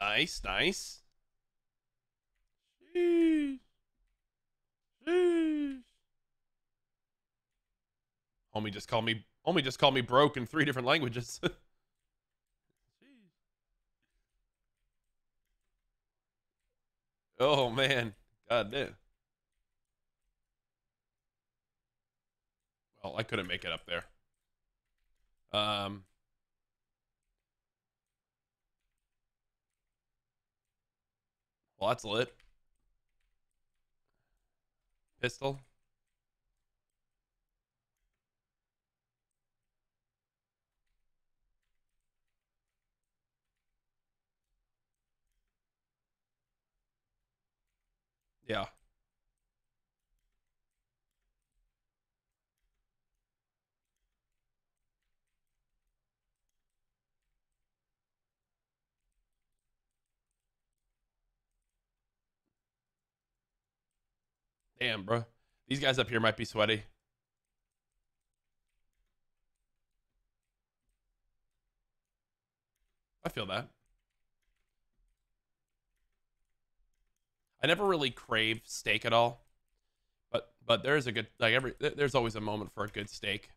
Nice, nice. Sheesh. Sheesh. Homie just called me broke in 3 different languages. Oh man, god damn. Well, I couldn't make it up there. Well, that's lit. Pistol. Yeah. Damn, bro. These guys up here might be sweaty. I feel that. I never really crave steak at all, but there's a good, like, there's always a moment for a good steak.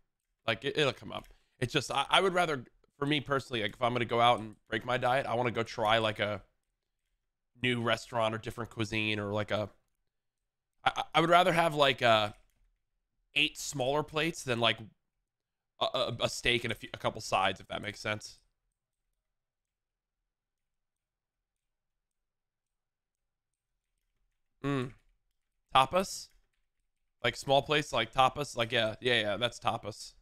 Like it'll come up. It's just, I would rather, for me personally, like if I'm going to go out and break my diet, I want to go try like a new restaurant or different cuisine, or like a, I would rather have like 8 smaller plates than like a steak and a couple sides, if that makes sense. Tapas? Like small plates, like tapas? Like, yeah, that's tapas.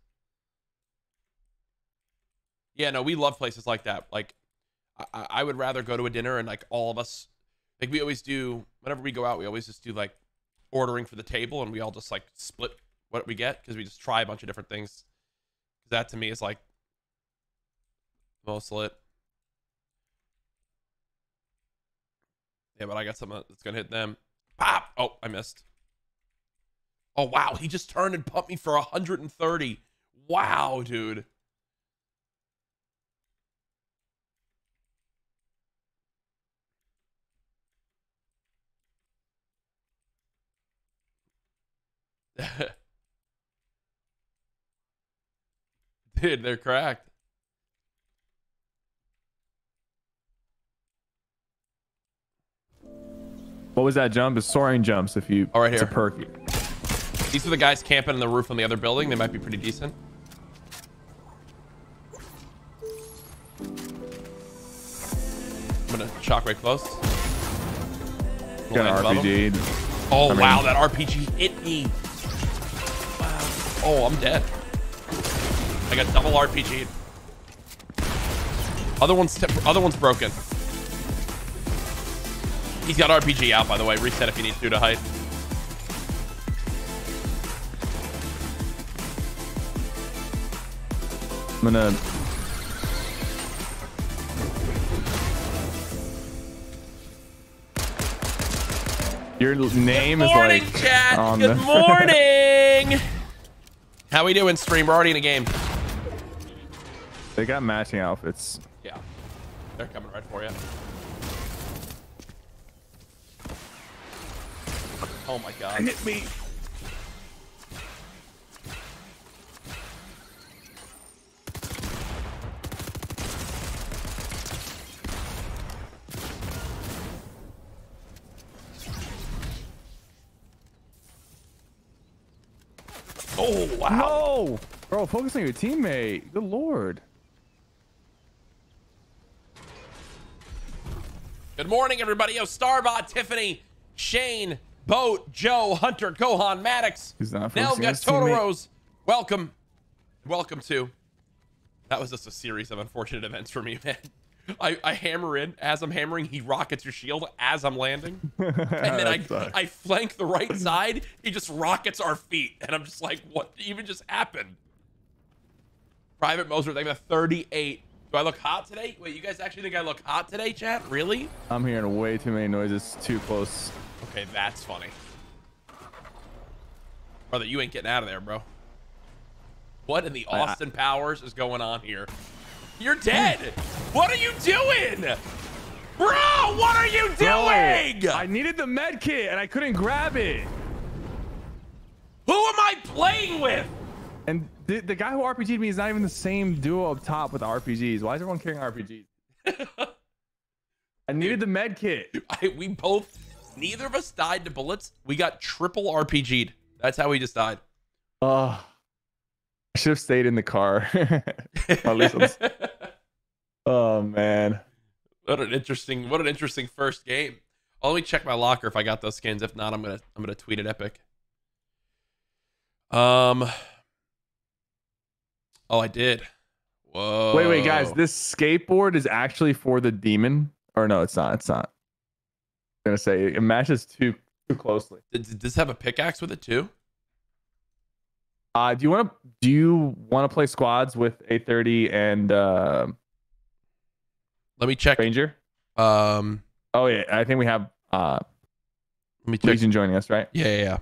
Yeah, no, we love places like that. Like, I would rather go to a dinner and like all of us, like we always do, whenever we go out, we always just do like ordering for the table and we all just like split what we get because we just try a bunch of different things. That to me is like most lit. Yeah, but I got something that's going to hit them. Pop! Oh, I missed. Oh, wow. He just turned and pumped me for 130. Wow, dude. Dude, they're cracked. What was that jump? It's soaring jumps. If you, all right, it's here. A perk. These are the guys camping on the roof on the other building. They might be pretty decent. I'm gonna shock right close. Got an RPG. Oh wow, that RPG hit me. Wow. Oh, I'm dead. I got double RPG'd. Other one's broken. He's got RPG out, by the way. Reset if you need to hide. I'm gonna... Your name is like... Good morning, chat! Good morning! How we doing, stream? We're already in a game. They got matching outfits. Yeah. They're coming right for you. Oh my god. Hit me. Oh, wow. No. Bro, focus on your teammate. Good lord. Good morning, everybody. Yo, Starbot, Tiffany, Shane, Boat, Joe, Hunter, Gohan, Maddox. Nelga, Total Rose. Welcome. Welcome to. That was just a series of unfortunate events for me, man. I hammer in. As I'm hammering, he rockets your shield as I'm landing. And then I flank the right side. He just rockets our feet. And I'm just like, what even just happened? Private Moser, they got a 38. Do I look hot today? Wait, you guys actually think I look hot today, chat? Really? I'm hearing way too many noises. Too close. Okay, that's funny. Brother, you ain't getting out of there, bro. What in the Austin Powers is going on here? You're dead. What are you doing? Bro, what are you doing? Bro, I needed the med kit and I couldn't grab it. Who am I playing with? And the guy who RPG'd me is not even the same duo up top with RPGs. Why is everyone carrying RPGs? I needed the med kit. We both, neither of us died to bullets. We got triple RPG'd. That's how we just died. I should have stayed in the car. At least was, oh man, what an interesting first game. I'll let me check my locker if I got those skins. If not, I'm gonna tweet at Epic. Oh, I did. Whoa. Wait, guys. This skateboard is actually for the demon, or no? It's not. It's not. I'm gonna say it matches too closely. Did this have a pickaxe with it too? Do you want to play squads with 830 and? Let me check. Ranger. Oh yeah, I think we have. Let me check. Legion joining us, right? Yeah.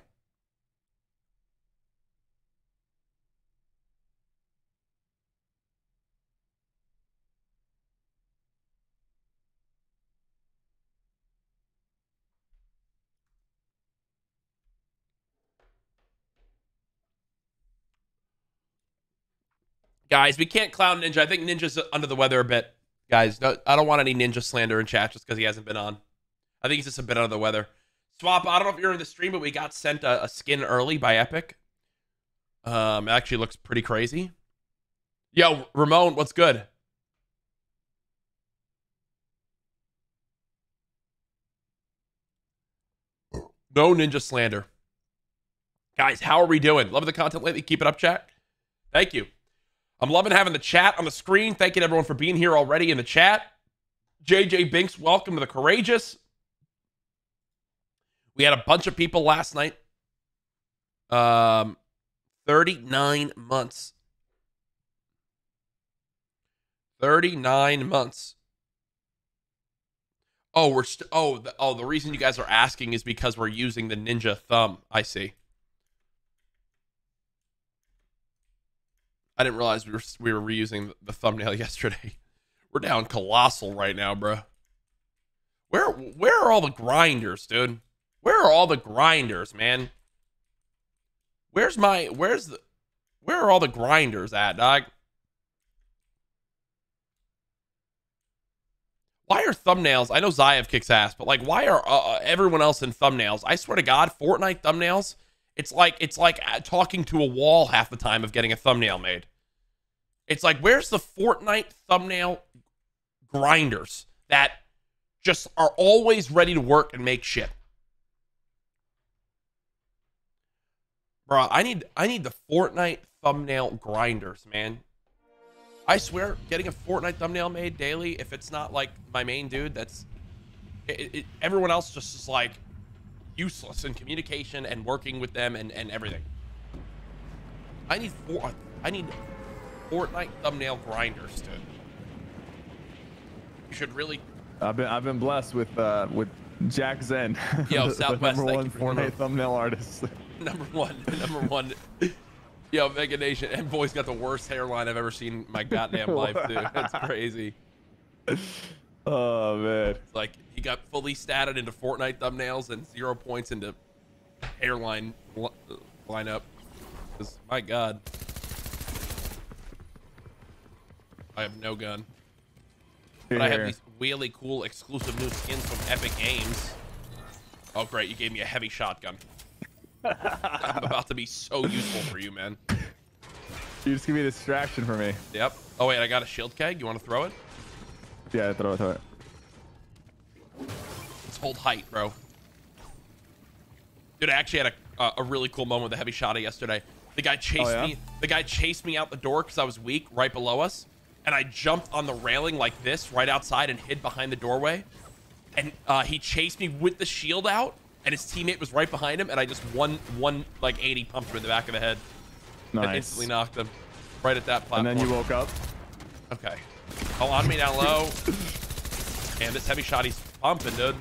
Guys, we can't clown Ninja. I think Ninja's under the weather a bit. Guys, no, I don't want any Ninja slander in chat just because he hasn't been on. I think he's just a bit under the weather. Swap, I don't know if you're in the stream, but we got sent a skin early by Epic. It actually looks pretty crazy. Yo, Ramon, what's good? No Ninja slander. Guys, how are we doing? Love the content lately. Keep it up, chat. Thank you. I'm loving having the chat on the screen. Thanking everyone for being here already in the chat. JJ Binks, welcome to the Courageous. We had a bunch of people last night. 39 months. 39 months. Oh, we're the reason you guys are asking is because we're using the Ninja thumb. I see. I didn't realize we were reusing the thumbnail yesterday. We're down colossal right now, bro. Where are all the grinders, dude? Where are all the grinders, man? Where are all the grinders at, dog? Why are thumbnails? I know Zayev kicks ass, but like, why are everyone else in thumbnails? I swear to God, Fortnite thumbnails. It's like talking to a wall half the time of getting a thumbnail made. It's like, where's the Fortnite thumbnail grinders that just are always ready to work and make shit? Bro, I need the Fortnite thumbnail grinders, man. I swear, getting a Fortnite thumbnail made daily, if it's not like my main dude, that's everyone else just is like useless in communication and working with them and everything. I need Fortnite thumbnail grinders, dude. You should really. I've been blessed with Jack Zen. Yo, Southwest, the number one Fortnite thumbnail artist. Number one. Yo, Mega Nation. And boy's got the worst hairline I've ever seen in my goddamn life, dude. That's crazy. Oh man, it's like he got fully statted into Fortnite thumbnails and 0 points into hairline lineup. My God, I have no gun, but I have these really cool exclusive new skins from Epic Games. Oh great, you gave me a heavy shotgun. I'm about to be so useful for you, man. You just give me a distraction for me. Yep. Oh wait, I got a shield keg. You want to throw it? Yeah, throw it. Let's hold height, bro. Dude, I actually had a really cool moment with the heavy shot yesterday. The guy chased me. The guy chased me out the door because I was weak right below us, and I jumped on the railing like this right outside and hid behind the doorway. And he chased me with the shield out, and his teammate was right behind him, and I just like 80 pumped him in the back of the head. Nice. And instantly knocked him right at that platform. And then you woke up. Okay. Oh, on me down low. And this heavy shot, he's pumping, dude.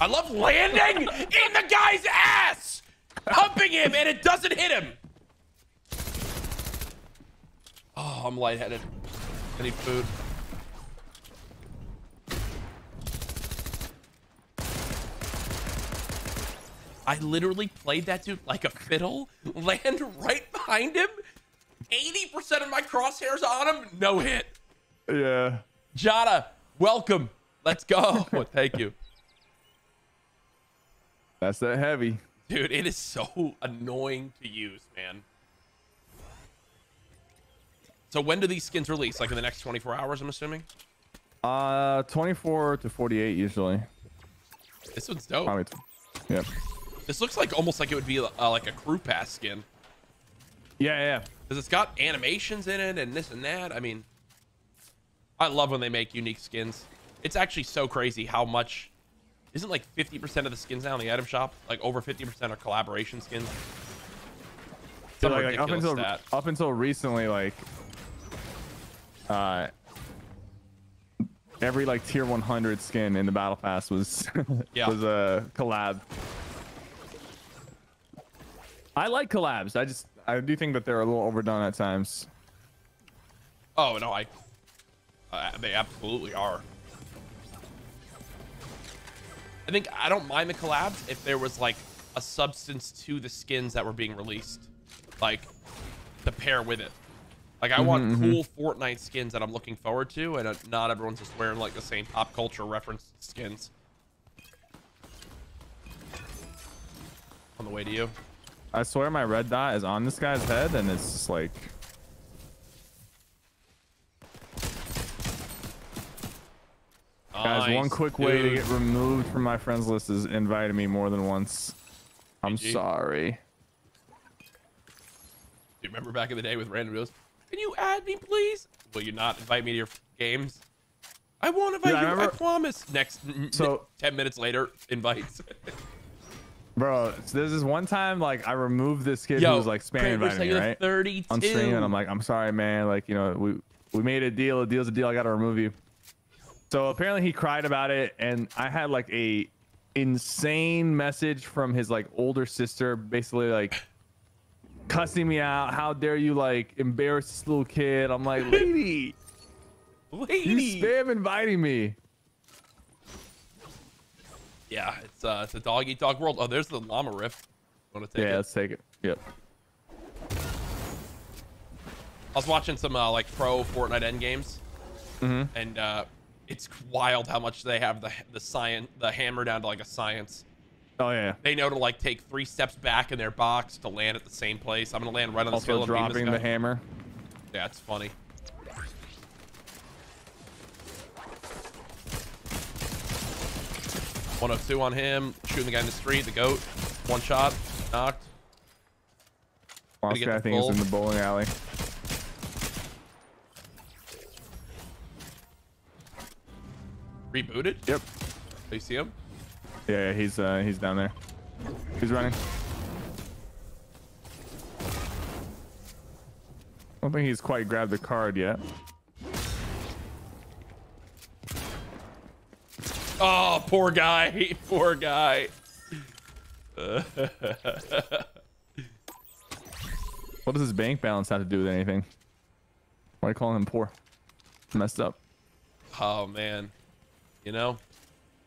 I love landing in the guy's ass, pumping him, and it doesn't hit him. Oh, I'm lightheaded. I need food. I literally played that dude like a fiddle, land right behind him. 80% of my crosshairs on him, no hit. Yeah. Jada, welcome. Let's go. Thank you. That's that heavy. Dude, it is so annoying to use, man. So when do these skins release? Like in the next 24 hours, I'm assuming? 24 to 48 usually. This one's dope. Yep. This looks like almost like it would be like a crew pass skin. Yeah, yeah. Because it's got animations in it and this and that. I mean, I love when they make unique skins. It's actually so crazy how much. Isn't like 50% of the skins now in the item shop? Like over 50% are collaboration skins. So like up until recently, like every like tier 100 skin in the battle pass was yeah. was a collab. I like collabs. I do think that they're a little overdone at times. Oh no, they absolutely are. I think I don't mind the collabs if there was like a substance to the skins that were being released, like to pair with it. Like I want cool Fortnite skins that I'm looking forward to, and not everyone's just wearing like the same pop culture reference skins. On the way to you. I swear my red dot is on this guy's head, and it's just like. Guys, one quick way to get removed from my friends list is inviting me more than once. I'm sorry. Do you remember back in the day with random videos? Can you add me, please? Will you not invite me to your games? I won't invite you. I promise. Next, so 10 minutes later, invites. Bro, so there's this one time like I removed this kid who was like spam inviting me, right? 32. On stream, and I'm like, I'm sorry, man. Like, you know, we made a deal. A deal's a deal. I gotta remove you. So apparently he cried about it, and I had like a insane message from his like older sister, basically like cussing me out. How dare you like embarrass this little kid? I'm like, lady, you spam inviting me. Yeah, it's a dog eat dog world. Oh, there's the llama riff. Want to take it? Yeah, let's take it. Yep. I was watching some like pro Fortnite end games, and it's wild how much they have the hammer down to like a science. Oh yeah. They know to like take 3 steps back in their box to land at the same place. I'm gonna land right on this hill. Also dropping the hammer. Yeah, it's funny. .102 on him. Shooting the guy in the street. The goat. One shot. Knocked. Last guy I think is in the bowling alley. Rebooted? Yep. Do you see him? Yeah, he's down there. He's running. I don't think he's quite grabbed the card yet. Oh, poor guy. Poor guy. What does his bank balance have to do with anything? Why are you calling him poor? Messed up. Oh, man. You know,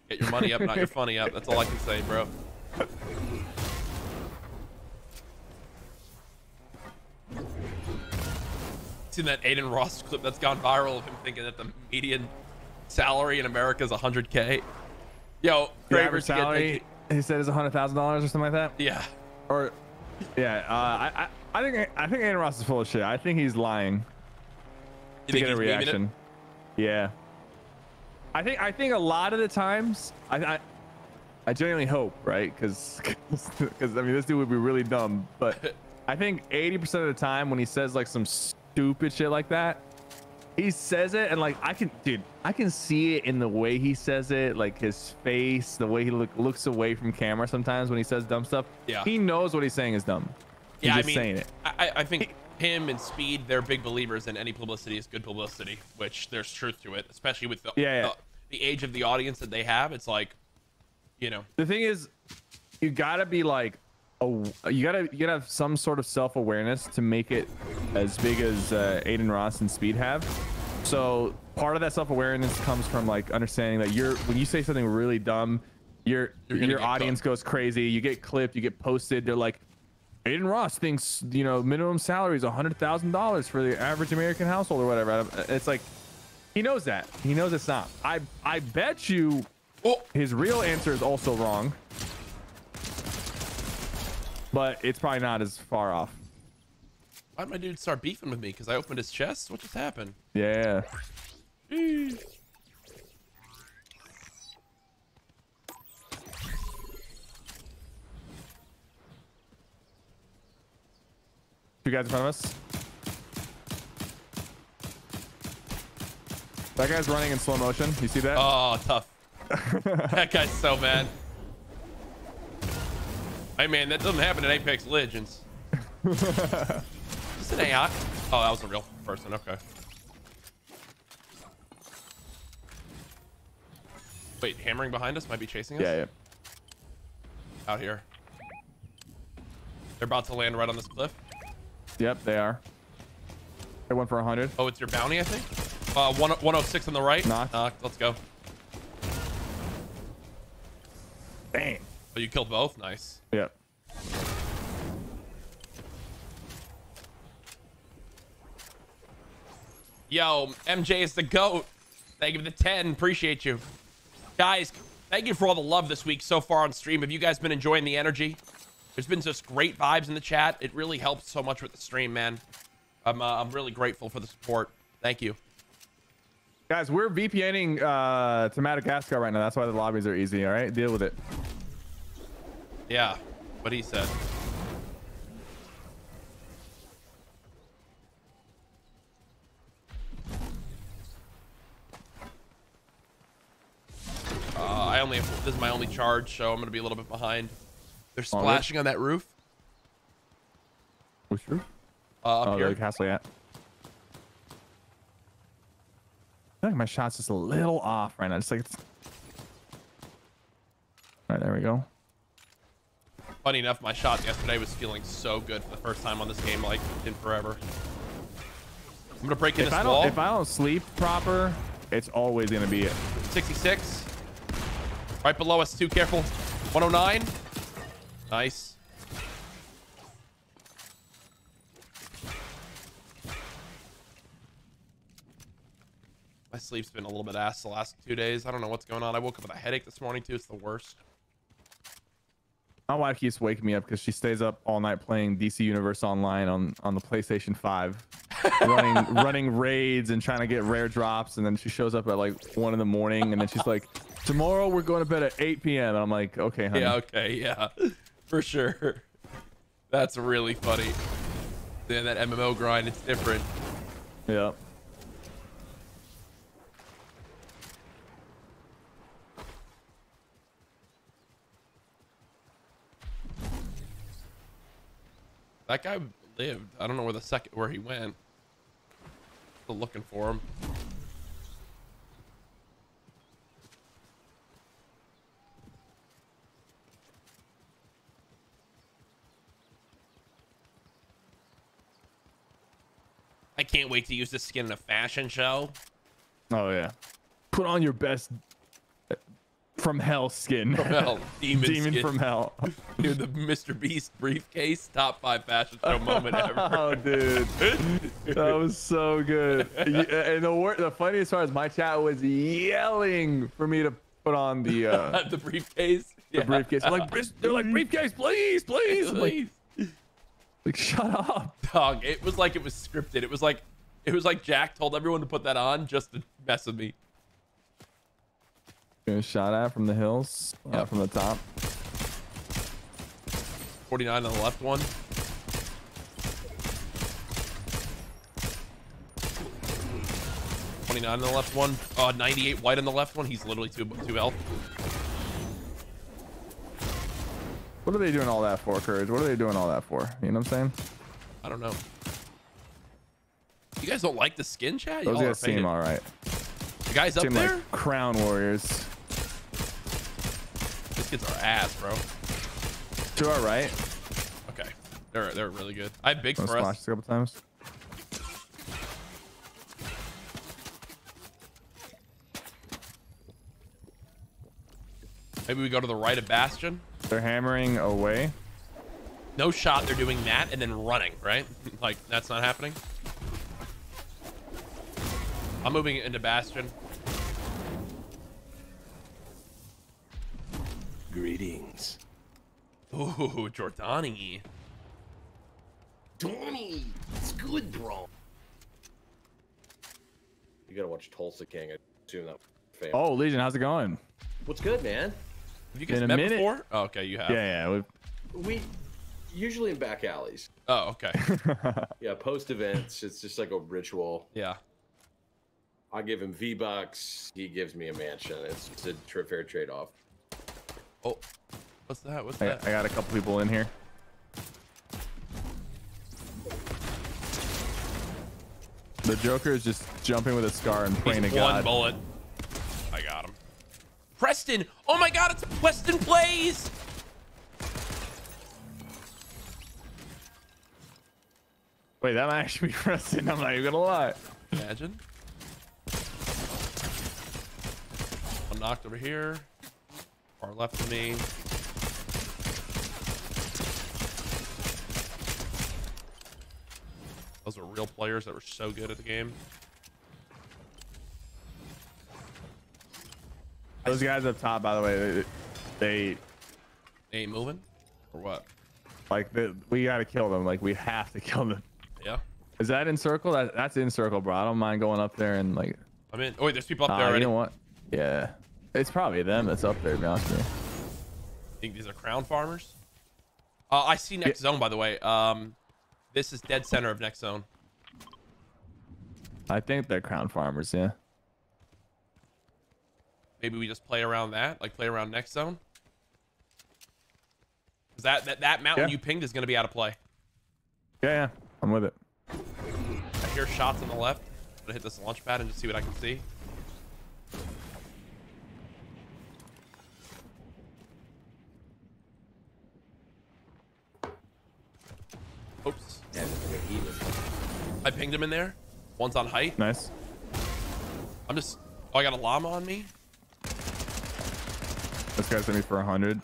get your money up, not your funny up. That's all I can say, bro. Seen that Aiden Ross clip that's gone viral of him thinking that the median salary in America is 100K. Yo, the average salary, he said, is $100,000 or something like that. Yeah. Or, yeah. I think Aiden Ross is full of shit. I think he's lying. You think he's memeing it? Reaction. Yeah. I think a lot of the times I genuinely hope, right? Because I mean, this dude would be really dumb, but I think 80% of the time when he says like some stupid shit like that, he says it and like I can see it in the way he says it, like his face, the way he looks away from camera sometimes when he says dumb stuff. Yeah, he knows what he's saying is dumb. He's yeah, just I mean, saying it. I think. Him and Speed, they're big believers in any publicity is good publicity, which there's truth to it, especially with the age of the audience that they have. It's like, you know, the thing is, you gotta be like, you gotta have some sort of self-awareness to make it as big as Aiden Ross and Speed have. So part of that self-awareness comes from like understanding that when you say something really dumb, your audience goes crazy. You get clipped, you get posted. They're like, Aiden Ross thinks, you know, minimum salary is $100,000 for the average American household or whatever. It's like, he knows that. He knows it's not. I bet you his real answer is also wrong, but it's probably not as far off. Why'd my dude start beefing with me? Because I opened his chest? What just happened? Yeah. Jeez. Two guys in front of us. That guy's running in slow motion. You see that? Oh, tough. That guy's so bad. Hey, man, that doesn't happen in Apex Legends. Is an AI? Oh, that was a real person. Okay. Wait, hammering behind us might be chasing us? Yeah, yeah. Out here. They're about to land right on this cliff. Yep, they are. I went for 100. Oh, it's your bounty, I think? 106 on the right. Knocked. Let's go. Bang. Oh, you killed both? Nice. Yep. Yo, MJ is the GOAT. Thank you for the 10. Appreciate you. Guys, thank you for all the love this week so far on stream. Have you guys been enjoying the energy? There's been just great vibes in the chat. It really helps so much with the stream, man. I'm really grateful for the support. Thank you. Guys, we're VPNing to Madagascar right now. That's why the lobbies are easy, all right? Deal with it. Yeah, what he said. I only have, this is my only charge, so I'm gonna be a little bit behind. They're splashing on that roof. Which roof? Up here. The castle yet. I think my shot's just a little off right now. Just like it's... All right, there we go. Funny enough, my shot yesterday was feeling so good for the first time on this game, like in forever. I'm gonna break in this wall. If I don't sleep proper, it's always gonna be it. 66. Right below us, too careful. 109. Nice. My sleep's been a little bit ass the last 2 days. I don't know what's going on. I woke up with a headache this morning too. It's the worst. My wife keeps waking me up because she stays up all night playing DC Universe Online on the PlayStation 5, running raids and trying to get rare drops. And then she shows up at like 1 in the morning, and then she's like, tomorrow we're going to bed at 8 p.m. And I'm like, okay, honey. Yeah, okay, yeah, for sure. That's really funny. Yeah, that MMO grind, it's different. Yeah. That guy lived. I don't know where the second, where he went. Still looking for him. I can't wait to use this skin in a fashion show. Oh yeah. Put on your best from hell skin. From hell. Demon skin. From hell. Dude, the Mr. Beast briefcase, top 5 fashion show moment ever. Oh dude. That was so good. And the funniest part is my chat was yelling for me to put on the the briefcase. The briefcase. They're like briefcase, please, please, please. Like, shut up, dog. It was like it was scripted. It was like Jack told everyone to put that on just to mess with me. Getting shot at from the hills, yep. From the top. 49 on the left one. Oh, 98 white on the left one. He's literally two health. What are they doing all that for, Courage? What are they doing all that for? You know what I'm saying? I don't know. You guys don't like the skin, chat? Those guys seem all right. The guys up there? Like Crown Warriors. This gets our ass, bro. To our right. Okay. They're really good. I have bigs for us. A couple times. Maybe we go to the right of Bastion. They're hammering away. No shot. They're doing that and then running, right? Like, that's not happening. I'm moving into Bastion. Greetings. Ooh, Jordani. Donnie, it's good, bro. You gotta watch Tulsa King. I assume that failed. Oh, Legion, how's it going? What's good, man? Have you guys met before? Oh, okay, you have. Yeah, yeah. We usually in back alleys. Oh, okay. Yeah, post events, it's just like a ritual. Yeah. I give him V-Bucks. He gives me a mansion. It's a fair trade-off. Oh, what's that? What's that? I got a couple people in here. The Joker is just jumping with a scar and praying to God. One bullet. I got him. Preston! Oh my God, it's Weston Plays! Wait, that might actually be Preston. I'm not even gonna lie. Imagine. One knocked over here. Far left of me. Those were real players that were so good at the game. Those guys up top, by the way, they ain't moving or what? Like, we gotta kill them. Like, we have to kill them. Yeah. Is that in circle? That's in circle, bro. I don't mind going up there and like. I mean, oh wait, there's people up there already. You know what? Yeah, it's probably them that's up there, to be honest with you. Think these are crown farmers? I see next zone, by the way. This is dead center of next zone. I think they're crown farmers, yeah. Maybe we just play around that, like play around next zone. Cause that mountain you pinged is gonna be out of play. Yeah, yeah, I'm with it. I hear shots on the left. I'm gonna hit this launch pad and just see what I can see. Oops. I pinged him in there. One's on height. Nice. I'm just. Oh, I got a llama on me. This guy sent me for 100.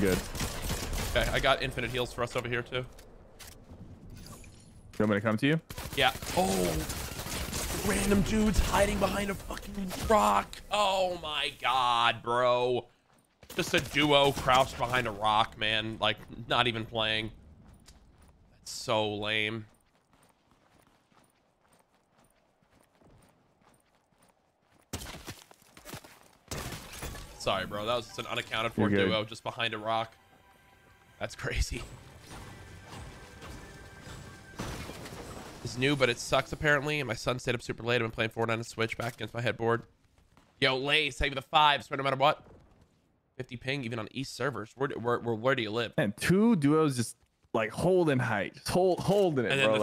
Good. Okay, I got infinite heals for us over here, too. You want me to come to you? Yeah. Oh, random dudes hiding behind a fucking rock. Oh my God, bro. Just a duo crouched behind a rock, man. Like, not even playing. That's so lame. Sorry, bro. That was just an unaccounted for duo just behind a rock. That's crazy. It's new, but it sucks, apparently. And my son stayed up super late. I've been playing Fortnite and Switch back against my headboard. Yo, Lays, save the fives, no matter what. 50 ping even on East servers. Where do you live? And two duos just like holding height, just holding it. And then bro,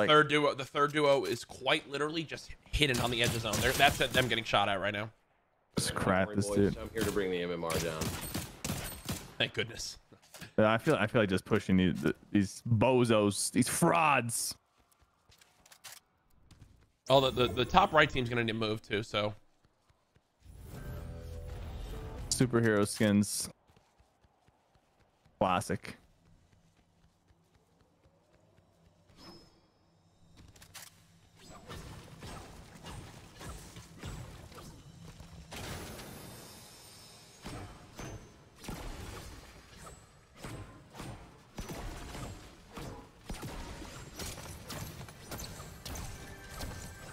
the third duo is quite literally just hidden on the edge of zone. That's them getting shot at right now. Just crap, this dude. I'm here to bring the MMR down. Thank goodness. Yeah, I feel like just pushing these bozos, these frauds. Oh, the top right team's gonna need to move too. So. Superhero skins, classic.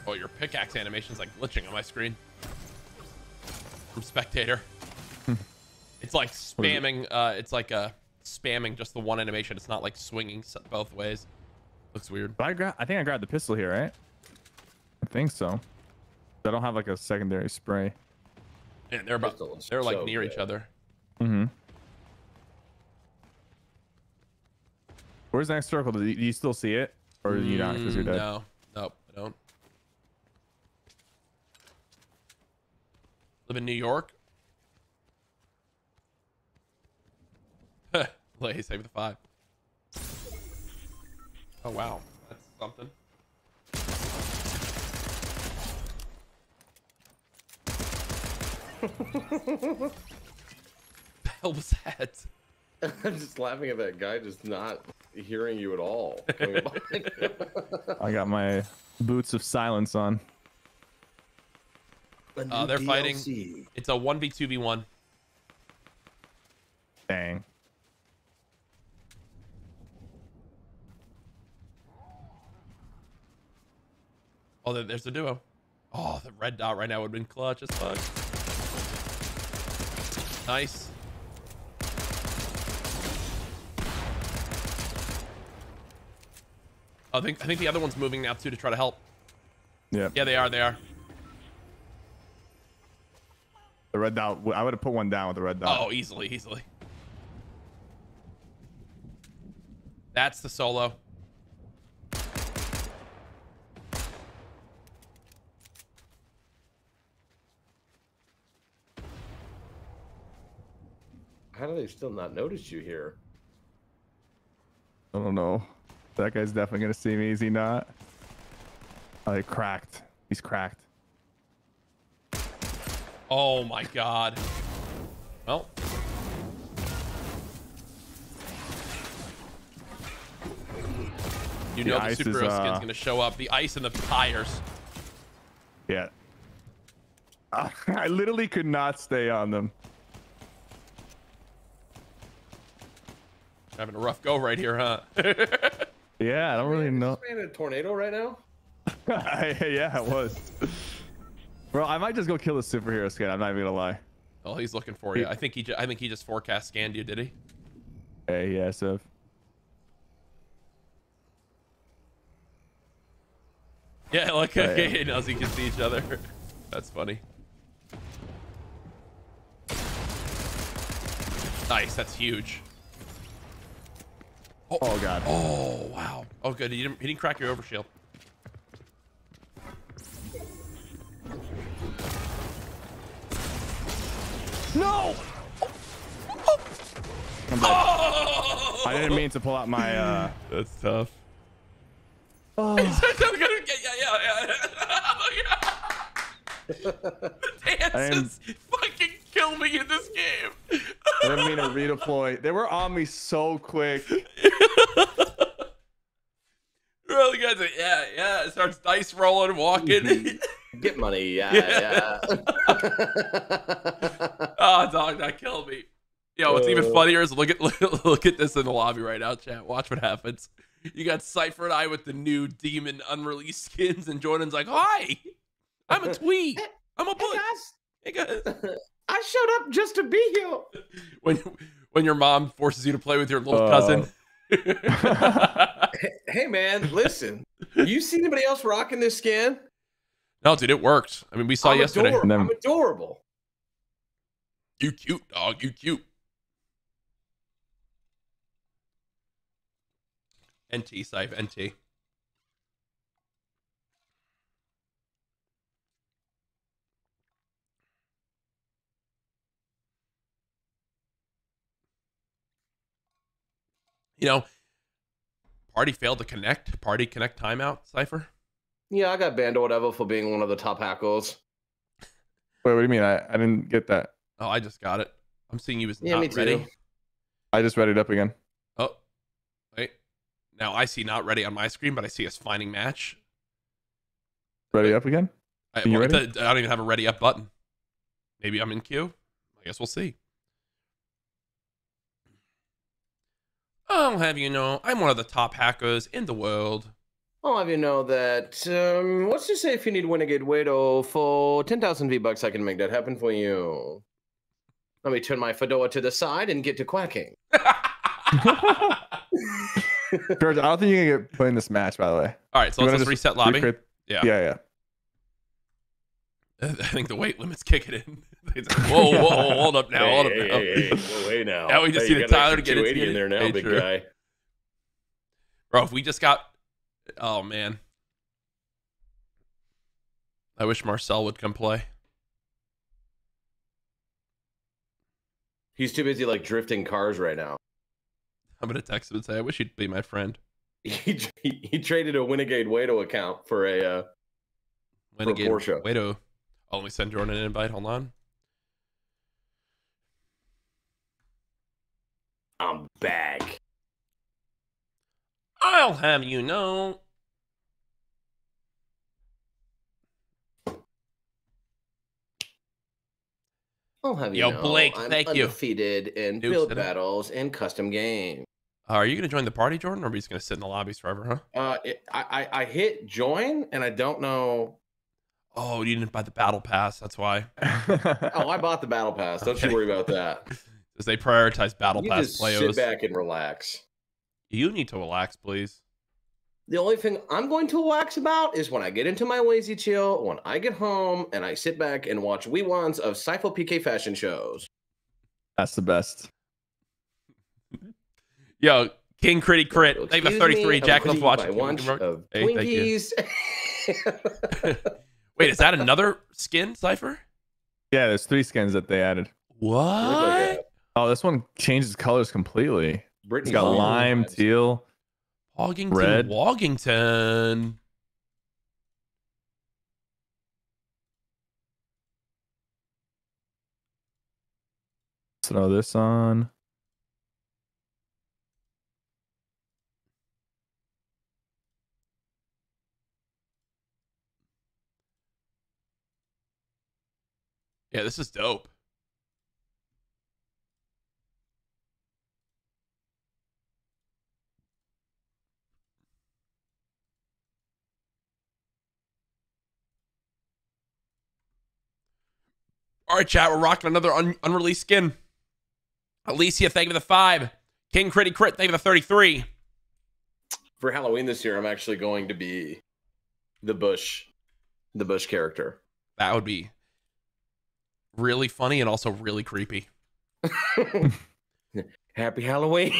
Oh, your pickaxe animation's like glitching on my screen from spectator. It's like spamming. It's like spamming just the one animation. It's not like swinging both ways. Looks weird. But I think I grabbed the pistol here, right? I think so. I don't have like a secondary spray. Yeah, they're like so near each other. Mm-hmm. Where's the next circle? Do you still see it, or do you not? Because you're dead. No, nope, I don't. Live in New York. Please save the five. Oh wow, that's something. What the hell was that? I'm just laughing at that guy just not hearing you at all. I got my boots of silence on. They're DLC. Fighting. It's a 1v2v1. Dang. Oh, there's the duo. Oh, the red dot right now would have been clutch as fuck. Nice. I think the other one's moving now too to try to help. Yeah. Yeah, they are. They are. The red dot. I would have put one down with the red dot. Oh, easily, easily. That's the solo. How do they still not notice you here? I don't know. That guy's definitely gonna see me. Is he not? Oh, he cracked. He's cracked. Oh my god. Well. You know the superhero skin's gonna show up. The ice and the tires. Yeah. I literally could not stay on them. Having a rough go right here, huh? Yeah, I don't really know. Is this a tornado right now? Yeah, it was. Bro, I might just go kill the superhero scan. I'm not even gonna lie. Oh, he's looking for you. I think he just forecast scanned you, did he? Hey, yeah, so. Yeah, like okay, now he can see each other. That's funny. Nice, that's huge. Oh, oh god. Oh wow. Oh good. He didn't crack your overshield. No. Oh. I'm dead. Oh. I didn't mean to pull out my. That's tough. Oh. Yeah. The dances fucking kill me in this game. I didn't mean to redeploy. They were on me so quick. Well, the guy's like, yeah, yeah. It starts dice rolling, walking. Get money, yeah, yeah. Oh, dog, that killed me. Yo, what's even funnier is look at this in the lobby right now, chat. Watch what happens. You got Cypher and I with the new demon unreleased skins, and Jordan's like, hi, I'm a tweet. I'm a book. Hey, guys. I showed up just to be here. When your mom forces you to play with your little cousin. Hey man, listen. You see anybody else rocking this skin? No, dude, it worked. I mean, we saw yesterday. Adorable. I'm adorable. You cute, dog. You cute. NT, Scythe, NT. You know, party failed to connect. Party connect timeout, Cypher. Yeah, I got banned or whatever for being one of the top hackles. Wait, what do you mean? I didn't get that. Oh, I just got it. I'm seeing you as not ready. I just read it up again. Oh, wait. Now I see not ready on my screen, but I see us finding match. Ready up again? I don't even have a ready up button. Maybe I'm in queue. I guess we'll see. I'll have you know, I'm one of the top hackers in the world. I'll have you know that, what's to say if you need Renegade Wado for 10,000 V-Bucks, I can make that happen for you. Let me turn my fedora to the side and get to quacking. George, I don't think you're going to get playing this match, by the way. All right, so let's reset lobby. Yeah. I think the weight limit's kicking in. Whoa, hold up now, hold up now. Now we just need Tyler to get in there now, big guy. Bro, if we just got... Oh, man. I wish Marcel would come play. He's too busy, like, drifting cars right now. I'm going to text him and say, I wish you'd be my friend. He traded a Renegade Wado account for a Porsche. Wado. Oh, let me send Jordan an invite. Hold on. I'm back. I'll have you know. I'll have you know. Yo, Blake, thank you. I'm undefeated in build battles and custom games. Are you going to join the party, Jordan, or are we just going to sit in the lobbies forever, huh? I hit join, and I don't know. Oh, you didn't buy the battle pass. That's why. Oh, I bought the battle pass. Don't you worry about that. Because they prioritize battle pass just players. Sit back and relax. You need to relax, please. The only thing I'm going to relax about is when I get into my lazy chill, when I get home, and I sit back and watch reruns of Sypho PK fashion shows. That's the best. Yo, King Critty Crit. They have a 33. Jack loves watching. Hey, thank you. Wait, is that another skin, Cypher? Yeah, there's 3 skins that they added. What? Oh, this one changes colors completely. Brittany's got lime, teal, red. Wogington. Throw this on. Yeah, this is dope. All right, chat, we're rocking another unreleased skin. Alicia, thank you for the 5. King Critty Crit, thank you for the 33. For Halloween this year, I'm actually going to be the Bush character. That would be really funny and also really creepy. Happy Halloween.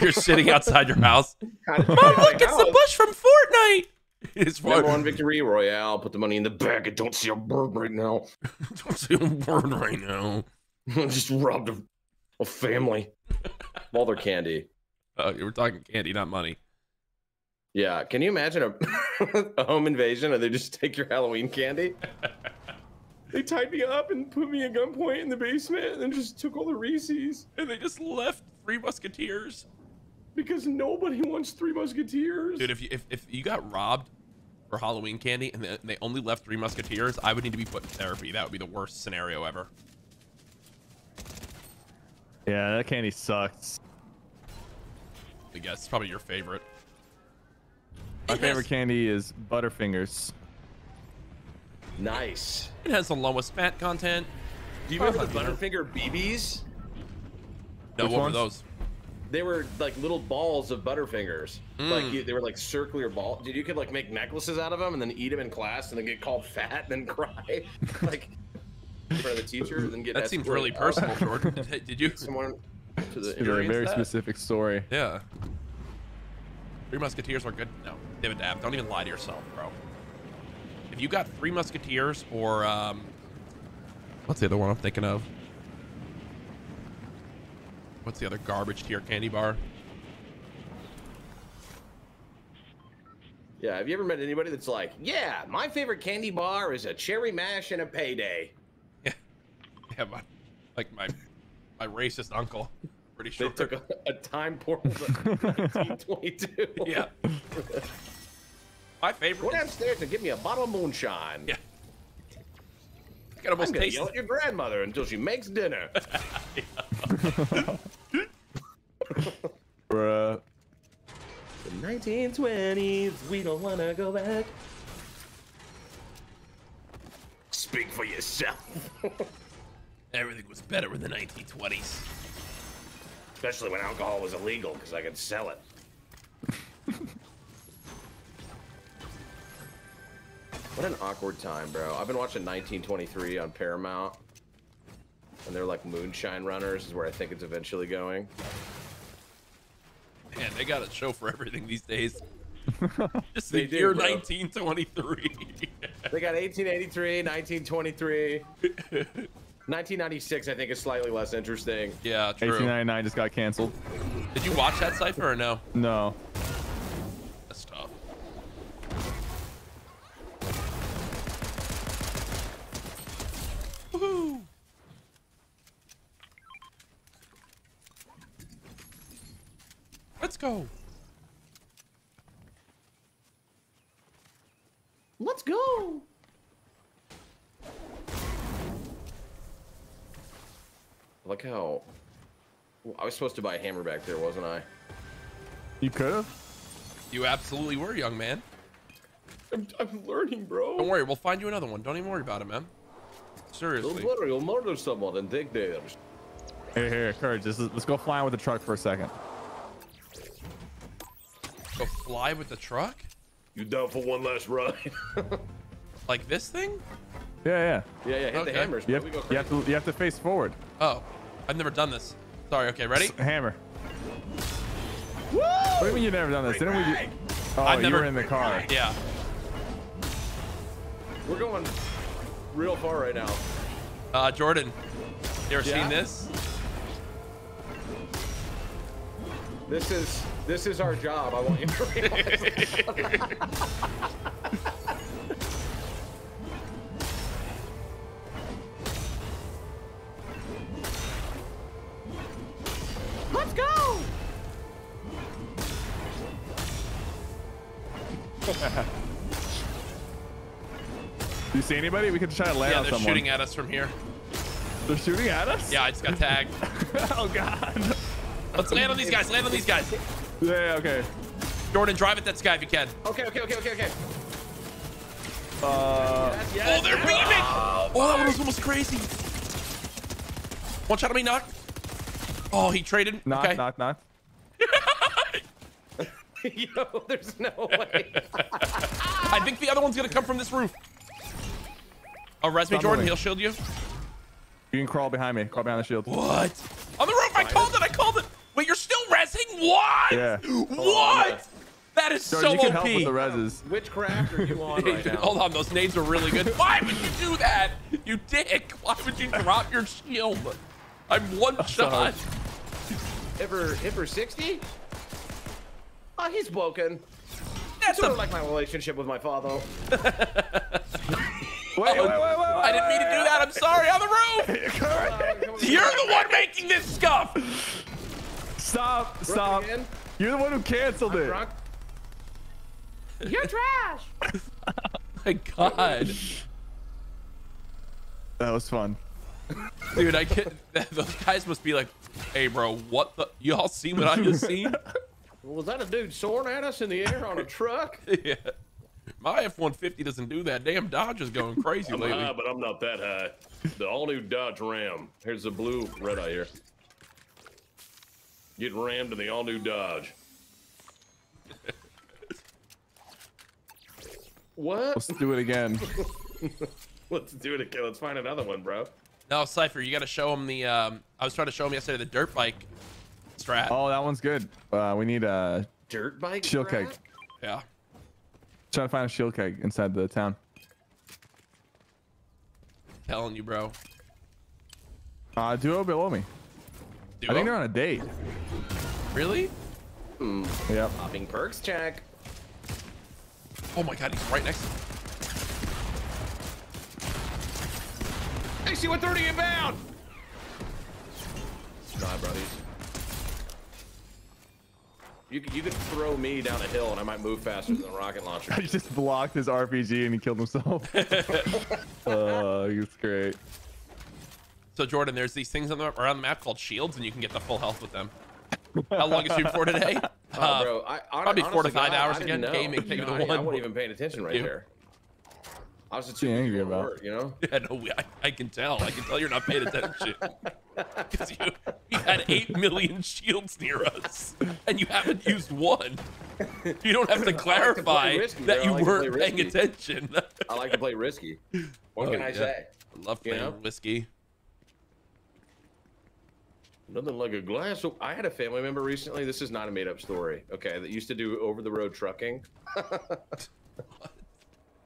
You're sitting outside your house. Mom, look, it's the Bush from Fortnite. It's #1 victory royale. Put the money in the bag. I don't see a bird right now. Don't see a bird right now. I just robbed a family. All their candy. You were talking candy, not money. Yeah. Can you imagine a home invasion and they just take your Halloween candy? They tied me up and put me at gunpoint in the basement and then just took all the Reese's. And they just left Three Musketeers. Because nobody wants Three Musketeers. Dude, if you got robbed for Halloween candy and they only left Three Musketeers, I would need to be put in therapy. That would be the worst scenario ever. Yeah, that candy sucks. I guess it's probably your favorite. My favorite candy is Butterfingers. Nice. It has the lowest fat content. Do you remember the Butterfinger BBs? No, what were those? They were like little balls of Butterfingers. Like they were like circular balls. Dude, you could like make necklaces out of them and then eat them in class and then get called fat and then cry like in front of the teacher and then get. That seems really personal, Jordan. Did you? Someone to the very specific story. Yeah. Three Musketeers are good. No, David Dabb, don't even lie to yourself, bro. If you got Three Musketeers or what's the other one I'm thinking of? What's the other garbage tier candy bar? Yeah, have you ever met anybody that's like, yeah, my favorite candy bar is a Cherry Mash and a Payday? Yeah, yeah, my racist uncle. Pretty sure they took a time portal to 1922. Yeah. My favorite. Go downstairs and give me a bottle of moonshine. Yeah. I can almost taste yell at your grandmother until she makes dinner. Bruh. The 1920s, we don't want to go back. Speak for yourself. Everything was better in the 1920s. Especially when alcohol was illegal, because I could sell it. What an awkward time, bro. I've been watching 1923 on Paramount. And they're like moonshine runners is where I think it's eventually going. Man, they got a show for everything these days. Just the year 1923. They got 1883, 1923. 1996, I think, is slightly less interesting. Yeah, true. 1899 just got canceled. Did you watch that, Cypher, or no? No. That's tough. Woohoo! Let's go. Let's go. Look how... I was supposed to buy a hammer back there, wasn't I? You could have. You absolutely were, young man. I'm learning, bro. Don't worry, we'll find you another one. Don't even worry about it, man. Seriously. Don't worry, you'll murder someone and take theirs. Here, here, Courage. Let's go flying with the truck for a second. Go fly with the truck? You down for one last ride? Like this thing? Yeah, yeah. Yeah, yeah, hit okay. The hammers. Yep. You have to face forward. Oh, I've never done this. Sorry, okay, ready? Hammer. Woo! What do you mean you've never done this? Didn't we? Oh, you were in the car. Yeah. We're going real far right now. Jordan, you ever seen this? This is our job. I want you to realize that. Let's go. Do you see anybody? We could try to land on someone. Yeah, they're shooting at us from here. They're shooting at us? Yeah, I just got tagged. Oh, God. Let's land on these guys. Land on these guys. Yeah, okay. Jordan, drive at that sky if you can. Okay. Yes. Oh, they're beaming. Oh, that one was almost crazy. One shot on me, knock. Oh, he traded. Knock. Yo, there's no way. I think the other one's going to come from this roof. Oh, res me, Jordan. He'll shield you. You can crawl behind me. Crawl behind the shield. What? On the roof. I called it. Wait, you're still resing? What? Yeah. What? That is George, so you can OP. Help with the reses. Which craft are you on right now? Hold on, those nades are really good. Why would you do that? You dick. Why would you drop your shield? I'm one shot. Ever 60? Oh, he's broken. That's sort of like my relationship with my father. Wait. I didn't mean to do that. I'm sorry. On the roof. You're the one making this stuff. Stop. You're the one who canceled it. Drunk. You're trash. Oh my God. That was fun. Dude, I can't. Those guys must be like, hey, bro, what the? Y'all seen what I just seen? Was that a dude soaring at us in the air on a truck? Yeah. My F-150 doesn't do that. Damn, Dodge is going crazy lately. High, but I'm not that high. The all-new Dodge Ram. Here's the blue red eye here. Get rammed in the all-new Dodge. What? Let's do it again. Let's do it again. Let's find another one, bro. No, Cypher, you got to show him the... I was trying to show him yesterday the dirt bike strat. Oh, that one's good. We need a... Dirt bike shield strat? Cake. Yeah. Trying to find a shield keg inside the town. Telling you, bro. Duo below me. Duo? I think they're on a date. Really? Mm. Yep. Popping perks check. Oh my God, he's right next. Hey, AC-130 inbound. God, buddies. You could throw me down a hill and I might move faster than a rocket launcher. I just blocked his RPG and he killed himself. Oh, he's great. So Jordan, there's these things around the map called shields and you can get the full health with them. How long is you for today? Oh, bro, probably honestly, 4 to 5 hours again. Gaming, I wasn't even paying attention right there. I was just too angry about work, you know? Yeah, no, I can tell. I can tell you're not paying attention. Because you had 8 million shields near us, and you haven't used one. You don't have to clarify that you weren't paying attention. I like to play risky. What can I say? I love playing whiskey. Nothing like a glass. So I had a family member recently. This is not a made-up story. Okay, that used to do over-the-road trucking.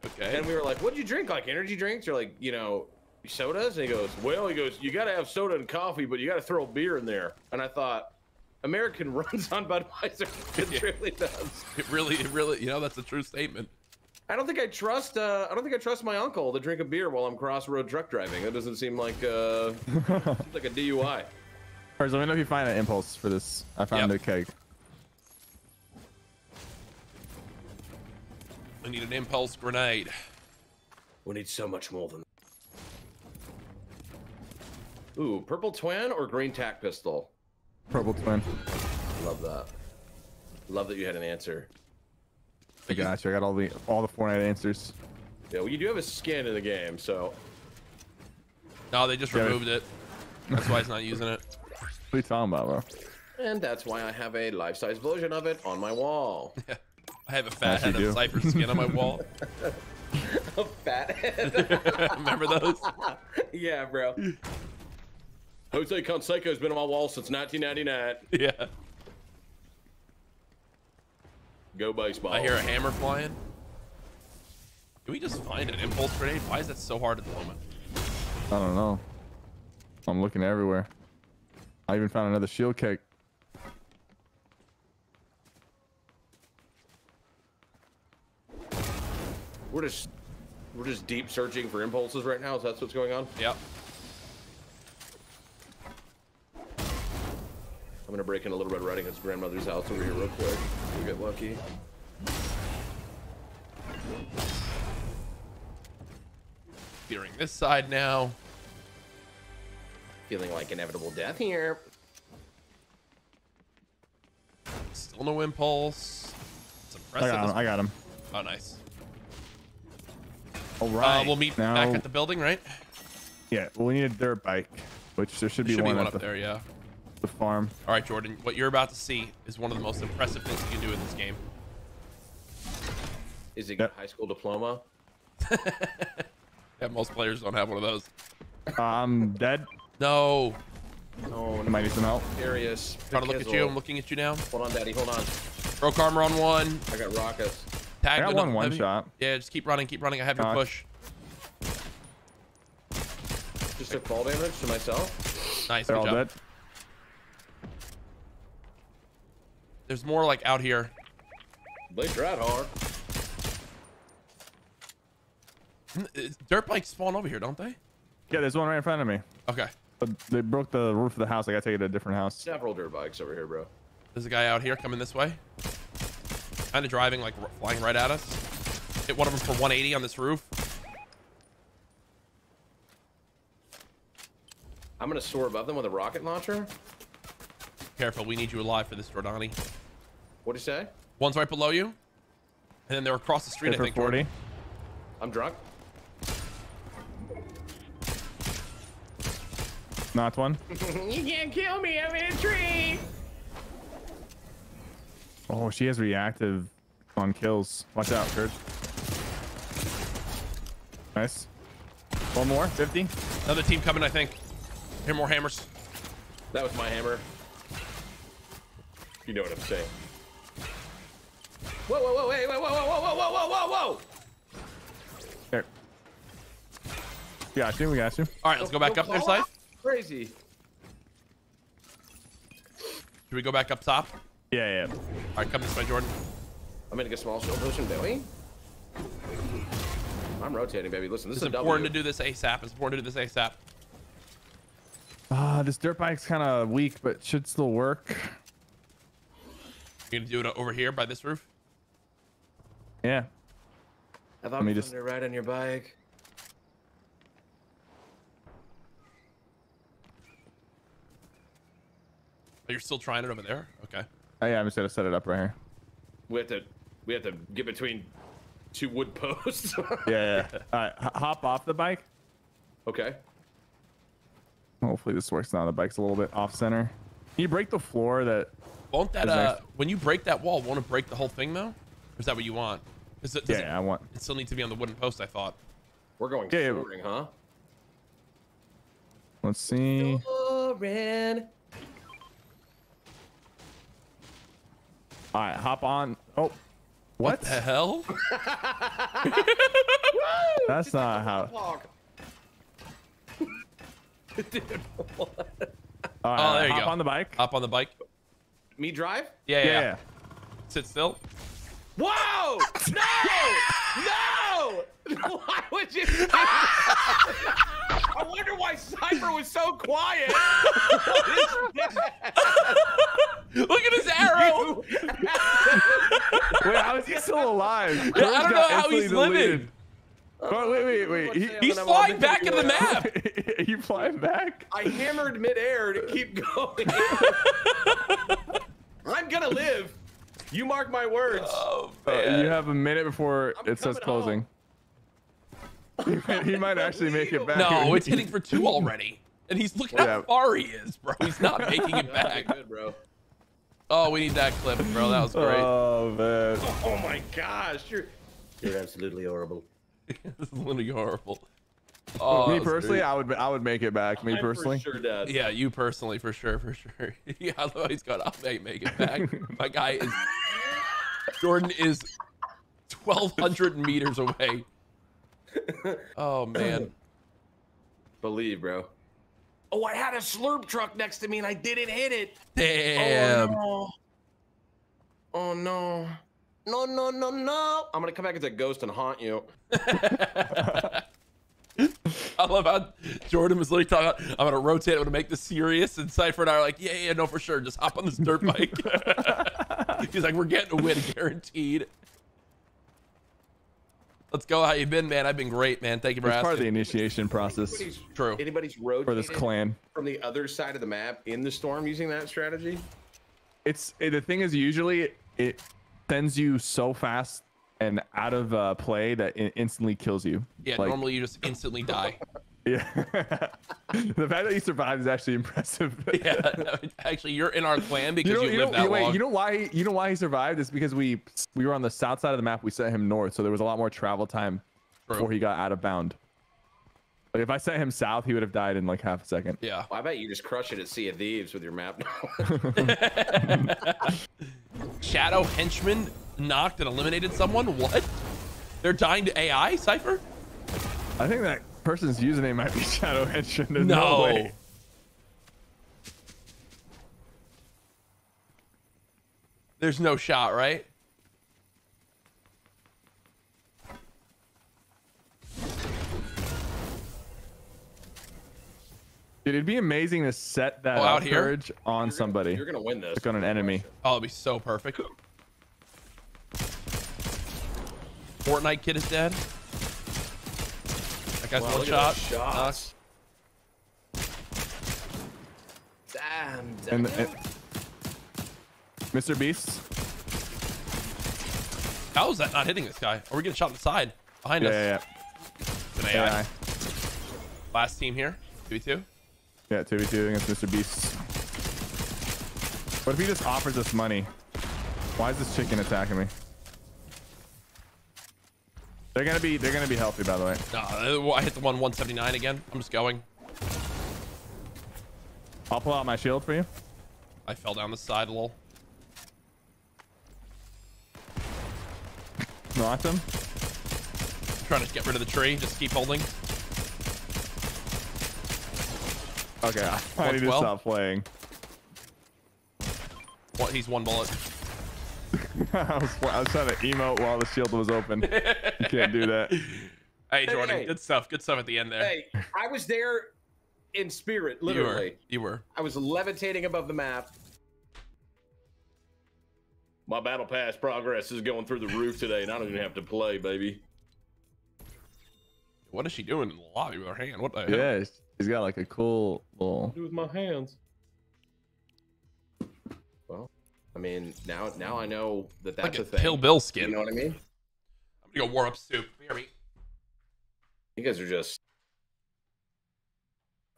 Okay. And we were like, what'd you drink? Like energy drinks or like, you know, sodas? And he goes, well, he goes, you got to have soda and coffee, but you got to throw beer in there. And I thought, American runs on Budweiser. It really does. It really, you know, that's a true statement. I don't think I trust my uncle to drink a beer while I'm cross-road truck driving. That doesn't seem like, like a DUI. First, let me know if you find an impulse for this. I found the keg. We need an impulse grenade. We need so much more than that. Ooh, purple twin or green tac pistol? Purple twin. Love that. Love that you had an answer. I got you. I got all the Fortnite answers. Yeah, well, you do have a skin in the game, so. No, they just removed it. That's why it's not using it. What are you talking about, bro? And that's why I have a life-size version of it on my wall. Yeah. I have a fat head of Cypher skin on my wall. A fat head? Remember those? Yeah, bro. Jose Canseco's been on my wall since 1999. Yeah. Go baseball. I hear a hammer flying. Can we just find an impulse grenade? Why is that so hard at the moment? I don't know. I'm looking everywhere. I even found another shield cake. We're just deep searching for impulses right now. Is that what's going on? Yep. I'm gonna break in a Little Red Riding Hood's grandmother's house over here real quick. We get lucky. Fearing this side now. Feeling like inevitable death here. Still no impulse. It's impressive. I got him. Oh, nice. All right. We'll meet now, back at the building, right? Yeah. Well, we need a dirt bike, which there should be one up there. Yeah. The farm. All right, Jordan, what you're about to see is one of the most impressive things you can do in this game. Is it a high school diploma? Yeah, most players don't have one of those. I'm dead. No. No. Might need some help. Curious. Trying to look at you. I'm looking at you now. Hold on, daddy. Hold on. Broke armor on one. I got rockets. Tagged I got one shot. Yeah, just keep running. Keep running. I have your push. Just took fall damage to myself. Nice. They're all dead. There's more like out here. They tried hard. Dirt bikes spawn over here, don't they? Yeah, there's one right in front of me. Okay. But they broke the roof of the house. I gotta take it to a different house. Several dirt bikes over here, bro. There's a guy out here coming this way. Kind of driving, like flying right at us. Hit one of them for 180 on this roof. I'm gonna soar above them with a rocket launcher. Careful, we need you alive for this, Jordani. What'd you say? One's right below you. And then they're across the street, I think. 40. Jordan. I'm drunk. Not one. You can't kill me. I'm in a tree. Oh, she has reactive on kills. Watch out, Kurt. Nice. One more. 50. Another team coming, I think. Hear more hammers. That was my hammer. You know what I'm saying. Whoa, whoa, whoa, hey, whoa, whoa, whoa, whoa, whoa, whoa, whoa, whoa. There. Got you. We got you. All right, let's go back up there, Scythe. Crazy. Should we go back up top? Yeah, yeah. All right, come this way, Jordan. I'm gonna get small shield position, baby. I'm rotating, baby. Listen, this is important to do this ASAP. It's important to do this ASAP. This dirt bike's kind of weak, but should still work. You're gonna do it over here by this roof. Yeah. I thought we just ride on your bike. You're still trying it over there? Okay. Oh, yeah, I'm just gonna set it up right here. We have to get between two wood posts. Yeah, yeah. All right, hop off the bike. Okay. Hopefully this works now. The bike's a little bit off center. Can you break the floor that? Won't that when you break that wall, won't it break the whole thing though? Or is that what you want? Yeah, I want. It still needs to be on the wooden post, I thought. We're going touring, huh? Let's see. Touring. All right, hop on. Oh, what the hell? That's just not how. Dude, what? All right, there you go. Hop on the bike. Hop on the bike. Me drive? Yeah, yeah. Yeah. Sit still. Whoa! No! No! Why would you? I wonder why Cypher was so quiet. Look at his arrow. Wait, how is he still alive. I don't know how he's living. Wait. He's flying back in the map. Are you flying back? I hammered midair to keep going. I'm going to live. You mark my words. Oh, you have a minute before it says closing. He might actually make it back. No, it's hitting for 2 already. And he's looking how far he is, bro. He's not making it back. Good, bro. Oh, we need that clip, bro. That was great. Oh, man. Oh, my gosh. You're absolutely horrible. This is literally horrible. Oh, me personally, great. I would make it back. Me personally. For sure, Dad. Yeah, you personally, for sure, for sure. Yeah, I love he's gone. I'll make it back. My guy is. Jordan is 1,200 meters away. Oh man. Believe, bro. Oh, I had a slurp truck next to me and I didn't hit it. Damn. Oh no. Oh, no. No, no, no, no. I'm going to come back as a ghost and haunt you. I love how Jordan was literally talking about, I'm going to rotate. I'm going to make this serious. And Cypher and I are like, yeah, yeah, no, for sure. Just hop on this dirt bike. He's like, we're getting a win guaranteed. Let's go. How you been, man? I've been great, man. Thank you for asking. It's part of the initiation process. True. Anybody's road for this clan from the other side of the map in the storm using that strategy? It's the thing is usually it sends you so fast and out of play that it instantly kills you. Yeah, like, normally you just instantly die. Yeah. The fact that you survived is actually impressive. Yeah, no, actually you're in our clan because you lived that long. You know why he survived is because we were on the south side of the map. We sent him north, so there was a lot more travel time before he got out of bound. Like if I sent him south, he would have died in like half a second. Yeah. Well, I bet you just crush it at Sea of Thieves with your map. Shadow henchman knocked and eliminated someone. What? They're dying to AI, Cypher? I think that person's username might be Shadow henchman. No way. There's no shot, right? Dude, it'd be amazing to set that courage on somebody. You're gonna win this. Like on an enemy. Oh, it'd be so perfect. Fortnite kid is dead. That guy's one shot. Damn. And Mr. Beast. How is that not hitting this guy? Are we getting shot in the side? Behind us. Yeah. It's an AI. Last team here. 2v2. Yeah, 2v2 against Mr. Beast. What if he just offers us money? Why is this chicken attacking me? They're gonna be healthy, by the way. I hit the 179 again. I'm just going. I'll pull out my shield for you. I fell down the side a little. Knocked him. I'm trying to get rid of the tree. Just keep holding. Okay, I need to stop playing. What? He's one bullet. I was trying to emote while the shield was open. You can't do that. Hey, Jordan, hey. Good stuff. Good stuff at the end there. Hey, I was there in spirit, literally. You were. I was levitating above the map. My battle pass progress is going through the roof today, and I don't even have to play, baby. What is she doing in the lobby with her hand? What the hell? Yeah, he's got like a cool little. What do with my hands? Well, I mean, now I know that that's a thing. Hill Bill skin. You know what I mean? I'm gonna go war up soup. Hear me? You guys are just.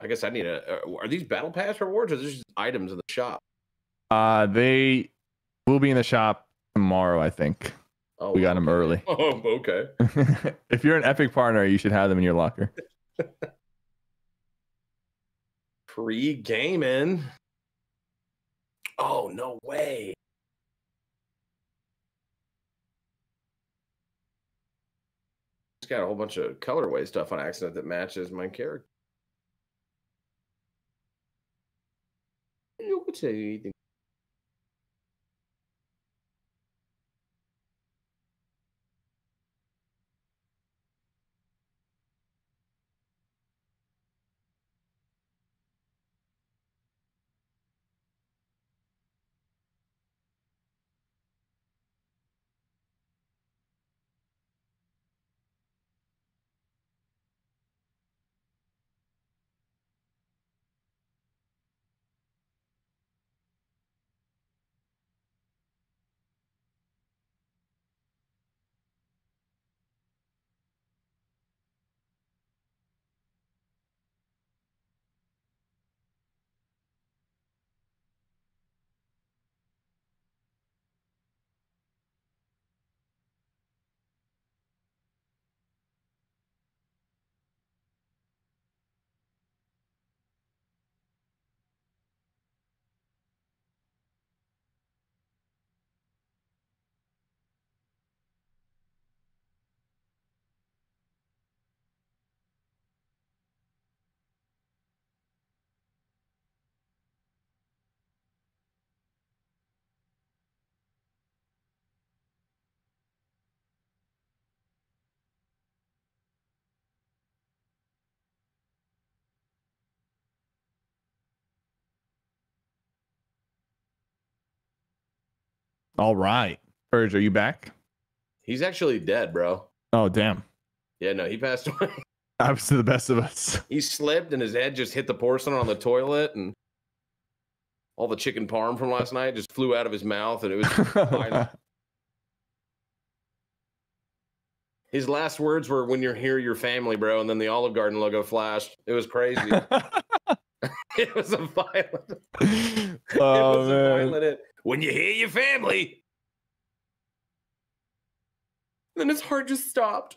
I guess I need a. Are these battle pass rewards or are these just items in the shop? They will be in the shop tomorrow, I think. Oh, we got them early. Oh, okay. If you're an Epic partner, you should have them in your locker. Pre-gaming. Oh, no way. Just got a whole bunch of colorway stuff on accident that matches my character. You could say anything. All right. Purge, are you back? He's actually dead, bro. Oh, damn. Yeah, no, he passed away. Happens to the best of us. He slipped and his head just hit the porcelain on the toilet, and all the chicken parm from last night just flew out of his mouth, and it was violent. His last words were, "When you're here, your family, bro." And then the Olive Garden logo flashed. It was crazy. It was a violent. It was a violent. When you hear your family. Then his heart just stopped.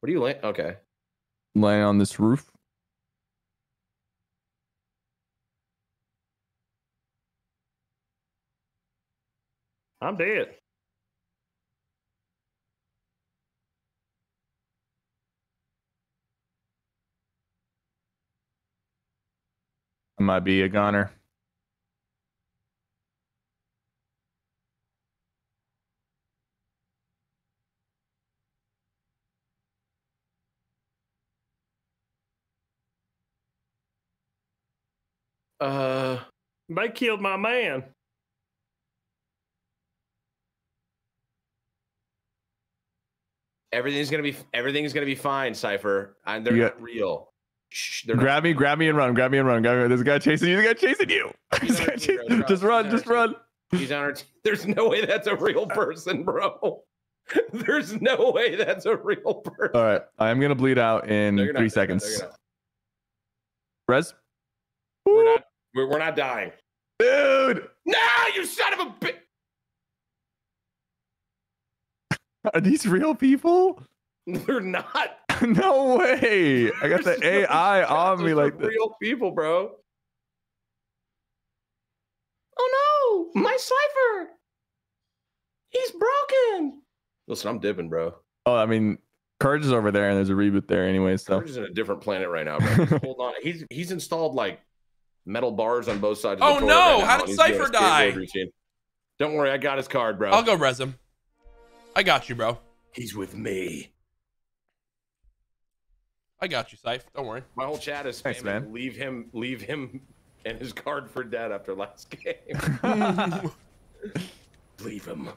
What are you laying? Okay. I'm laying on this roof. I'm dead. I might be a goner. They killed my man. Everything's gonna be fine, Cypher. They're not real. Shh, grab me and run. There's a guy chasing you. Just run, just run. He's on our team. There's no way that's a real person, bro. There's no way that's a real person. All right, I'm gonna bleed out in 3 seconds. Rez, we're not dying, dude. No, you son of a bitch. Are these real people? They're not. No way. I got the AI on me like this. Real people, bro. Oh no, my Cypher. He's broken. Listen, I'm dipping, bro. Oh, I mean, Courage is over there, and there's a reboot there anyway. So Courage is in a different planet right now, bro. Hold on. He's installed like metal bars on both sides. Oh no! How did Cypher die? Don't worry, I got his card, bro. I'll go res him. I got you, bro. He's with me. I got you, Scythe. Don't worry. My whole chat is spamming. Thanks, man. Leave him and his card for dead after last game. Leave him.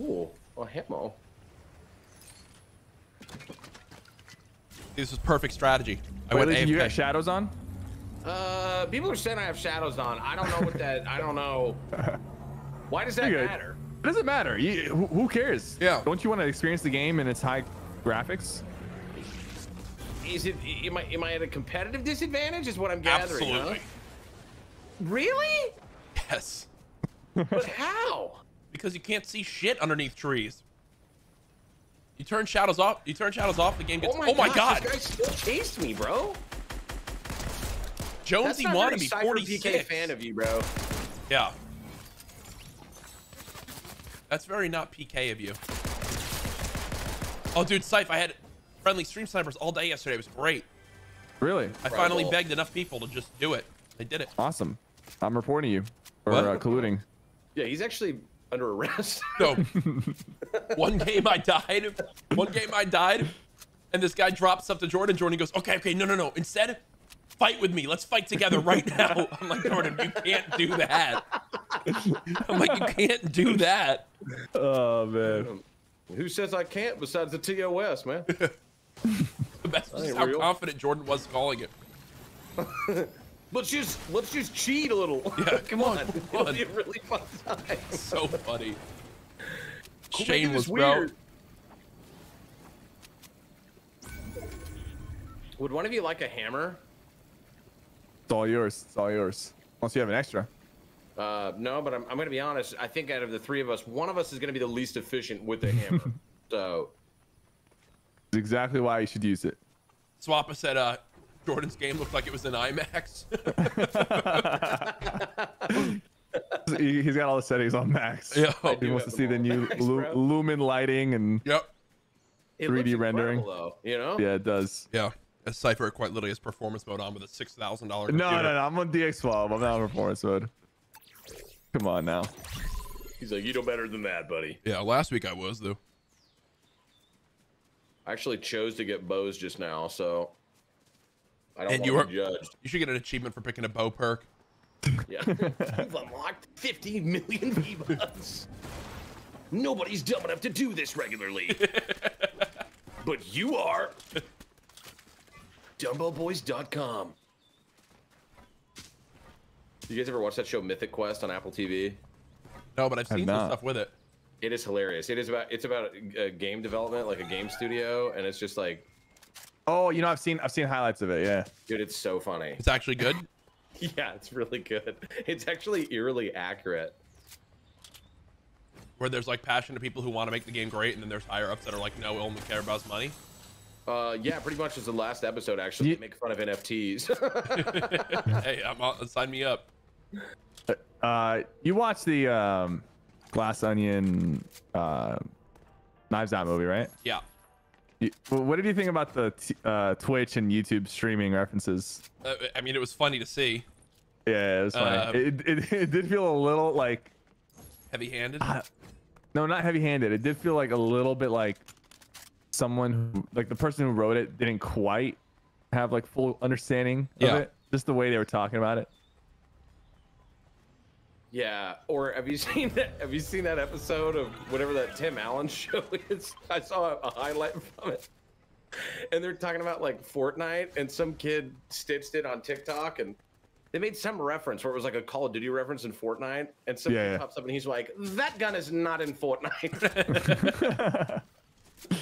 Ooh, a hemo. This is perfect strategy. Wait, you got shadows on? People are saying I have shadows on. I don't know what that. I don't know. Why does that matter? It doesn't matter. Who cares? Yeah. Don't you want to experience the game and its high graphics? Is it? Am I at a competitive disadvantage? Is what I'm gathering. Absolutely. Huh? Really? Yes. But how? Because you can't see shit underneath trees. You turn shadows off. The game gets. Oh my god! This guy still chased me, bro. Jonesy wanted to be 46. Cypher PK fan of you, bro. Yeah. That's very not PK of you. Oh, dude, Scythe, I had friendly stream snipers all day yesterday. It was great. Really? I finally begged enough people to just do it. They did it. Awesome. I'm reporting you for colluding. Yeah, he's actually under arrest. So, one game I died, and this guy drops up to Jordan. Jordan goes, okay, no. Instead, fight with me. Let's fight together right now. I'm like, Jordan, you can't do that. Oh, man. Who says I can't besides the TOS, man? That's just how confident Jordan was calling it. let's just cheat a little. Yeah, come on. It'll be a really fun time. So funny. Shameless, bro. Would one of you like a hammer? It's all yours. Unless you have an extra. No, but I'm going to be honest. I think out of the three of us, one of us is going to be the least efficient with the hammer. So that's exactly why you should use it. Swappa said Jordan's game looked like it was an IMAX. He's got all the settings on max. Yeah. He wants to see the new max, Lumen lighting and 3D rendering. Though, you know? Yeah, it does. Yeah. A Cypher quite literally has performance mode on with a $6,000. No, I'm on DX12. I'm not on performance mode. Come on now. He's like, you know better than that, buddy. Yeah, last week I was, though. I actually chose to get bows just now, so I don't want to be judged. You should get an achievement for picking a bow perk. Yeah. You've unlocked 50 million V-Bucks. Nobody's dumb enough to do this regularly. But you are. DumboBoys.com. You guys ever watch that show Mythic Quest on Apple TV? No, but I've seen some stuff with it. It is hilarious. It is about it's about game development, like a game studio, and it's just like. Oh, you know, I've seen highlights of it. Yeah, dude, it's so funny. It's actually good. Yeah, it's really good. It's actually eerily accurate. Where there's like passionate people who want to make the game great, and then there's higher ups that are like, no, we only care about money. Yeah, pretty much. Is the last episode actually make fun of NFTs? Hey, sign me up. You watch the Glass Onion Knives Out movie, right? Yeah. What did you think about the Twitch and YouTube streaming references? I mean, it was funny to see. Yeah, it was funny. It did feel a little like heavy-handed. No, not heavy-handed. It did feel like a little bit like someone who, like the person who wrote it, didn't quite have like full understanding of it. Just the way they were talking about it. Yeah, or have you seen that? Have you seen that episode of whatever that Tim Allen show is? I saw a highlight from it, and they're talking about like Fortnite, and some kid stitched it on TikTok, and they made some reference where it was like a Call of Duty reference in Fortnite, and somebody pops up and he's like, "That gun is not in Fortnite."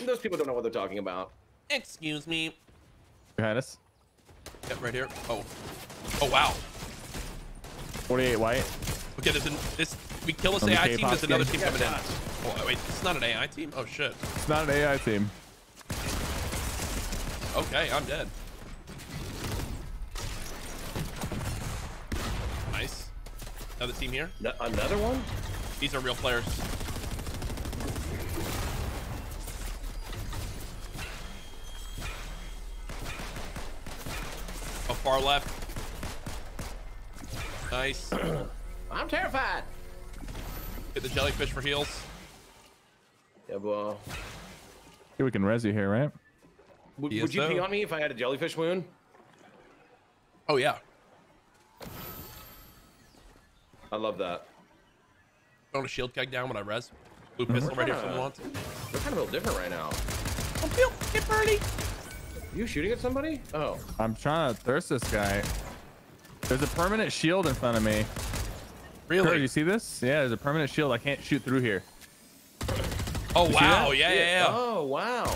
Those people don't know what they're talking about. Excuse me. Johannes. Yep, right here. Oh, oh wow. 48 white. Okay, there's we kill this AI team, there's another team coming in. Oh, wait, it's not an AI team? Oh, shit. It's not an AI team. Okay, I'm dead. Nice. Another team here. Another one? These are real players. Oh, far left. Nice. I'm terrified. Get the jellyfish for heals. Yeah, well. Here we can res you here, right? Would you pee on me if I had a jellyfish wound? Oh, yeah. I love that. Throwing a shield keg down when I res. Blue pistol right here if someone wants. We're kind of a little different right now. Don't feel it, Birdie. You shooting at somebody? Oh. I'm trying to thirst this guy. There's a permanent shield in front of me. Really? Kurt, you see this? Yeah, there's a permanent shield. I can't shoot through here. Oh, wow. Yeah, yeah, yeah. Oh, wow.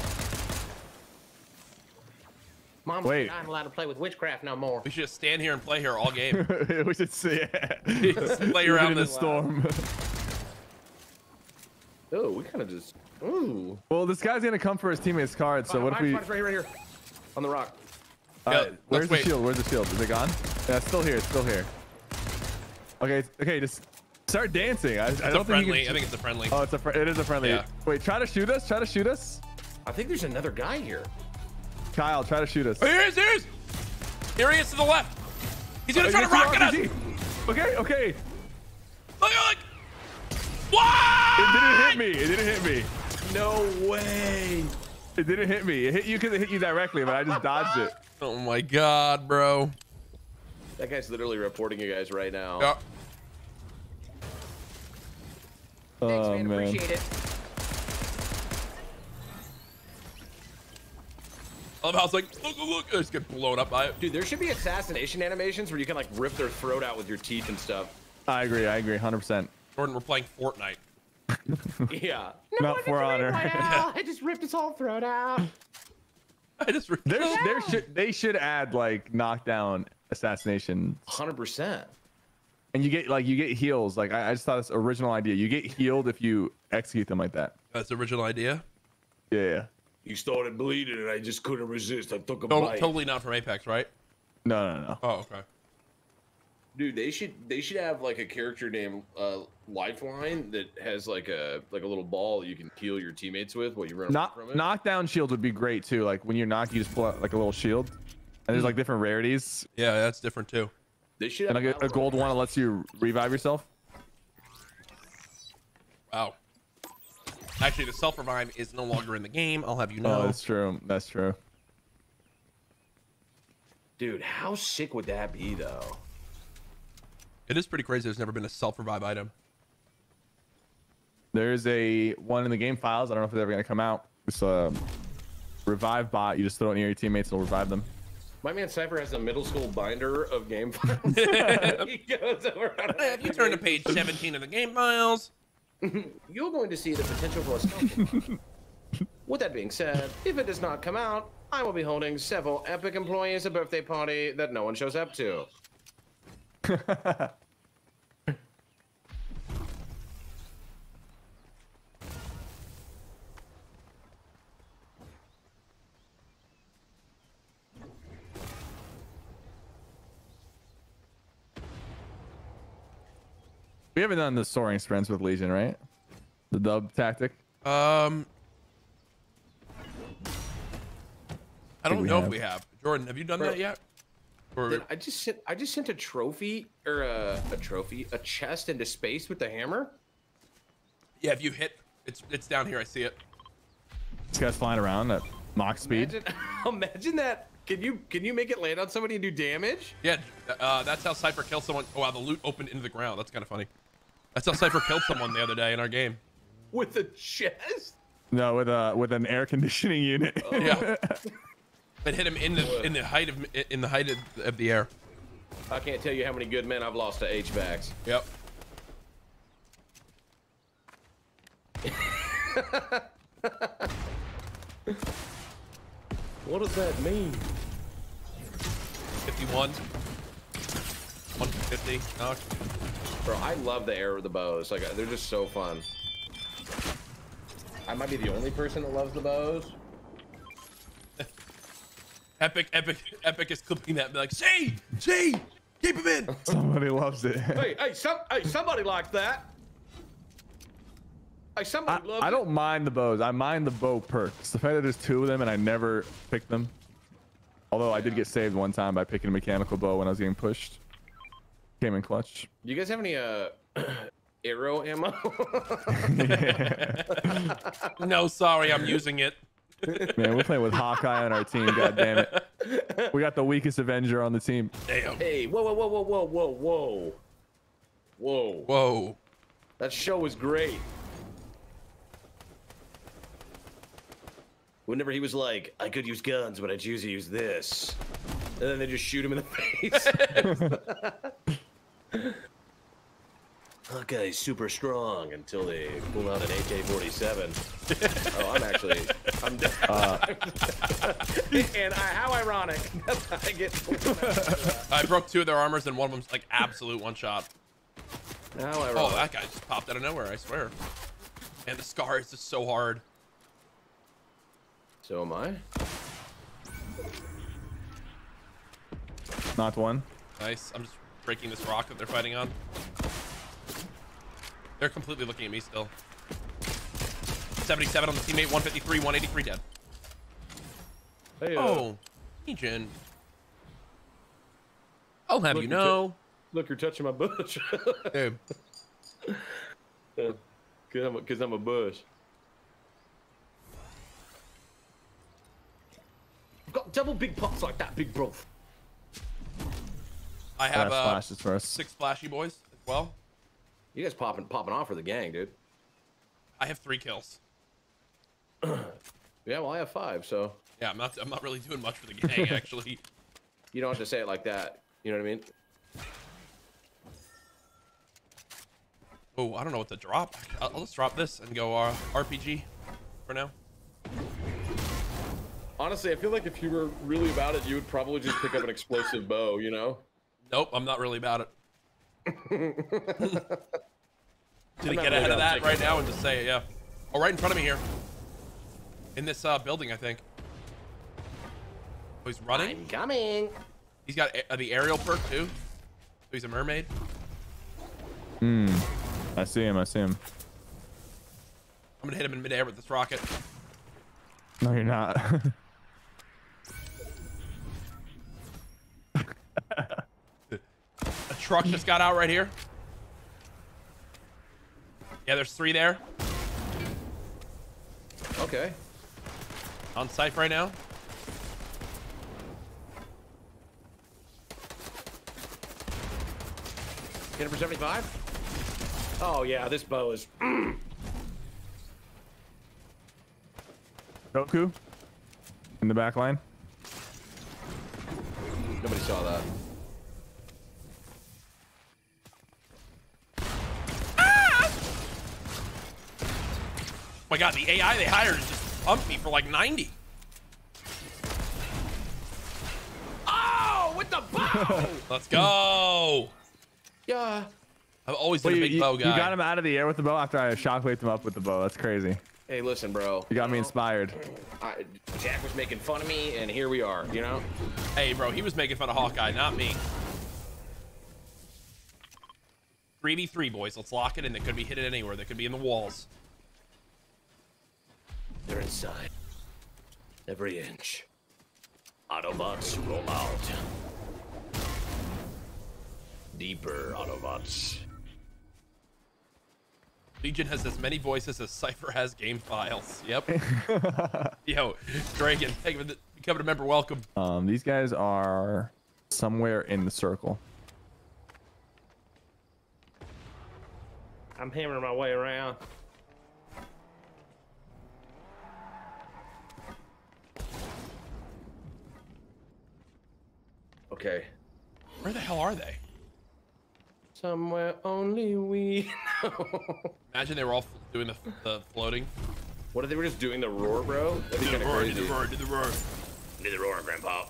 Mom said I'm allowed to play with witchcraft no more. We should just stand here and play here all game. We should play around in the storm. Oh, we kind of just. Ooh. Well, this guy's going to come for his teammate's card. So what if we. Right here, right here. On the rock. Where's the shield? Where's the shield? Is it gone? Yeah, it's still here. It's still here. Okay, okay, just start dancing. I don't think you can... I think it's a friendly. Oh, it's it is a friendly. Yeah. Wait, try to shoot us. Try to shoot us. I think there's another guy here. Kyle, try to shoot us. Oh, here he is. Here he is. Here he is to the left. He's going to try to rocket us. Okay, okay. Look. What? It didn't hit me. It didn't hit me. No way. It didn't hit me. It hit you because it hit you directly, but I just dodged it. Oh, my God, bro. That guy's literally reporting you guys right now. Yeah. Thanks, man. Appreciate it. I love how it's like, look, look, I just get blown up by it. Dude, there should be assassination animations where you can like rip their throat out with your teeth and stuff. I agree, 100%. Jordan, we're playing Fortnite. Yeah. No, not for honor. Right now. I just ripped his whole throat out. I just ripped his throat out. They should add like knockdown assassination 100%, and you get heals. Like I just thought this original idea. You get healed if you execute them like that. That's the original idea. Yeah, you started bleeding and I just couldn't resist. I took a bite. Totally not from Apex, right? No. Oh, okay. Dude, they should have like a character named Lifeline that has like a little ball you can heal your teammates with while you run from it. Knockdown shield would be great too. Like when you're knocked, you just pull out like a little shield. And there's like different rarities. Yeah, that's different too. They should have a gold one that lets you revive yourself. Wow. Actually, the self revive is no longer in the game. I'll have you know. Oh, that's true. That's true. Dude, how sick would that be, though? It is pretty crazy. There's never been a self revive item. There's a one in the game files. I don't know if it's ever gonna come out. It's a revive bot. You just throw it near your teammates. It'll revive them. My man Cypher has a middle school binder of game files. He goes over. If you turn to page 17 of the game files, you're going to see the potential for a skeleton. With that being said, if it does not come out, I will be holding several Epic employees a birthday party that no one shows up to. We haven't done the soaring sprints with Legion, right? The dub tactic. I don't know if we have. Jordan, have you done that yet? Or... I just sent a trophy or a chest into space with the hammer. Yeah, if you hit, it's down here. I see it. This guy's flying around at mock speed. Imagine that. Can you make it land on somebody and do damage? Yeah, that's how Cypher killed someone. Oh wow, the loot opened into the ground. That's kind of funny. That's how Cypher killed someone the other day in our game. With a chest? No, with an air conditioning unit. Oh. Yeah. It hit him in the height of the air. I can't tell you how many good men I've lost to HVACs. Yep. What does that mean? 51. 150. Knock. Bro, I love the air of the bows. Like, they're just so fun. I might be the only person that loves the bows. Epic is clipping that. Be like, see, keep him in. Somebody loves it. hey, somebody liked that. I don't mind the bows. I mind the bow perks. The fact that there's two of them and I never picked them. Although I did get saved one time by picking a mechanical bow when I was getting pushed. Came in clutch. Do you guys have any arrow ammo? No, sorry, I'm using it. Man, we're playing with Hawkeye on our team. God damn it. We got the weakest Avenger on the team. Damn. Hey, whoa. That show was great. Whenever he was like, I could use guns, but I choose to use this. And then they just shoot him in the face. Hawkeye's super strong until they pull out an AK-47. Oh, I'm done. And how ironic. I get. I broke two of their armors and one of them's like absolute one shot. How ironic. Oh, that guy just popped out of nowhere, I swear. And the scar is just so hard. So am I. Not one. Nice. I'm just breaking this rock that they're fighting on. They're completely looking at me still. 77 on the teammate, 153, 183 dead. Hey, oh, Legion. I'll have you know. Look, you're touching my bush. Dude. Because I'm a bush. Got double big pots like that, big bro. I have flashes for us. 6 flashy boys as well. You guys popping off for the gang, dude. I have 3 kills. Yeah, well, I have 5, so. Yeah, I'm not really doing much for the gang, actually. You don't have to say it like that. You know what I mean? Oh, I don't know what to drop. I'll just drop this and go RPG for now. Honestly, I feel like if you were really about it, you would probably just pick up an explosive bow, you know? Nope, I'm not really about it. Did I get ahead of that right now and just say it, yeah. Oh, right in front of me here. In this building, I think. Oh, he's running. I'm coming. He's got the aerial perk, too. So he's a mermaid. Hmm. I see him. I'm going to hit him in midair with this rocket. No, you're not. A truck just got out right here. Yeah, there's 3 there. Okay. On site right now. Get him for 75. Oh yeah, this bow is. Goku in the back line. Nobody saw that. Oh my God, the AI they hired just pumped me for like 90. Oh, with the bow! Let's go! Yeah. I've always been a big bow guy. You got him out of the air with the bow after I shockwaved him up with the bow. That's crazy. Hey, listen, bro. You got me inspired. Jack was making fun of me, and here we are, you know? Hey, bro, he was making fun of Hawkeye, not me. 3v3, boys. Let's lock it in. They could be hidden anywhere. They could be in the walls. They're inside. Every inch. Autobots roll out. Deeper, Autobots. Legion has as many voices as Cypher has game files. Yep. Yo, Dragon, thank you for becoming a member. Welcome. These guys are somewhere in the circle. I'm hammering my way around. Okay. Where the hell are they? Somewhere only we know. Imagine they were all doing the floating. What, are they were just doing the roar, bro? Do the roar, Grandpa.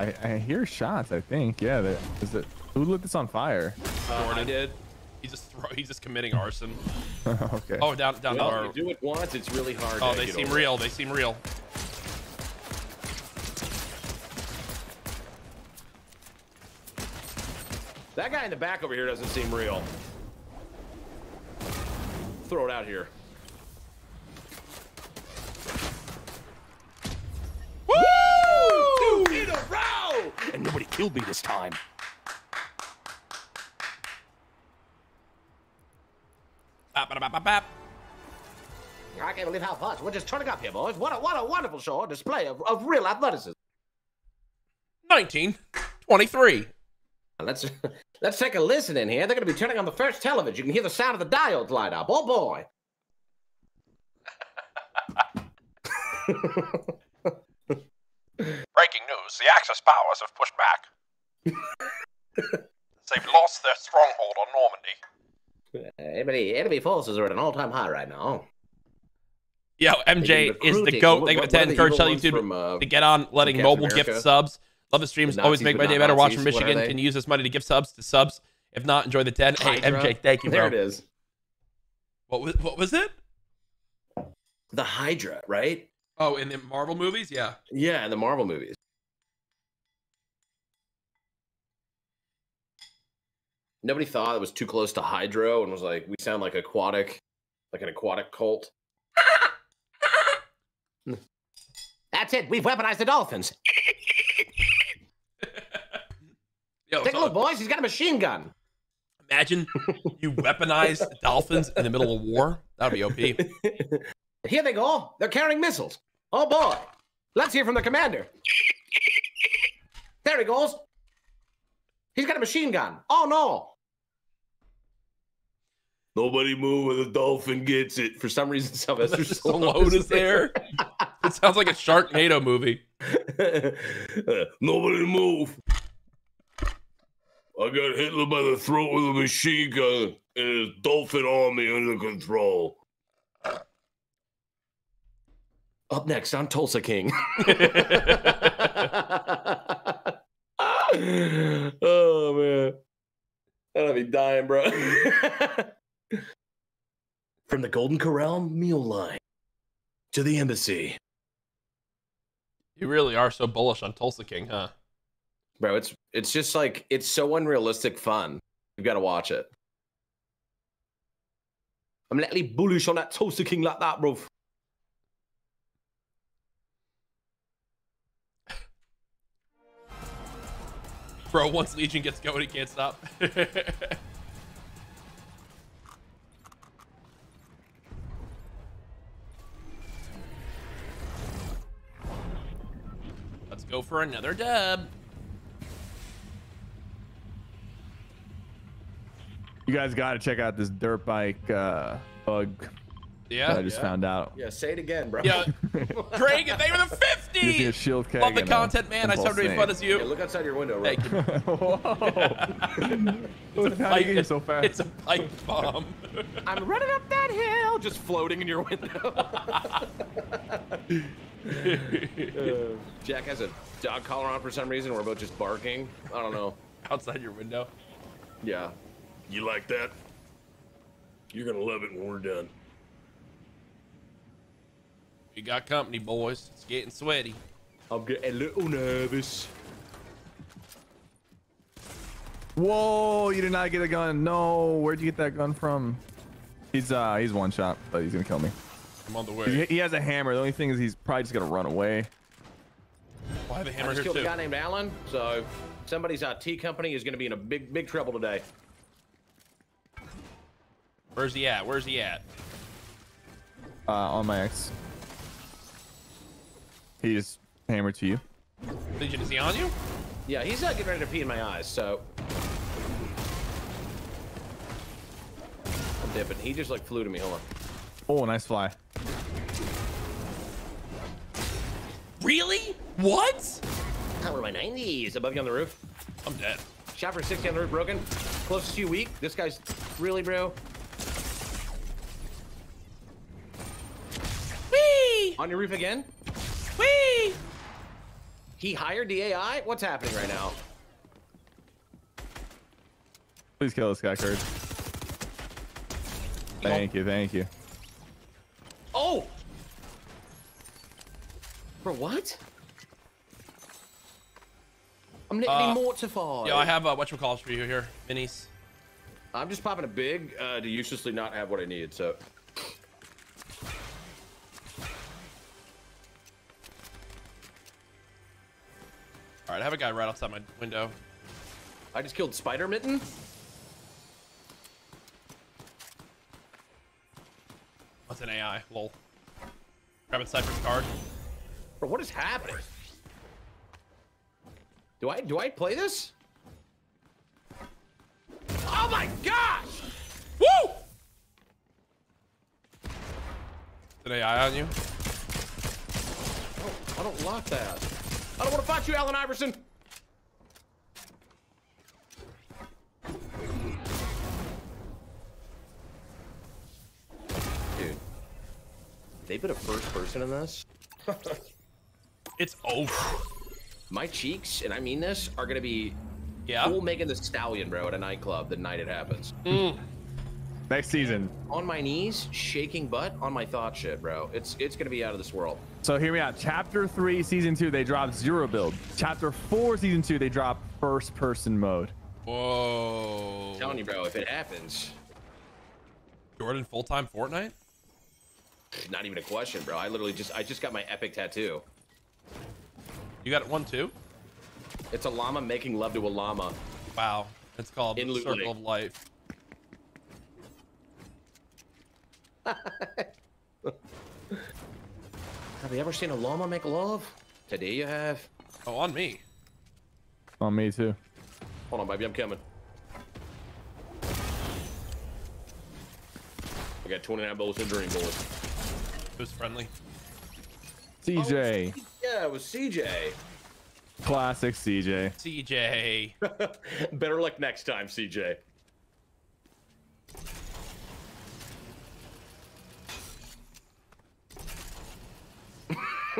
I hear shots, I think. Yeah, who lit this on fire? I did. He's just committing arson. Okay. Oh, down well, the road. Do it once, it's really hard. Oh, they seem real. They seem real. That guy in the back over here doesn't seem real. Throw it out here. Woo! 2 in a row! And nobody killed me this time. Bap. I can't believe how fast we're just turning up here, boys. What a wonderful show, a display of real athleticism. 1923. Let's take a listen in here. They're going to be turning on the first television. You can hear the sound of the diodes light up. Oh, boy. Breaking news. The Axis powers have pushed back. They've lost their stronghold on Normandy. Enemy forces are at an all-time high right now. Yo, MJ is the GOAT. They're going to encourage YouTube to get on letting mobile gift subs. Love the streams. Always make my day better. Watch from Michigan. Can use this money to give subs to subs. If not, enjoy the 10. Hey, MJ, thank you, bro. There it is. What was it? The Hydra, right? Oh, in the Marvel movies? Yeah. Yeah, in the Marvel movies. Nobody thought it was too close to Hydro and was like, we sound like aquatic, like an aquatic cult. That's it. We've weaponized the dolphins. Yo, take a look, boys. He's got a machine gun. Imagine you weaponize dolphins in the middle of war. That would be OP. Here they go. They're carrying missiles. Oh, boy. Let's hear from the commander. There he goes. He's got a machine gun. Oh, no. Nobody move when the dolphin gets it. For some reason, Sylvester Stallone is there. It sounds like a Sharknado movie. Nobody move. I got Hitler by the throat with a machine gun and his dolphin army under control. Up next on Tulsa King. Oh, man. I'd be dying, bro. From the Golden Corral meal line to the embassy. You really are so bullish on Tulsa King, huh? Bro, it's just like, it's so unrealistic fun. You've got to watch it. I'm literally bullish on that Tulsa King like that, bro. Bro, once Legion gets going, he can't stop. go for another dub. You guys got to check out this dirt bike bug. Yeah, I just found out. Yeah, say it again, bro. Yeah, Craig, they were the 50. Shield keg. Love the content, man. I started doing fun as you. Yeah, look outside your window, bro. Thank you. Whoa! How you get so fast? It's a pipe bomb. I'm running up that hill, just floating in your window. Jack has a dog collar on for some reason. We're both just barking. I don't know. Outside your window. Yeah. You like that? You're gonna love it when we're done. You got company, boys. It's getting sweaty. I'm getting a little nervous. Whoa, you did not get a gun. No, where'd you get that gun from? He's one shot, but he's gonna kill me. I'm on the way. He has a hammer. The only thing is he's probably just gonna run away. Well, I have a hammer here too. I just killed a guy named Alan, so somebody's IT company is gonna be in a big trouble today. Where's he at? Where's he at? On my X. He just hammered to you. Legion, is he on you? Yeah, he's not getting ready to pee in my eyes, so. I'm dipping. He just like flew to me. Hold on. Oh, nice fly. Really? What? Power my 90s. Above you on the roof. I'm dead. Shot for 60 on the roof, broken. Closest to you, weak. This guy's really, bro. Whee! On your roof again? Whee! He hired the AI? What's happening right now? Please kill this guy, Kurt. Thank you, thank you. Oh! Bro, what? I'm literally mortified. Yeah, I have whatchamacallit for you here, minis. I'm just popping a big to uselessly not have what I need, so. All right, I have a guy right outside my window. I just killed Spider Mitten. That's an AI. Lol. Grabbing Cypher's card. Bro, what is happening? Do I play this? Oh my gosh! Woo! Is an AI on you? Oh, I don't lock that. I don't want to fight you, Allen Iverson. Dude, they put a first person in this. It's over. My cheeks, and I mean this, are gonna be cool making the stallion, bro, at a nightclub the night it happens. Mm. Next season. On my knees, shaking butt on my thought shit, bro. It's gonna be out of this world. So hear me out. Chapter 3, Season 2, they dropped zero build. Chapter 4, Season 2, they dropped first person mode. Whoa. I'm telling you, bro, if it happens. Jordan full-time Fortnite? Not even a question, bro. I literally just got my epic tattoo. You got one too? It's a llama making love to a llama. Wow. It's called the Circle of Life. Have you ever seen a llama make love? Today you have. Oh, on me. On me too. Hold on, baby, I'm coming. I got 29 bullets in dream, boys. It was friendly. CJ. Oh, yeah, it was CJ. Classic CJ. CJ. Better luck next time, CJ.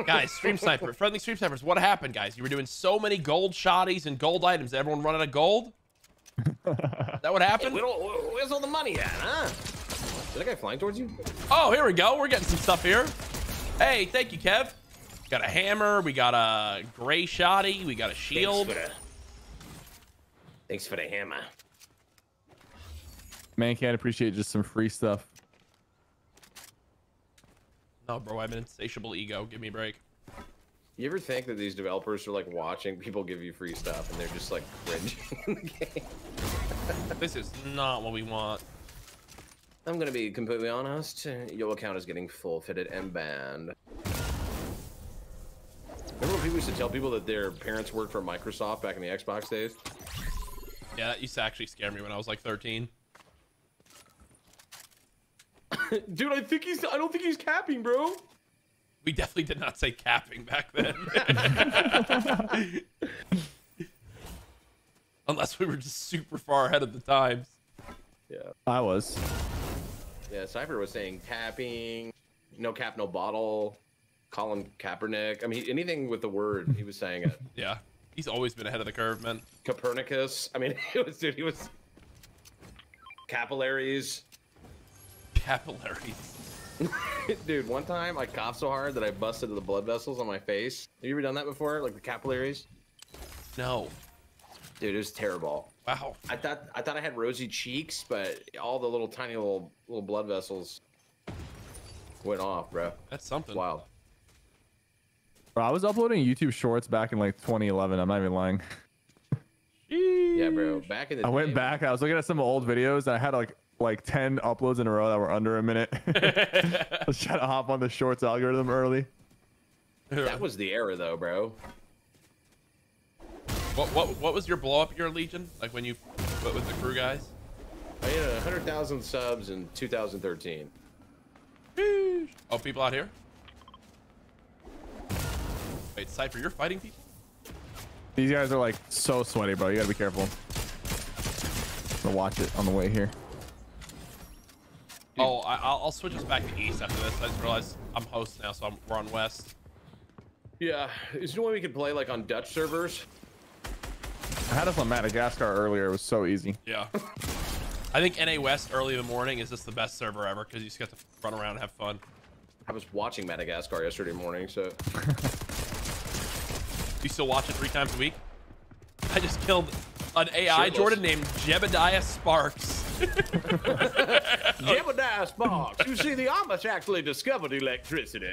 Guys, stream sniper, friendly stream snipers. What happened, guys? You were doing so many gold shotties and gold items. Everyone run out of gold. That would happen. Hey, where's all the money at, huh? Is that guy flying towards you? Oh, here we go. We're getting some stuff here. Hey, thank you, Kev. Got a hammer. We got a gray shotty. We got a shield. Thanks for the hammer. Man, can't appreciate just some free stuff. No, bro, I have an insatiable ego. Give me a break. You ever think that these developers are like watching people give you free stuff and they're just like cringing in the game? This is not what we want. I'm gonna be completely honest. Your account is getting forfeited and banned. Remember when people people used to tell people that their parents worked for Microsoft back in the Xbox days. Yeah, that used to actually scare me when I was like 13. Dude, I don't think he's capping, bro. We definitely did not say capping back then. Unless we were just super far ahead of the times. Yeah. I was. Yeah, Cypher was saying capping, no cap, no bottle, Colin Kaepernick. I mean, anything with the word, he was saying it. Yeah. He's always been ahead of the curve, man. Copernicus. I mean, it was, dude, he was. Capillaries. Capillaries. Dude, one time I coughed so hard that I busted the blood vessels on my face. Have you ever done that before? Like the capillaries? No. Dude, it was terrible. Wow. I thought I had rosy cheeks, but all the little tiny little blood vessels went off, bro. That's something. Wow. Bro, I was uploading YouTube shorts back in like 2011. I'm not even lying. Yeah, bro. Back in the day, I went back. I was looking at some old videos, and I had like 10 uploads in a row that were under a minute. I was trying to hop on the shorts algorithm early. That was the era, though, bro. What was your blow up your Legion? Like when you put with the crew guys? I had 100,000 subs in 2013. Oh, people out here? Wait, Cypher, you're fighting people? These guys are like so sweaty, bro. You gotta be careful. I'm gonna watch it on the way here. Dude. Oh, I'll switch us back to east after this. I just realized I'm host now, so we're on west. Yeah, is there a way we could play like on Dutch servers? I had us on Madagascar earlier. It was so easy. Yeah. I think NA West early in the morning is just the best server ever because you just got to run around and have fun. I was watching Madagascar yesterday morning, so. You still watch it 3 times a week? I just killed an AI Shirtless. Jordan named Jebediah Sparks. Jebediah Sparks. You see, the Amish actually discovered electricity.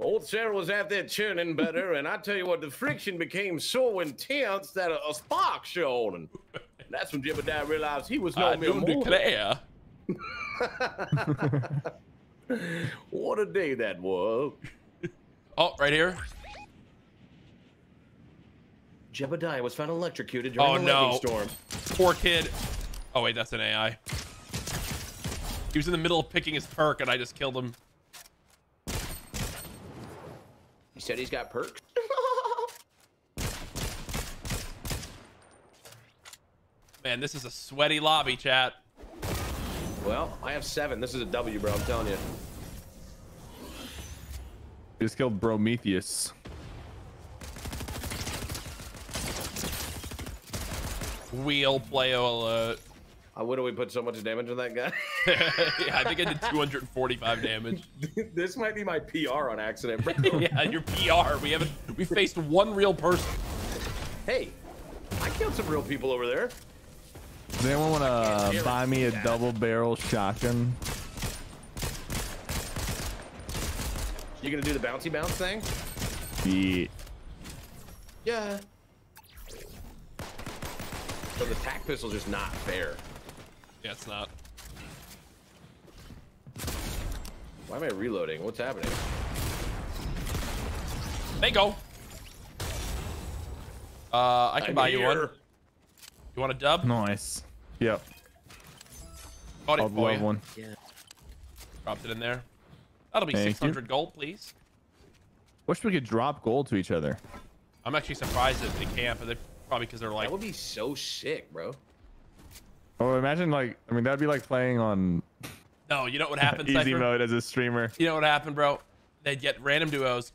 Old Sarah was out there churning butter, and I tell you what, the friction became so intense that a spark showed, and that's when Jebediah realized he was no mere mortal. What a day that was. Oh, right here. Jebediah was found electrocuted during a lightning storm. Poor kid. Oh, wait, that's an AI. He was in the middle of picking his perk, and I just killed him. He said he's got perks. Man, this is a sweaty lobby, chat. Well, I have 7. This is a W, bro. I'm telling you. We just killed Prometheus. Wheel playo alert. I wouldn't we put so much damage on that guy. Yeah, I think I did 245 damage. This might be my PR on accident, bro. Yeah, your PR. We faced one real person. Hey, I killed some real people over there. Does anyone want to buy me a double barrel shotgun? You gonna do the bouncy bounce thing? Yeah. Yeah. So the tac pistol's just not fair. Yeah, it's not. Why am I reloading? What's happening? They go. I can buy you one. You want a dub? Nice. Yep. Got it for you. One. Yeah. Dropped it in there. That'll be 600 gold, please. Wish we could drop gold to each other. I'm actually surprised that they can't, but they probably because they're like. That would be so sick, bro. Oh, imagine like, I mean, that'd be like playing on. No, you know what would happen? Easy mode as a streamer. You know what happened, bro? They'd get random duos.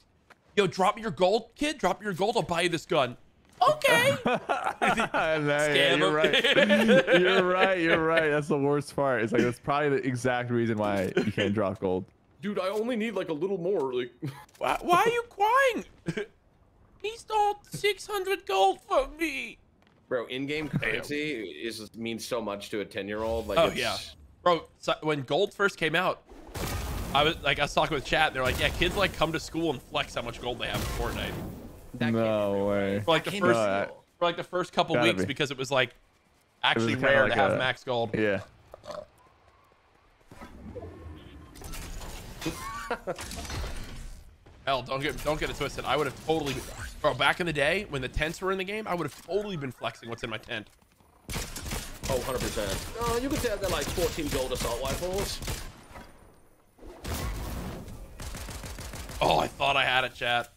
Yo, drop me your gold, kid. Drop me your gold. I'll buy you this gun. Okay. No, yeah, you're right. You're right. You're right. That's the worst part. It's like that's probably the exact reason why you can't drop gold. Dude, I only need like a little more. Like, why are you crying? He stole 600 gold from me. Bro, in-game currency means so much to a 10-year-old. Like, oh, it's... yeah. Bro, so when gold first came out, I was talking with chat, and they're like, yeah, kids like come to school and flex how much gold they have in Fortnite. That no way. For like the first couple weeks because it was like actually rare to have max gold. Yeah. Hell, don't get it twisted. I would have totally been, bro, back in the day when the tents were in the game, I would have totally been flexing what's in my tent. Oh, 100%. No, you could say they're like 14 gold assault rifles. Oh, I thought I had it, chat.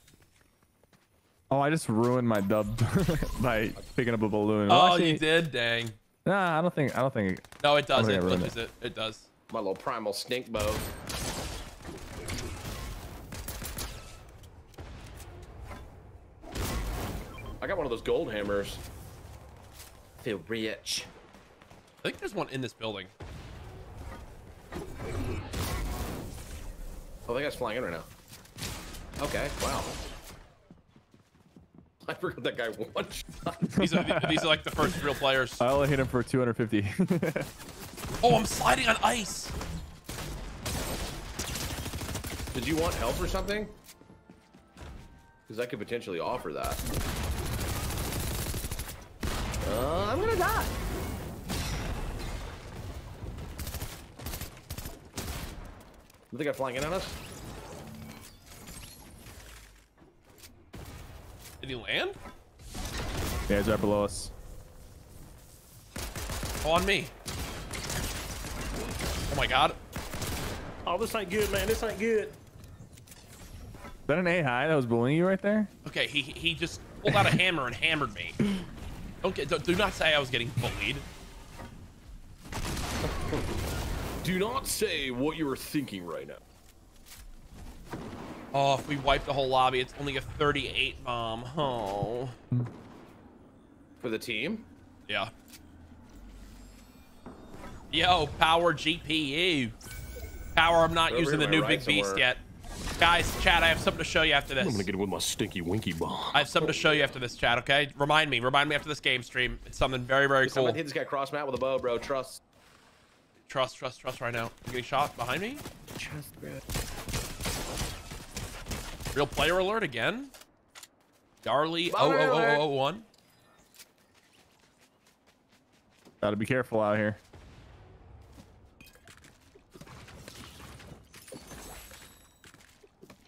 Oh, I just ruined my dub by picking up a balloon. Well, oh, actually, you did? Dang. Nah, I don't think. No, it does. It glitches it. It does. My little primal stink bow. I got one of those gold hammers. Feel rich. I think there's one in this building. Oh, that guy's flying in right now. Okay, wow. I forgot that guy won. these are like the first real players. I only hit him for 250. Oh, I'm sliding on ice. Did you want help or something? Because I could potentially offer that. I'm gonna die. You think I'm flying in on us? Did he land? Yeah, he's right below us. Oh, on me. Oh my god. Oh, this ain't good, man. This ain't good. Is that an AI that was bullying you right there? Okay, he just pulled out a hammer and hammered me. Do not say I was getting bullied. Do not say what you were thinking right now. Oh, if we wipe the whole lobby, it's only a 38 bomb. Oh. For the team? Yeah. Yo, power GPU. Power, I'm not using the new big beast yet. Guys, chat, I have something to show you after this. I'm gonna get it with my stinky winky bomb. I have something to show you after this, chat, okay? Remind me after this game stream. It's something very, very cool. Someone hit this guy cross map with a bow, bro. Trust. Trust right now. I'm getting shot behind me. Trust, bro. Real player alert again. Darley 00001. Gotta be careful out here.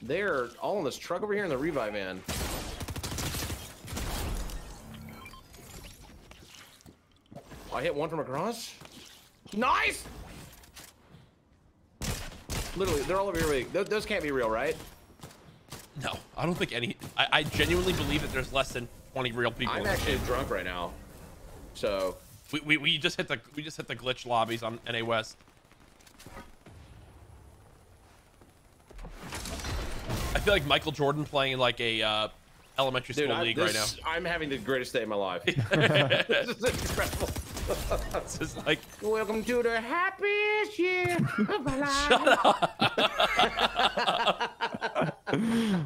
They're all in this truck over here in the revive van. Oh, I hit one from across. Nice! Literally, they're all over here. Those can't be real, right? No, I don't think any. I genuinely believe that there's less than 20 real people. I'm actually drunk right now, so we just hit the glitch lobbies on NA West. I feel like Michael Jordan playing in like a elementary school league right now. I'm having the greatest day of my life. This is incredible. It's just like, welcome to the happiest year of my life. Shut up. I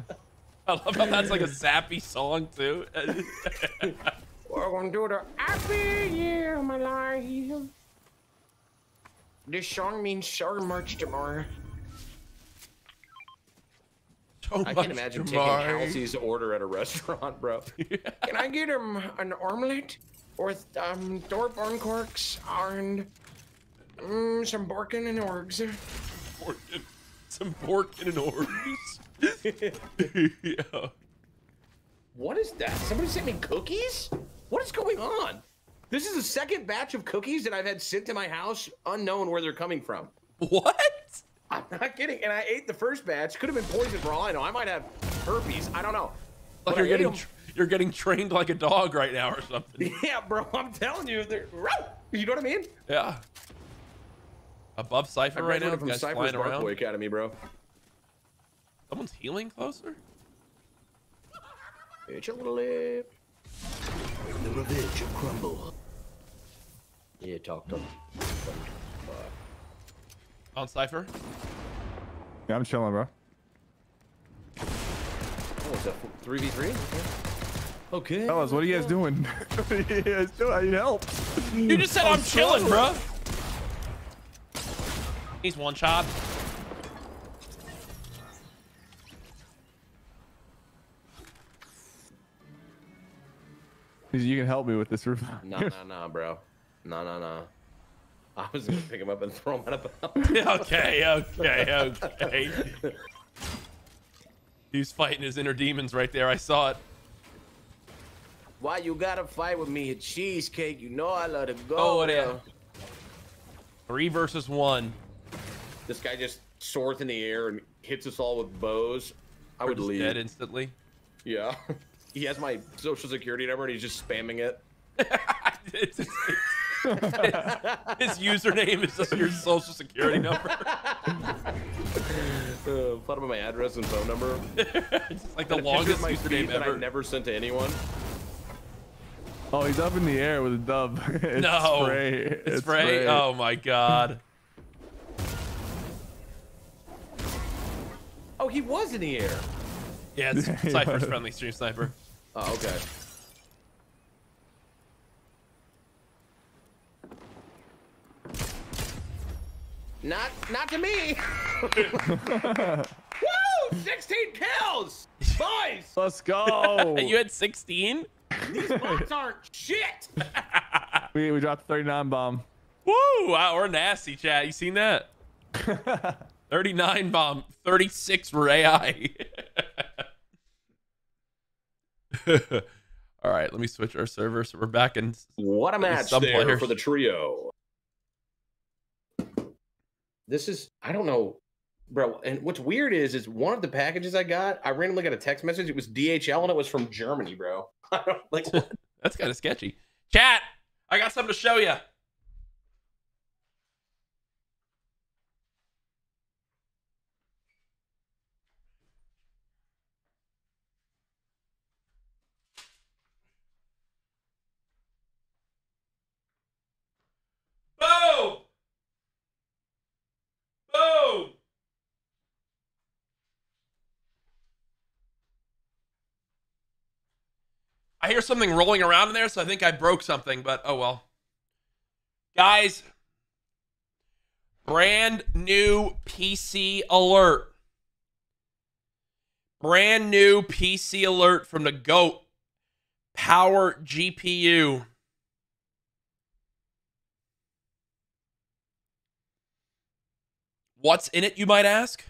love how that's like a sappy song too. We're gonna do the happy year of my life. This song means so much tomorrow. So I can imagine tomorrow. Taking Halsey's order at a restaurant, bro. Yeah. Can I get him an omelet with Dorborn corks and some Borkin and Orgs? Borkin. Some pork and an orange. Yeah. What is that? Somebody sent me cookies? What is going on? This is the second batch of cookies that I've had sent to my house, unknown where they're coming from. What? I'm not kidding. And I ate the first batch. Could have been poison for all I know. I might have herpes. I don't know. Like you're getting trained like a dog right now or something. Yeah, bro. I'm telling you. You know what I mean? Yeah. Above Cypher right now, guys flying around. Academy, bro. Someone's healing closer? It's a little lip. The revenge of Crumble. Yeah, talk to him. On Cypher? Yeah, I'm chilling, bro. Oh, is that 3v3? Okay. Fellas, what are you guys doing? I need help. You just said I'm chilling, bro. He's one shot. You can help me with this roof. No, bro. No. I was gonna pick him up and throw him out of bounds. Okay. He was fighting his inner demons right there. I saw it. Why you gotta fight with me? A cheesecake. You know I love to go. Oh, yeah. 3 versus 1. This guy just soars in the air and hits us all with bows. I would leave. Dead instantly. Yeah. He has my social security number and he's just spamming it. His username is just your social security number. Put up my address and phone number. It's like the longest username ever. That I've never sent to anyone. Oh, he's up in the air with a dub. It's no. Spray. It's Spray. Spray. Oh my God. Oh, he was in the air. Yeah, it's Cypher's friendly stream sniper. Oh, okay. Not to me. Woo! 16 kills, boys. Let's go. You had 16. These bots aren't shit. we dropped the 39 bomb. Woo! Wow, we're nasty, chat. You seen that? 39 bomb, 36 for AI. All right, let me switch our server so we're back in. What a match there players. For the trio. This is, I don't know, bro. And what's weird is one of the packages I got, I randomly got a text message. It was DHL and it was from Germany, bro. Like, that's kind of sketchy. Chat, I got something to show you. I hear something rolling around in there, so I think I broke something, but oh well. Guys, brand new PC alert. Brand new PC alert from the GOAT, Power GPU. What's in it, you might ask?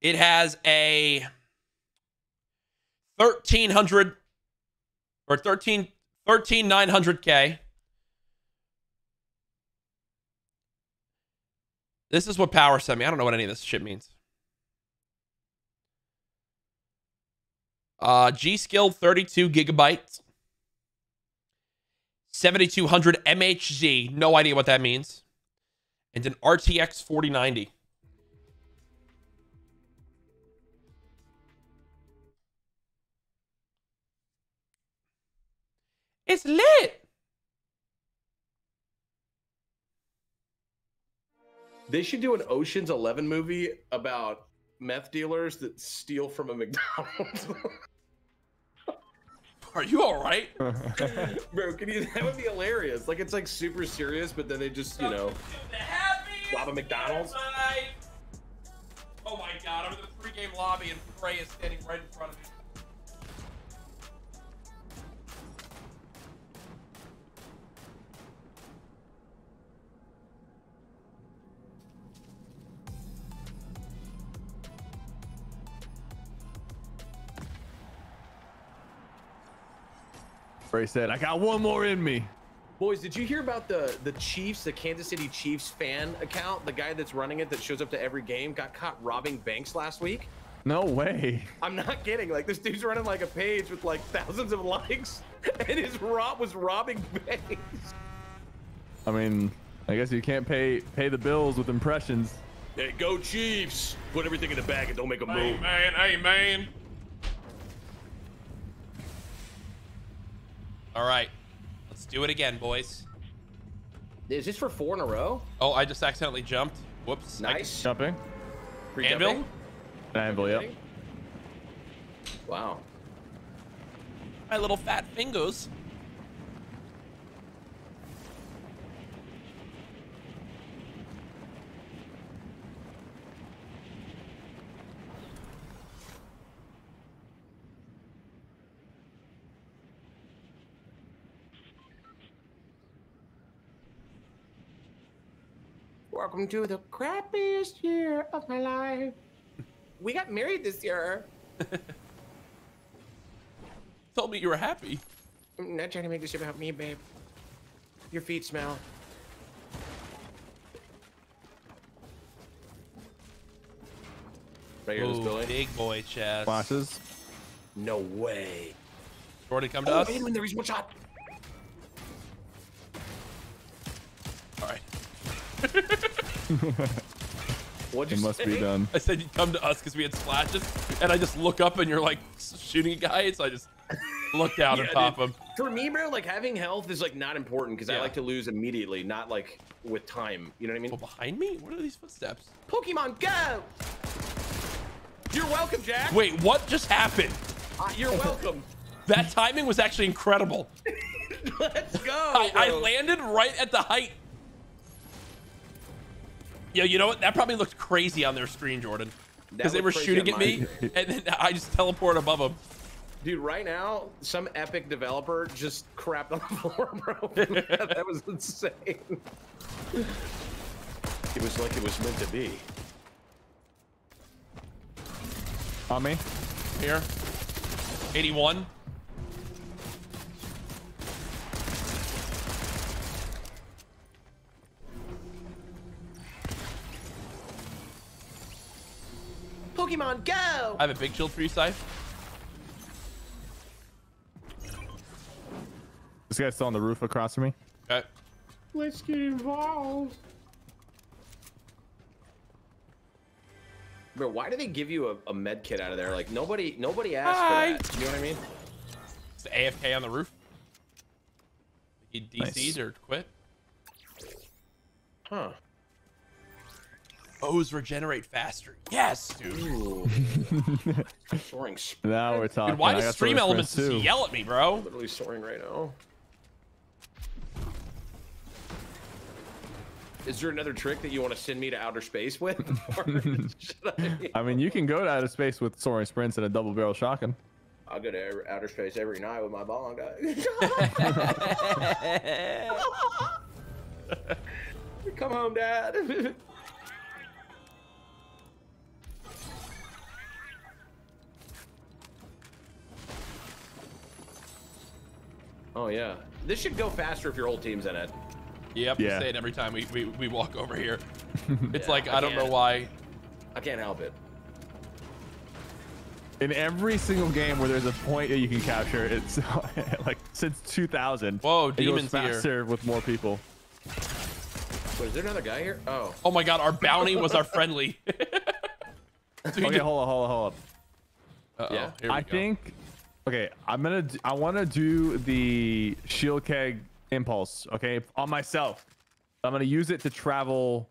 It has a 1300 or 13900K. This is what Power sent me. I don't know what any of this shit means. G-Skill 32 gigabytes. 7200 MHz. No idea what that means. And an RTX 4090. It's lit. They should do an Ocean's 11 movie about meth dealers that steal from a McDonald's. Are you all right? Bro, can you, that would be hilarious. Like, it's like super serious, but then they just, you know, rob a McDonald's. Oh my God, I'm in the pregame lobby and Frey is standing right in front of me. He said, I got one more in me. Boys, did you hear about the Chiefs, the Kansas City Chiefs fan account? The guy that's running it that shows up to every game got caught robbing banks last week. No way. I'm not kidding. Like, this dude's running like a page with like thousands of likes and his rob was robbing banks. I mean, I guess you can't pay the bills with impressions. Hey, go Chiefs. Put everything in the bag and don't make a move. Man, hey, man. All right, let's do it again, boys. Is this for 4 in a row? Oh, I just accidentally jumped. Whoops. Nice. Jumping. Anvil? Anvil, yep. Wow. My little fat fingers. Welcome to the crappiest year of my life. We got married this year. Told me you were happy. I'm not trying to make this shit about me, babe. Your feet smell. Right here, Billy. Big boy chest. Flashes. No way. Already come to us. And when there is one shot. All right. What you must be done. I said you come to us because we had splashes, and I just look up and you're like shooting a guy, so I just look down and pop him. For me, bro, like having health is like not important because I like to lose immediately, not like with time. You know what I mean? Well, behind me? What are these footsteps? Pokemon Go. You're welcome, Jack. Wait, what just happened? You're welcome. That timing was actually incredible. Let's go. I landed right at the height. Yo, you know what? That probably looked crazy on their screen, Jordan, because they were shooting at me, and then I just teleported above them. Dude, right now, some epic developer just crapped on the floor, bro. That was insane. It was like it was meant to be. On me. Here. 81. Pokemon Go! I have a big shield for you, Scythe. This guy's still on the roof across from me. Okay. Let's get involved. Bro, why do they give you a med kit out of there? Like nobody asked for that. You know what I mean? It's the AFK on the roof. He DC'd or quit. Huh. O's regenerate faster. Yes, dude. Soaring. Now we're talking. Dude, why does Stream Elements just yell at me, bro? I'm literally soaring right now. Is there another trick that you want to send me to outer space with? I mean, you can go to outer space with soaring sprints and a double barrel shotgun. I'll go to outer space every night with my bong. Come home, Dad. Oh, yeah. This should go faster if your whole team's in it. Yep, yeah. We say it every time we walk over here. It's like, I don't know why. I can't help it. In every single game where there's a point that you can capture, it's like since 2000. Whoa, demons faster here. With more people. Wait, is there another guy here? Oh. Oh my God, our bounty was our friendly. Okay, hold up. Uh-oh, yeah, here we go. Okay, I want to do the shield keg impulse, okay, on myself. I'm gonna use it to travel,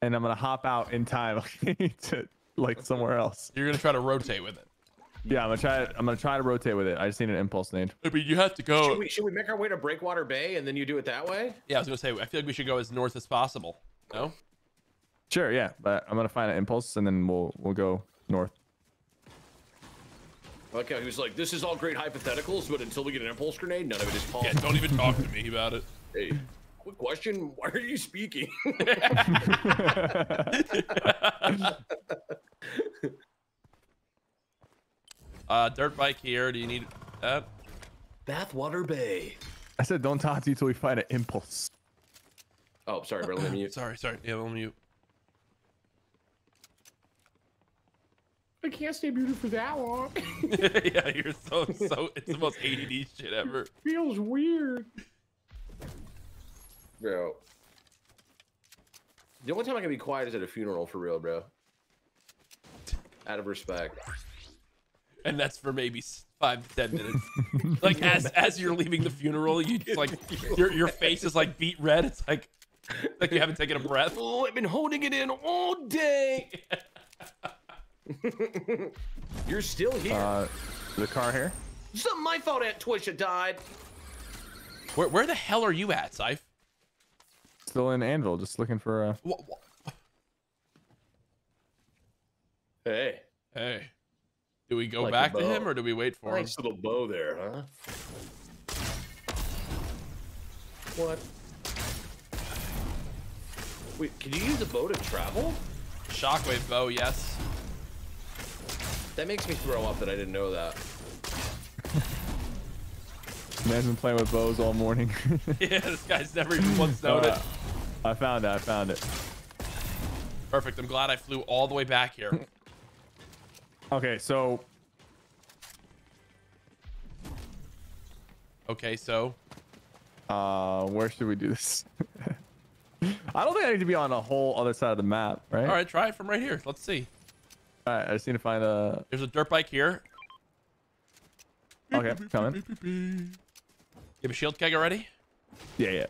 and I'm gonna hop out in time, okay, to like somewhere else. You're gonna try to rotate with it. Yeah, I'm gonna try to rotate with it. I just need an impulse nade. But you have to go. Should we make our way to Breakwater Bay and then you do it that way? Yeah, I was gonna say, I feel like we should go as north as possible. No? Sure, yeah, but I'm gonna find an impulse and then we'll go north. Okay, he was like, this is all great hypotheticals, but until we get an impulse grenade, none of it is possible. Yeah, don't even talk to me about it. Hey, quick question, why are you speaking? Dirt bike here, do you need that? Bathwater Bay. I said don't talk to you till we find an impulse. Oh, sorry, bro, let me mute. Sorry, yeah, let me mute. I can't stay muted for that long. Yeah, you're so it's the most ADD shit ever. It feels weird. Bro. The only time I can be quiet is at a funeral, for real, bro. Out of respect. And that's for maybe 5 to 10 minutes. Like as you're leaving the funeral, you just like your face is like beet red. It's like you haven't taken a breath. Oh, I've been holding it in all day. You're still here. The car here. It's not my fault Aunt Twisha died. Where the hell are you at, Scythe? Still in Anvil, just looking for what? Hey. Do we go like back to him or do we wait for him? Nice little bow there, huh? What? Wait, can you use the bow to travel? Shockwave bow, yes. That makes me throw up that I didn't know that. Man's been playing with bows all morning. Yeah, this guy's never even once noticed. I found it. I found it. Perfect. I'm glad I flew all the way back here. Okay, so. Okay, so. Where should we do this? I don't think I need to be on a whole other side of the map, right? All right, try it from right here. Let's see. All right, I just need to find a. There's a dirt bike here. Okay, coming. You have a shield keg already? Yeah, yeah.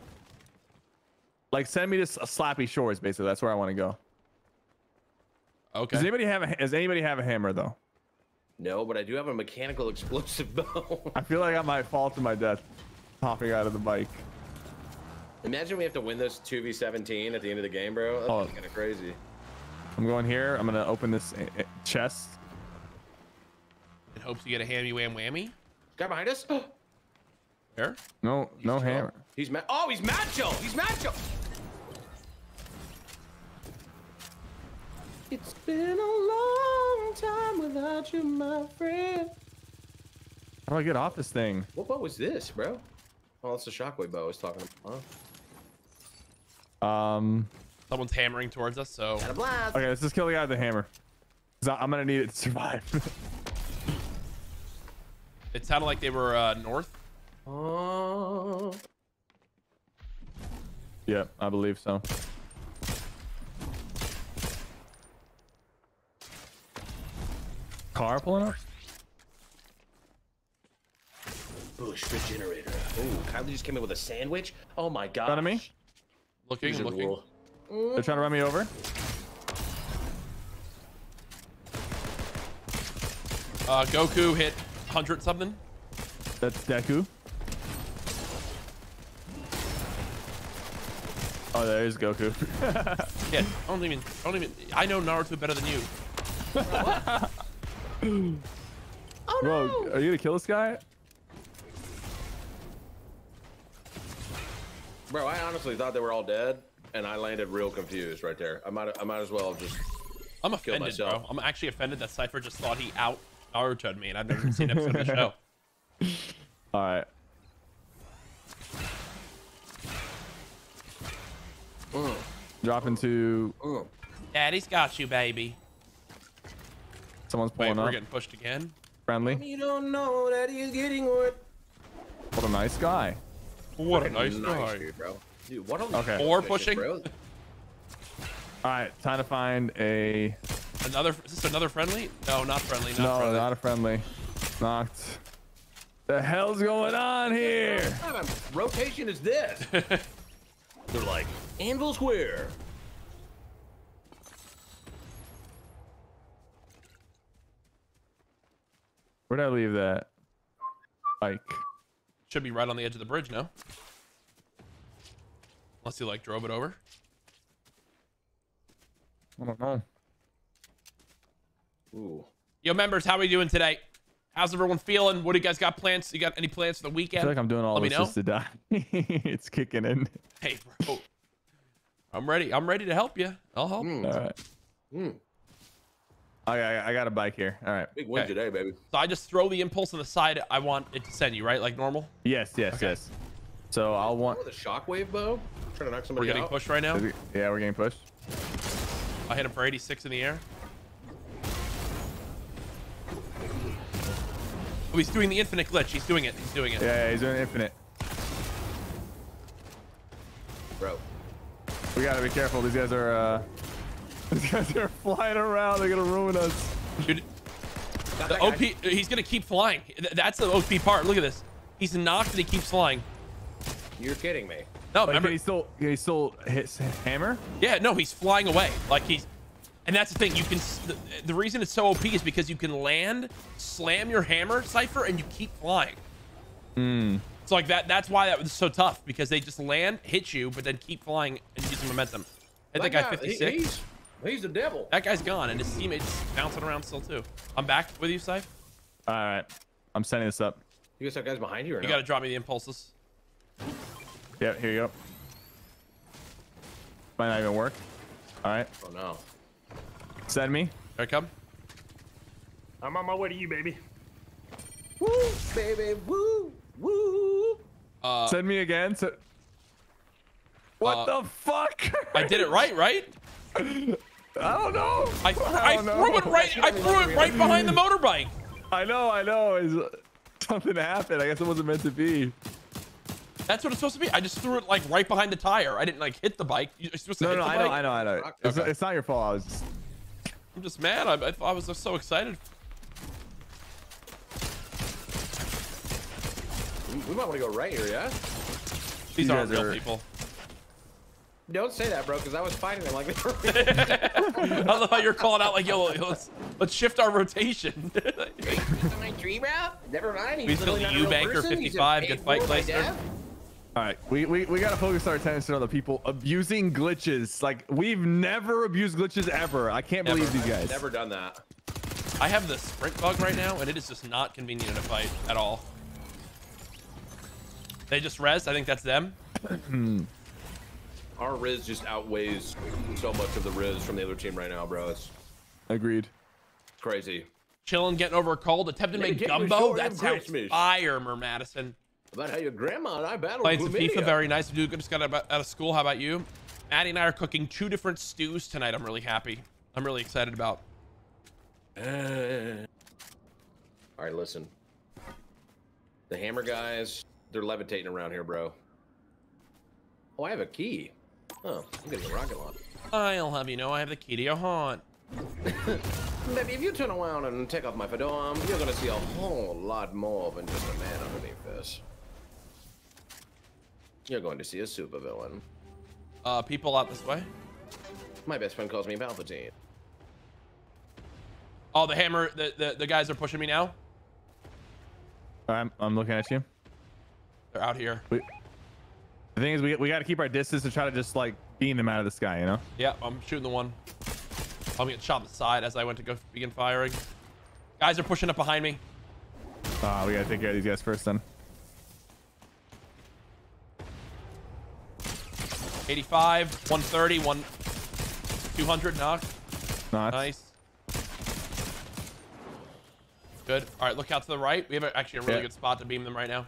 Like, send me to Slappy Shores, basically. That's where I want to go. Okay. Does anybody have a hammer, though? No, but I do have a mechanical explosive bow. I feel like I might fall to my death popping out of the bike. Imagine we have to win this 2v17 at the end of the game, bro. That's kind of crazy. I'm going here. I'm going to open this chest. In hopes you get a hammy wham whammy. Guy behind us? Here? No, he's no hammer. He's mad. Oh, he's macho. He's macho. It's been a long time without you, my friend. How do I get off this thing? What bow was this, bro? Oh, it's a shockwave bow I was talking about. Huh? Someone's hammering towards us, so. Okay, let's just kill the guy with the hammer. I'm gonna need it to survive. It sounded like they were north. Oh. Yeah, I believe so. Car pulling up? Bush regenerator. Oh, Kylie just came in with a sandwich. Oh my god. In front of me? Looking. They're trying to run me over. Goku hit 100 something. That's Deku. Oh, there is Goku. Yeah, I don't even. I know Naruto better than you. What? Oh, bro, no. Are you gonna kill this guy? Bro, I honestly thought they were all dead, and I landed real confused right there. I might as well have just. I'm offended, myself. Bro. I'm actually offended that Cypher just thought he out Naruto'd me, and I've never seen an episode of the show. All right. Drop into. Daddy's got you, baby. Someone's pulling up. We're getting pushed again. Friendly. You don't know that he's getting what. What a nice guy. What a nice guy, dude, bro. Dude, what only okay. Four pushing. All right, time to find a. Another. Is this another friendly? No, not friendly. No, not a friendly. Knocked. The hell's going on here? What kind of rotation is this? They're like anvil square. Where'd I leave that? Bike. Should be right on the edge of the bridge now. Unless you like drove it over. I don't know. Ooh. Yo, members, how are we doing today? How's everyone feeling? What do you guys got plans? You got any plans for the weekend? I feel like I'm doing all this just to die. It's kicking in. Hey, bro. I'm ready. I'm ready to help you. I'll help. All right. I got a bike here. All right. Big win today, baby. So I just throw the impulse on the side. I want it to send you, right? Like normal? Yes, yes, yes. So I'll want... Oh, the shockwave bow? I'm trying to knock somebody out. We're getting pushed right now? Yeah, we're getting pushed. I hit him for 86 in the air. Oh, he's doing the infinite glitch. He's doing it. He's doing it. Yeah, he's doing infinite. Bro. We gotta be careful. These guys are flying around. They're gonna ruin us. Dude, the OP, he's gonna keep flying. That's the OP part. Look at this. He's knocked and he keeps flying. You're kidding me. No, remember. He still hits hammer? Yeah, no, he's flying away. Like he's... And that's the thing. You can the reason it's so OP is because you can land, slam your hammer, Cypher, and you keep flying. It's like that. That's why that was so tough, because they just land, hit you, but then keep flying and use some momentum. And that guy 56. He's the devil. That guy's gone, and his teammates bouncing around still too. I'm back with you, Cypher. All right, I'm setting this up. You guys have guys behind you, or no? You gotta drop me the impulses. Yeah, here you go. Might not even work. All right. Oh no. Send me. Here I come. I'm on my way to you, baby. Woo, baby, woo, woo. Send me again. What the fuck? I did it right, right? I don't know. I threw it right behind the motorbike. I know. Something happened. I guess it wasn't meant to be. That's what it's supposed to be. I just threw it like right behind the tire. I didn't like hit the bike. You're supposed to hit the bike. I know. Okay. It's not your fault. I'm just mad. I was so excited. We might want to go right here, yeah? These aren't real people. Don't say that, bro, because I was fighting them like they were real. I love how you're calling out like, yo, let's shift our rotation. Never mind. He's still Eubanker 55. Good fight, Clayster. All right, we got to focus our attention on the people abusing glitches. Like, we've never abused glitches ever. I can't believe these guys. I've never done that. I have the sprint bug right now, and it is just not convenient in a fight at all. They just res. I think that's them. Our res just outweighs so much of the res from the other team right now, bro. It's agreed. Crazy. Chilling, getting over a cold. Attempting to make gumbo. That sounds fire, Madison. About how your grandma and I battled. Playing some FIFA, very nice. Dude, just got out of school. How about you? Maddie and I are cooking 2 different stews tonight. I'm really happy. I'm really excited about. All right, listen. The hammer guys, they're levitating around here, bro. Oh, I have a key. Oh, I'm getting a rocket launcher. I'll have you know I have the key to your haunt. Maybe if you turn around and take off my fedora, you're going to see a whole lot more than just a man underneath this. You're going to see a supervillain. People out this way. My best friend calls me Palpatine. Oh, the hammer, the guys are pushing me now. I'm looking at you. They're out here. The thing is, we got to keep our distance to try to just like beam them out of the sky, you know? Yeah, I'm shooting the one. I'm getting shot in the side as I went to go begin firing. Guys are pushing up behind me. We got to take care of these guys first then. 85, 130, 200 knock. Nice. Good. All right, look out to the right. We have actually a really good spot to beam them right now.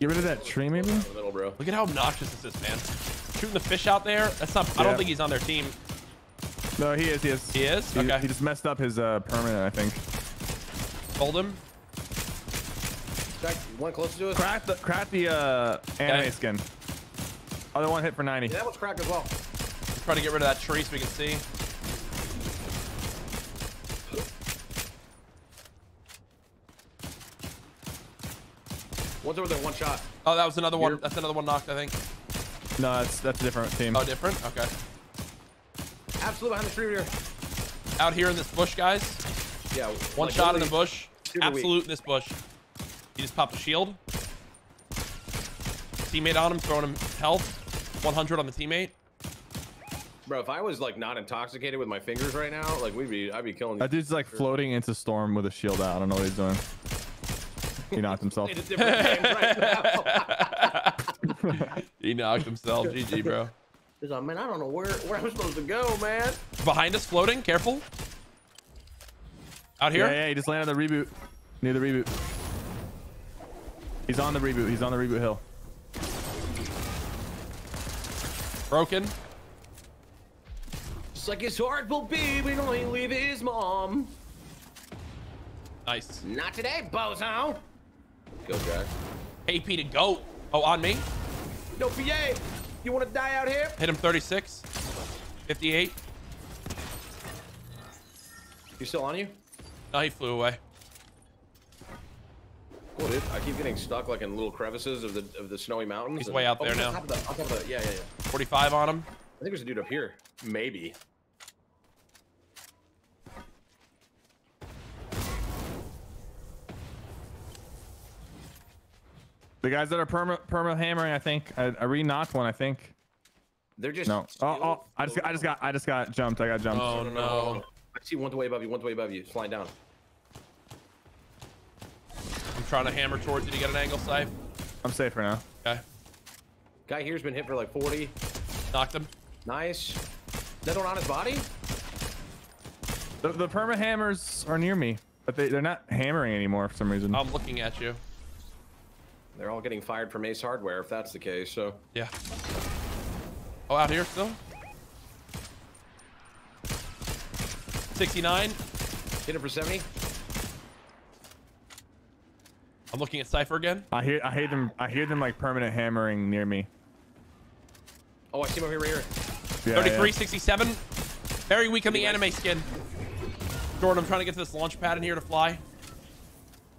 Get rid of that tree, maybe? Look at how obnoxious this is, man. Shooting the fish out there. That's not. Yeah. I don't think he's on their team. No, he is. He is. He is? Okay. He just messed up his permanent, I think. Hold him. One close to us. Crack the anime skin. Other one hit for 90. Yeah, that one's cracked as well. Try to get rid of that tree so we can see. One's over there, one shot. Oh, that was another one. That's another one knocked, I think. No, that's a different team. Oh, different? Okay. Absolutely behind the tree here. Out here in this bush, guys. Yeah. One like shot in the bush. Absolute in this bush. He just popped a shield. Teammate on him, throwing him health. 100 on the teammate. Bro, if I was like not intoxicated with my fingers right now, like I'd be killing. That dude's like floating into storm with a shield out. I don't know what he's doing. He knocked himself. He knocked himself. GG, bro. He's like, man, I don't know where I'm supposed to go, man. Behind us, floating. Careful. Out here. Yeah, he just landed on the reboot. Near the reboot. He's on the reboot. He's on the reboot hill. Broken. Just like his heart will be when only leave his mom. Nice. Not today, bozo. Go, Jack. AP to goat. Oh, on me. No PA. You want to die out here? Hit him 36. 58. You still on you? No, he flew away. Cool, dude. I keep getting stuck like in little crevices of the snowy mountains. He's way out there now. Yeah. 45 on him. I think there's a dude up here. Maybe. The guys that are perma hammering, I think. I re-knocked one, I think. They're just no. Oh! I just got jumped. I got jumped. Oh no! I see one's way above you. One's way above you. Flying down. I'm trying to hammer towards you to get an angle, safe. I'm safe right now. Okay. Guy here's been hit for like 40. Knocked him. Nice. Another one on his body. The perma hammers are near me, but they're not hammering anymore for some reason. I'm looking at you. They're all getting fired from Ace Hardware if that's the case, so. Yeah. Oh, out here still? 69. Hit it for 70. I'm looking at Cypher again. I hear them like permanent hammering near me. Oh, I see him over here, right here. Yeah, 33, yeah. 67. Very weak on the anime skin. Jordan, I'm trying to get to this launch pad in here to fly.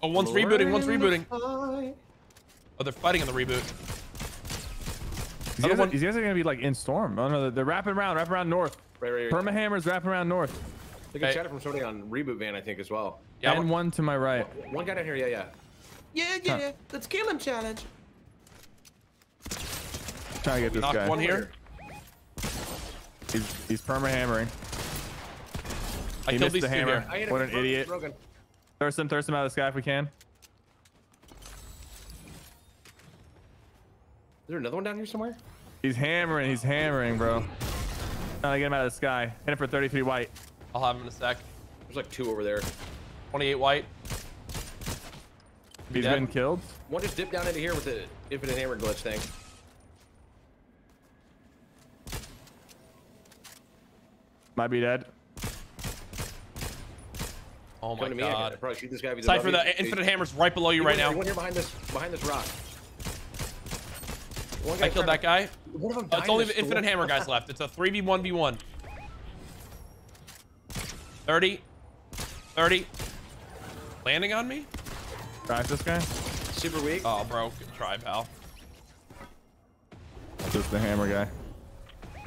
Oh, one's rebooting, one's rebooting. Oh, they're fighting on the reboot. These guys are gonna be like in storm. Oh no, they're wrapping around north. Right. Perma hammers wrapping around north. They can shot it from somebody on reboot van, I think, as well. Yeah, and one to my right. One guy down here, yeah. Yeah. Let's kill him challenge. Trying to get this knocked guy. One here. He's perma hammering. He missed the hammer. What an idiot. Thirst him out of the sky if we can. Is there another one down here somewhere? He's hammering, bro. Trying to get him out of the sky. Hit it for 33 white. I'll have him in a sec. There's like two over there. 28 white. He's been killed. One just dipped down into here with the infinite hammer glitch thing. Might be dead. Oh my god. I probably shoot this guy if he's above me. Cypher, the infinite hammer's right below you right now. One here behind this rock. I killed that guy. It's only the infinite hammer guys left. It's a 3v1v1. 30. Landing on me? Drive this guy? Super weak. Oh, bro. Good try, pal. Just the hammer guy.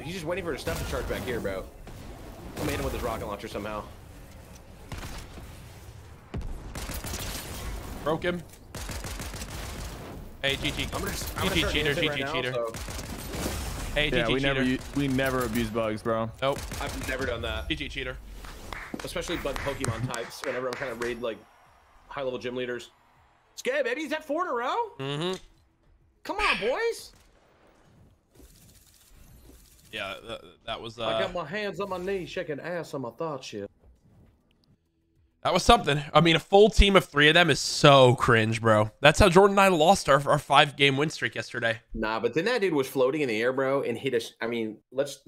He's just waiting for his stuff to charge back here, bro. I'm gonna hit him with his rocket launcher somehow. Broke him. Hey, GG. GG cheater, GG cheater. Hey, GG cheater. We never abuse bugs, bro. Nope. I've never done that. GG cheater. Especially bug Pokemon types whenever I'm trying to raid like high level gym leaders. Scab, baby, is that 4 in a row? Mm-hmm. Come on, boys. Yeah, that was. I got my hands on my knees, shaking ass on my thought shit. That was something. I mean, a full team of 3 of them is so cringe, bro. That's how Jordan and I lost our 5-game win streak yesterday. Nah, but then that dude was floating in the air, bro, and hit us. I mean, let's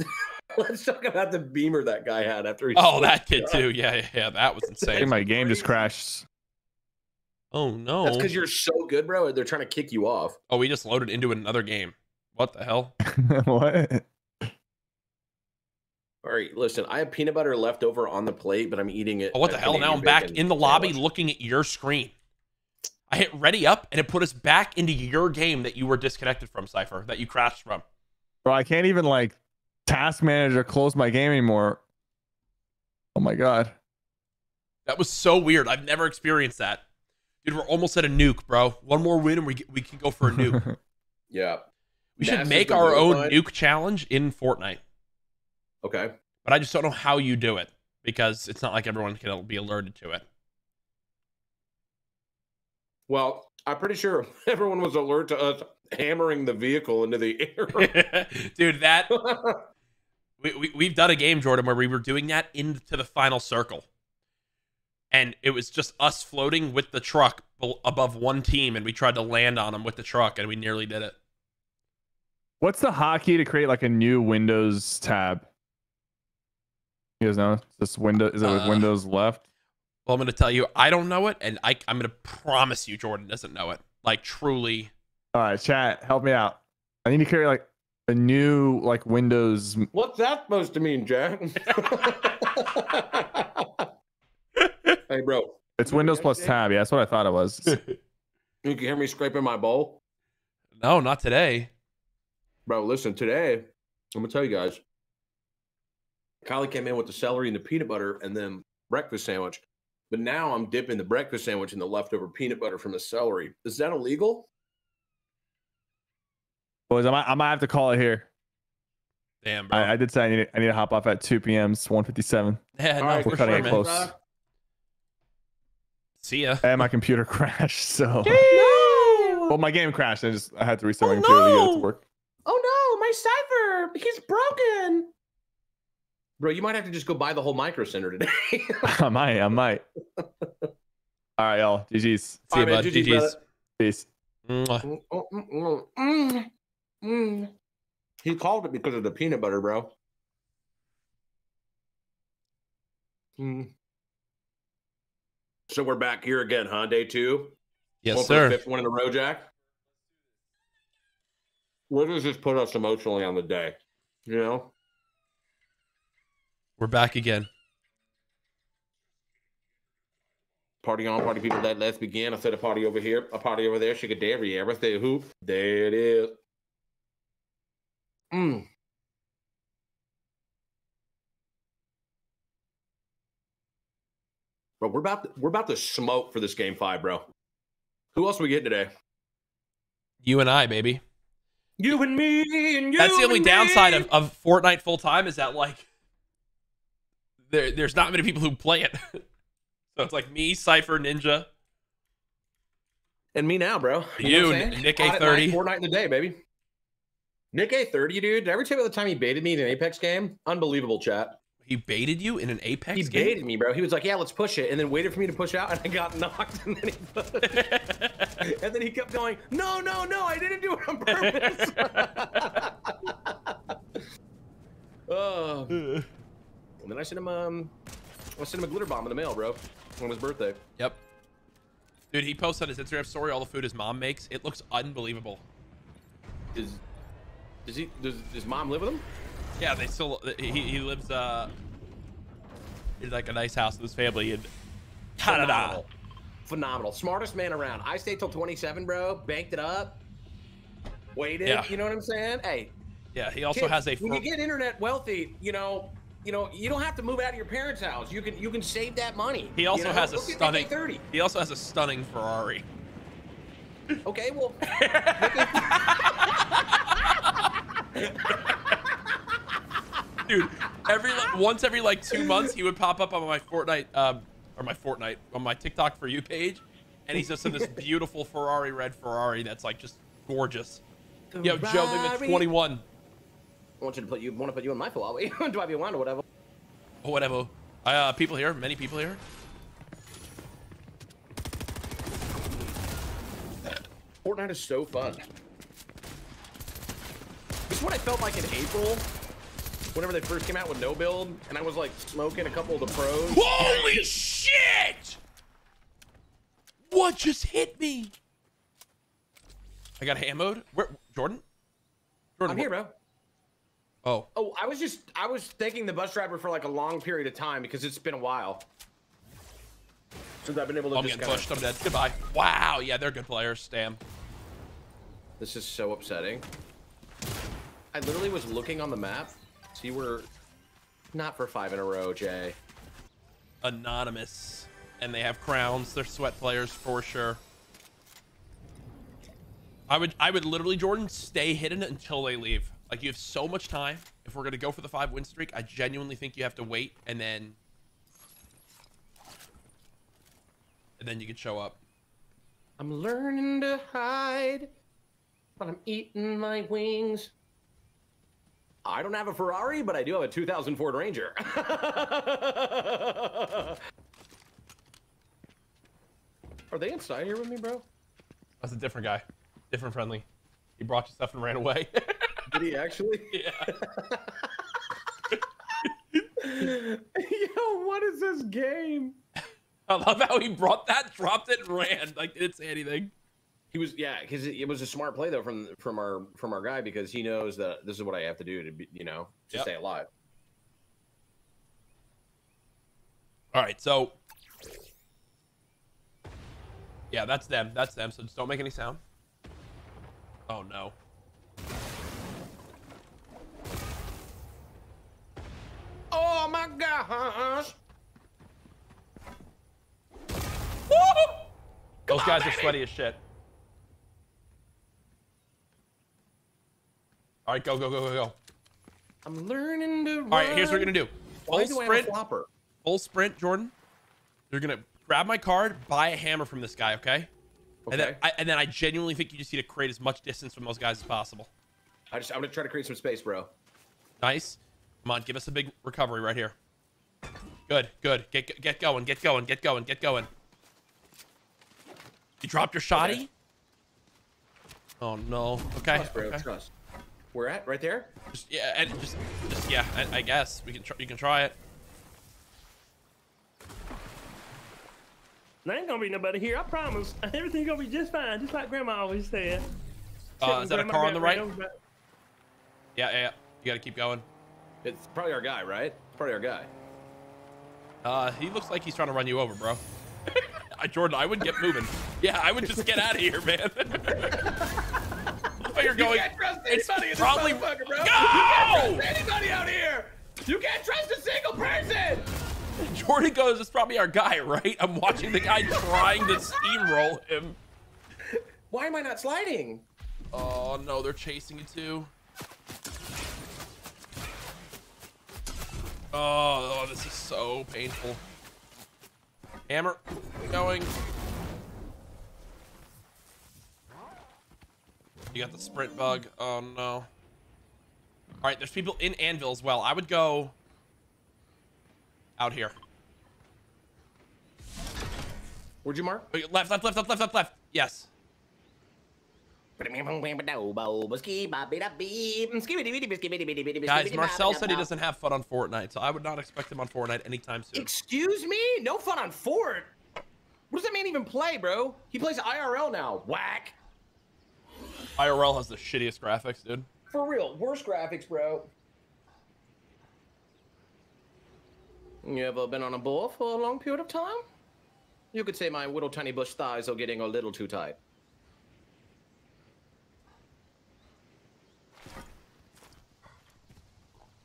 talk about the beamer that guy had after he. Oh, that kid too. Yeah. That was insane. I think my game just crashed. Oh no. That's because you're so good, bro. They're trying to kick you off. Oh, we just loaded into another game. What the hell? What? All right, listen, I have peanut butter left over on the plate, but I'm eating it. Oh, what the hell? Now I'm back in the lobby looking at your screen. I hit ready up, and it put us back into your game that you were disconnected from, Cypher, that you crashed from. Bro, I can't even, like, task manage or close my game anymore. Oh, my God. That was so weird. I've never experienced that. Dude, we're almost at a nuke, bro. One more win, and we can go for a nuke. Yeah. We should make our own nuke challenge in Fortnite. Okay. But I just don't know how you do it because it's not like everyone can be alerted to it. Well, I'm pretty sure everyone was alert to us hammering the vehicle into the air. Dude, that... we've done a game, Jordan, where we were doing that into the final circle. And it was just us floating with the truck above one team, and we tried to land on them with the truck, and we nearly did it. What's the hotkey to create like a new Windows tab? You guys know this window is it with Windows left? Well, I'm gonna tell you, I don't know it, and I'm gonna promise you, Jordan doesn't know it. Like truly. All right, chat, help me out. I need to create like a new like Windows. What's that supposed to mean, Jack? Hey, bro. It's Windows plus tab. Yeah, that's what I thought it was. You can hear me scraping my bowl? No, not today. Bro, listen, today, I'm going to tell you guys, Kylie came in with the celery and the peanut butter and then breakfast sandwich. But now I'm dipping the breakfast sandwich in the leftover peanut butter from the celery. Is that illegal? Boys, I might have to call it here. Damn, bro. I did say I need to hop off at 2 p.m. It's 1:57. Yeah, no, right, we're cutting it close. See ya. And my computer crashed, so. No! Well, my game crashed. And I had to restart my computer to get it to work. Oh no, my Cypher, he's broken. Bro, you might have to just go buy the whole Micro Center today. I might. All right, y'all. GG's. See you, bud. GG's. Peace. He called it because of the peanut butter, bro. So we're back here again, huh? Day two? Yes, sir. Fifth one in a row, Jack. Where does this put us emotionally on the day? You know? We're back again. Party on, party people, that let's begin. I said a party over here, a party over there, shakadabra, everything, hoop. There it is. Bro, we're about to smoke for this game 5, bro. Who else we get today? You and I, baby. You and me and you. That's the only downside of Fortnite full time is that like there's not many people who play it. So it's like me, Cypher, Ninja. And me now, bro. You Nick A30. Fortnite in the day, baby. Nick A30, dude. Every time he baited me in an Apex game, unbelievable, chat. He baited you in an Apex game? He baited me, bro. He was like, yeah, let's push it. And then waited for me to push out, and I got knocked, and then he pushed. And then he kept going, no, no, no, I didn't do it on purpose. Oh. And then I sent him a glitter bomb in the mail, bro, on his birthday. Yep. Dude, he posted on his Instagram story all the food his mom makes. It looks unbelievable. Does his mom live with him? Yeah, they still. He lives in like a nice house with his family in Canada. Phenomenal, smartest man around. I stayed till 27, bro. Banked it up. Waited. Yeah. You know what I'm saying? Hey. Yeah. He also has a. When you get internet wealthy, you know, you don't have to move out of your parents' house. You can save that money. He also has a stunning. He also has a stunning Ferrari. Okay, well. Dude, once every like 2 months, he would pop up on my Fortnite, on my TikTok for you page, and he's just in this beautiful Ferrari, red Ferrari that's like just gorgeous. Ferrari. Yo, Joe, that's 21. I want to put you in my Ferrari. Do I be one or whatever? Oh, whatever. People here, many people here. Fortnite is so fun. This is what I felt like in April, whenever they first came out with no build, and I was like smoking a couple of the pros. Holy shit! What just hit me? I got ammoed. Where, Jordan? Jordan, I'm here, bro. Oh. Oh, I was thanking the bus driver for like a long period of time because it's been a while since I've been able to. I'm getting pushed. I'm dead. Goodbye. Wow. Yeah, they're good players. Damn. This is so upsetting. I literally was looking on the map. So you were not for 5 in a row, Jay. Anonymous. And they have crowns. They're sweat players for sure. I would literally, Jordan, stay hidden until they leave. Like, you have so much time. If we're going to go for the 5 win streak, I genuinely think you have to wait and then you can show up. I'm learning to hide, but I'm eating my wings. I don't have a Ferrari, but I do have a 2000 Ford Ranger. Are they inside here with me, bro? That's a different guy. Different friendly. He brought you stuff and ran away. Did he actually? Yeah. Yo, what is this game? I love how he brought that, dropped it, and ran. Like, it's anything. He was, yeah, because it was a smart play though from our guy, because he knows that this is what I have to do to be, to stay alive. All right, so yeah, that's them. So just don't make any sound. Oh no. Oh my gosh! Woo! Those guys are sweaty as shit. All right, go. I'm learning to run. All right, here's what we're going to do. Full sprint, Jordan. You're going to grab my card, buy a hammer from this guy, okay? And then I genuinely think you just need to create as much distance from those guys as possible. I'm going to try to create some space, bro. Nice. Come on, give us a big recovery right here. Good, good. Get going, get going, get going, get going. You dropped your shotty? Okay. Oh no. Okay. Trust, bro, okay. Trust. Where at? Right there? Just, yeah, and just yeah. I guess we can. You can try it. There ain't gonna be nobody here. I promise. Everything's gonna be just fine, just like Grandma always said. Is that a car on the right? Yeah. You gotta keep going. It's probably our guy, right? It's probably our guy. He looks like he's trying to run you over, bro. Jordan, I wouldn't get moving. Yeah, I would just get out of here, man. But you're going. You can't trust anybody in this motherfucker, bro. Go! You can't trust anybody out here. You can't trust a single person. Jordan goes, it's probably our guy, right? I'm watching the guy trying to steamroll him. Why am I not sliding? Oh no, they're chasing you too. Oh, this is so painful. Hammer going. You got the sprint bug. Oh no. All right, there's people in Anvil as well. I would go out here. Where'd you mark? Left. Yes. Guys, Marcel said he doesn't have fun on Fortnite, so I would not expect him on Fortnite anytime soon. Excuse me? No fun on Fort? What does that man even play, bro? He plays IRL now. Whack. IRL has the shittiest graphics, dude. For real, worst graphics, bro. You ever been on a ball for a long period of time? You could say my little tiny bush thighs are getting a little too tight.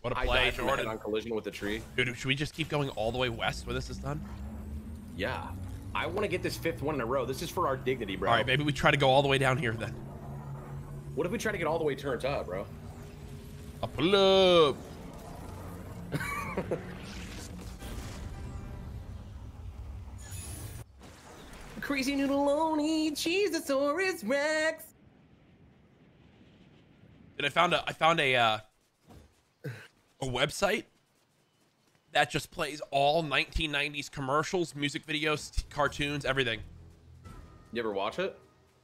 What a play, Jordan. On collision with the tree. Dude, should we just keep going all the way west where this is done? Yeah. I want to get this 5th one in a row. This is for our dignity, bro. All right, maybe we try to go all the way down here then. What if we try to get all the way turned up, bro? I pull up. Crazy noodleoni, Cheezosaurus Rex. Dude, I found a website that just plays all 1990s commercials, music videos, cartoons, everything. You ever watch it?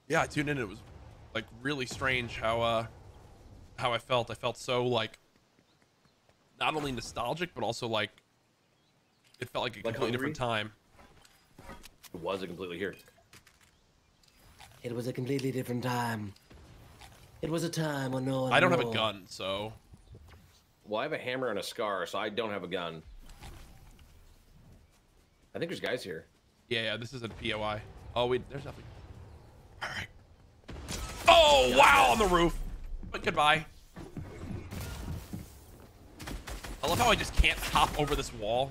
Yeah, I tuned in. It was like really strange how I felt. I felt so like not only nostalgic, but also like it felt like a completely different time. It was a completely here. It was a completely different time. It was a time when no one. I don't have a gun, so. Well, I have a hammer and a scar, so I don't have a gun. I think there's guys here. Yeah, this is a POI. Oh, wait, there's nothing. All right. Oh, wow, on the roof. But goodbye. I love how I just can't hop over this wall.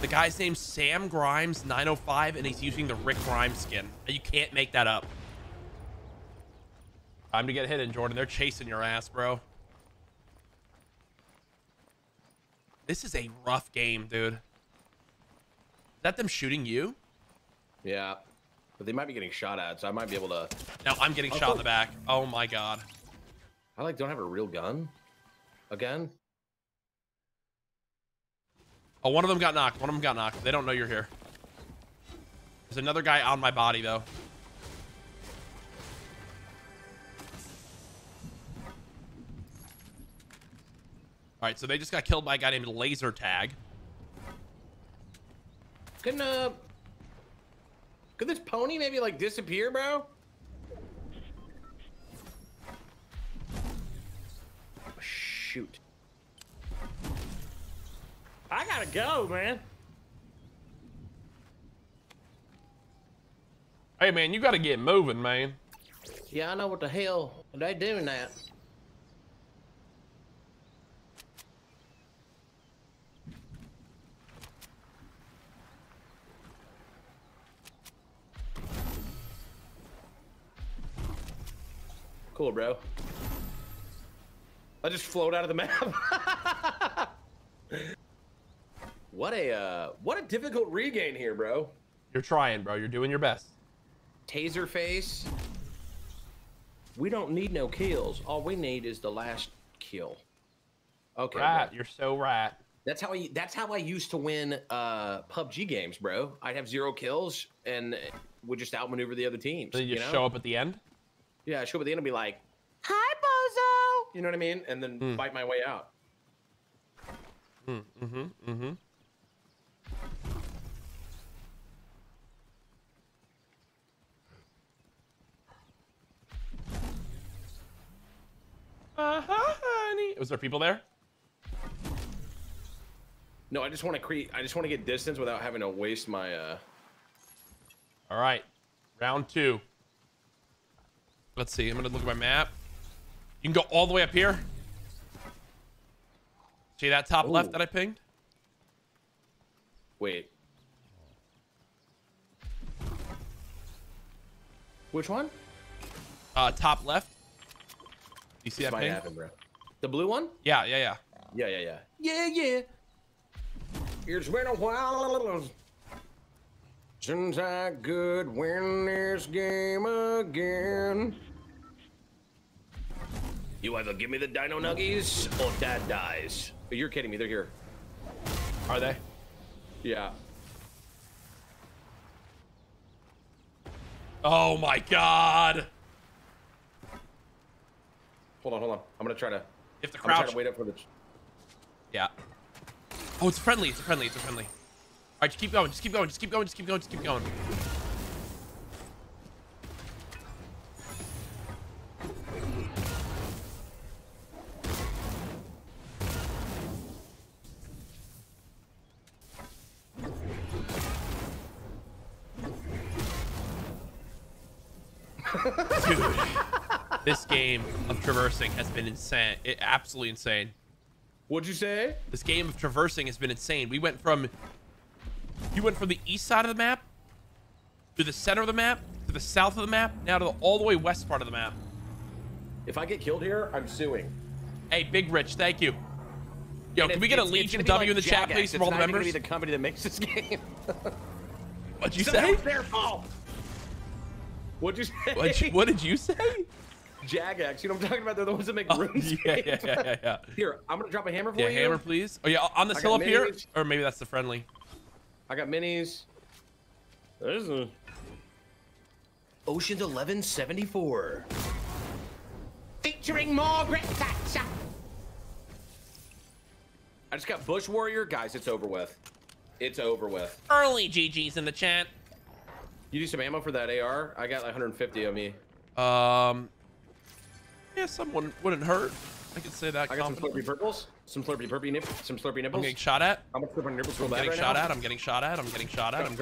The guy's name's Sam Grimes 905, and he's using the Rick Grimes skin. You can't make that up. Time to get hidden, Jordan. They're chasing your ass, bro. This is a rough game, dude. Is that them shooting you? Yeah, but they might be getting shot at, so I might be able to... No, I'm getting shot in the back. Oh, my God. I, like, don't have a real gun. Again? Oh, one of them got knocked. They don't know you're here. There's another guy on my body, though. All right, so they just got killed by a guy named Laser Tag. Could this pony maybe like disappear, bro? Shoot. I gotta go, man. Hey, man, you gotta get moving, man. Yeah, I know what the hell they doing that. Cool, bro. I just float out of the map. What a difficult regain here, bro. You're trying, bro. You're doing your best. Taser face. We don't need no kills. All we need is the last kill. Okay. Right, bro. You're so right. That's how I. That's how I used to win PUBG games, bro. I'd have 0 kills and would just outmaneuver the other teams. So you just show up at the end. Yeah, I show up at the end and be like, "Hi, bozo." You know what I mean? And then fight my way out. Honey. Was there people there? No, I just want to get distance without having to waste my All right. Round 2. Let's see. I'm going to look at my map. You can go all the way up here. See that top left that I pinged? Wait. Which one? Top left. You see that ping? Happen, bro. The blue one? Yeah. It's been a while since I could win this game again. You either give me the dino nuggies or dad dies. But you're kidding me, they're here. Are they? Yeah. Oh my god. Hold on. I'm gonna try to. If the crowd. I'm trying to wait up for the. Yeah. Oh, it's friendly. All right, just keep going. Just keep going. Dude, this game of traversing has been insane. Absolutely insane. What'd you say? This game of traversing has been insane. We went from... You went from the east side of the map to the center of the map to the south of the map now to the all the way west part of the map. If I get killed here, I'm suing. Hey, Big Rich, thank you. Yo, can we get a Legion W in the chat, please, from all the members? It's not even gonna be the company that makes this game. What'd you say? It's their fault. What'd you say? What did you say? Jagax, you know what I'm talking about? They're the ones that make rooms. Yeah. Here, I'm gonna drop a hammer for you. Yeah, hammer, please. Oh, yeah, on this hill up here, or maybe that's the friendly. I got minis. There's a Ocean's 1174. Featuring Margaret Thatcher. I just got Bush Warrior, guys. It's over with. It's over with. Early GGs in the chat. You need some ammo for that AR? I got like 150 on me. Yeah, someone wouldn't hurt. I could say that. I got some Slurpee Purples, some Slurpee Nipples. I'm getting shot at. I'm getting shot at. I'm getting shot at.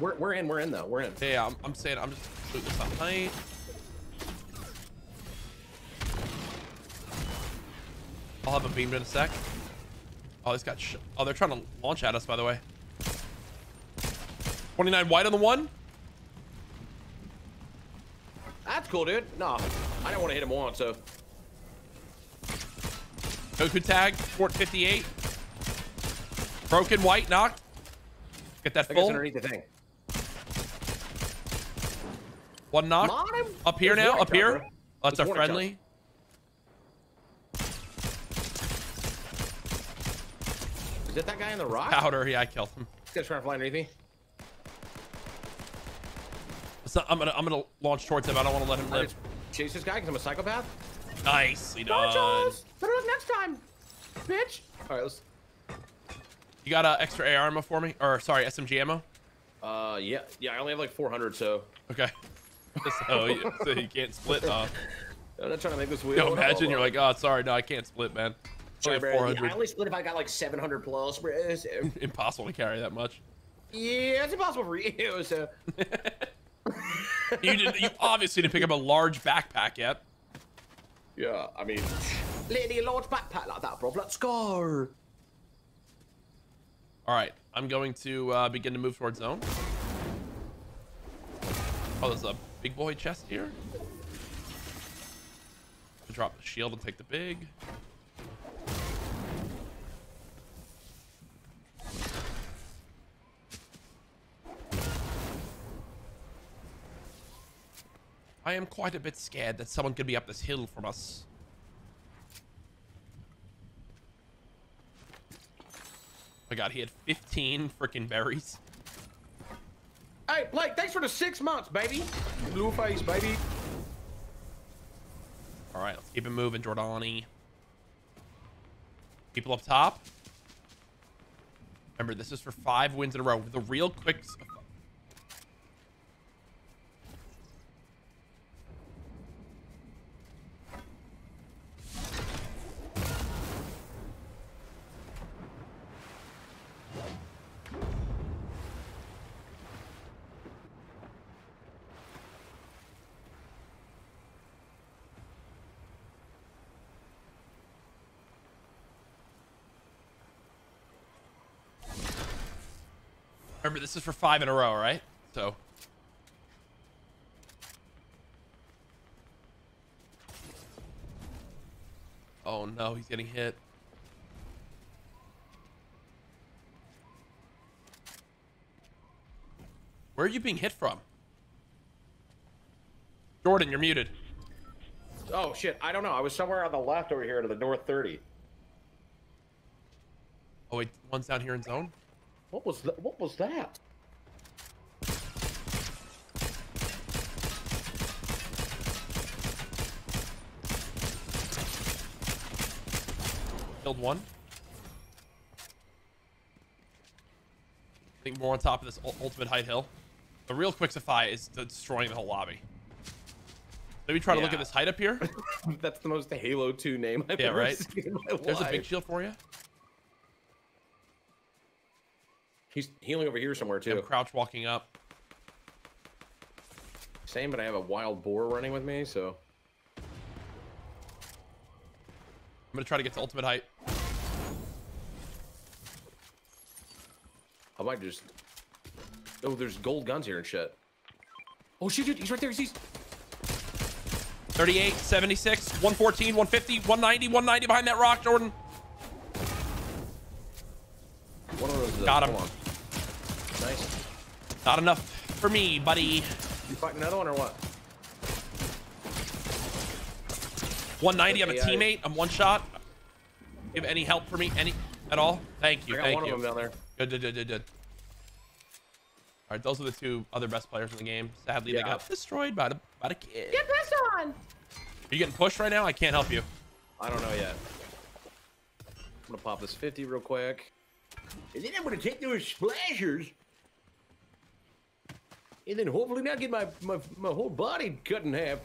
We're in though. We're in. Yeah, I'm saying I'm just shooting something. I'll have a beam in a sec. Oh, he's got. Oh, they're trying to launch at us, by the way. 29 white on the one. That's cool, dude. No, I didn't want to hit him once, so. Goku tag, Fort 58. Broken white, knocked. Get that full. Underneath the thing. One knock. Modern? Up here now, up here. Oh, that's our friendly. Is that guy in the rock? Powder, yeah, I killed him. He's gonna try to fly underneath me. So I'm gonna launch towards him. I don't want to let him live. Chase this guy because I'm a psychopath. Nice, he does. Better luck next time, bitch. All right, let's. You got extra AR ammo for me, or sorry, SMG ammo? Yeah. I only have like 400, so. Okay. So you can't split. I'm not trying to make this weird. No, imagine you're like, oh, sorry, no, I can't split, man. Sorry, bro, 400. I only split if I got like 700 plus. Bro, so. Impossible to carry that much. Yeah, it's impossible for you. So. You obviously didn't pick up a large backpack yet. Yeah, I mean, lady, a large backpack like that, bro. Let's go. All right, I'm going to begin to move towards zone. Oh, there's a big boy chest here. I'll drop the shield and take the big. I am quite a bit scared that someone could be up this hill from us. my God, he had 15 freaking berries. Hey, Blake, thanks for the 6 months, baby. Blue face, baby. All right, let's keep it moving, Jordani. People up top. Remember, this is for 5 wins in a row. The real quick... Remember, this is for 5 in a row, right? So. Oh no, he's getting hit. Where are you being hit from? Jordan, you're muted. Oh shit, I don't know. I was somewhere on the left over here to the north 30. Oh wait, one's down here in zone? What was that? What was that? Killed one. I think more on top of this ultimate height hill. The real quixify is destroying the whole lobby. Maybe try to look at this height up here. That's the most Halo 2 name I've ever seen in my life. There's a big shield for you. He's healing over here somewhere, too. I'm crouch walking up. Same, but I have a wild boar running with me, so... I'm going to try to get to ultimate height. I might just... Oh, there's gold guns here and shit. Oh, shoot, dude. He's right there. He's... 38, 76, 114, 150, 190, 190 behind that rock, Jordan. One of those got him. Nice. Not enough for me, buddy. You fight another one or what? 190 on a teammate. I'm one shot. Give any help for me, any at all? Thank you. I got one of them down there. Good. All right, those are the 2 other best players in the game. Sadly, they got destroyed by a kid. Get pressed on. Are you getting pushed right now? I can't help you. I don't know yet. I'm gonna pop this 50 real quick. And then I'm gonna take those splashers, and then hopefully not get my whole body cut in half.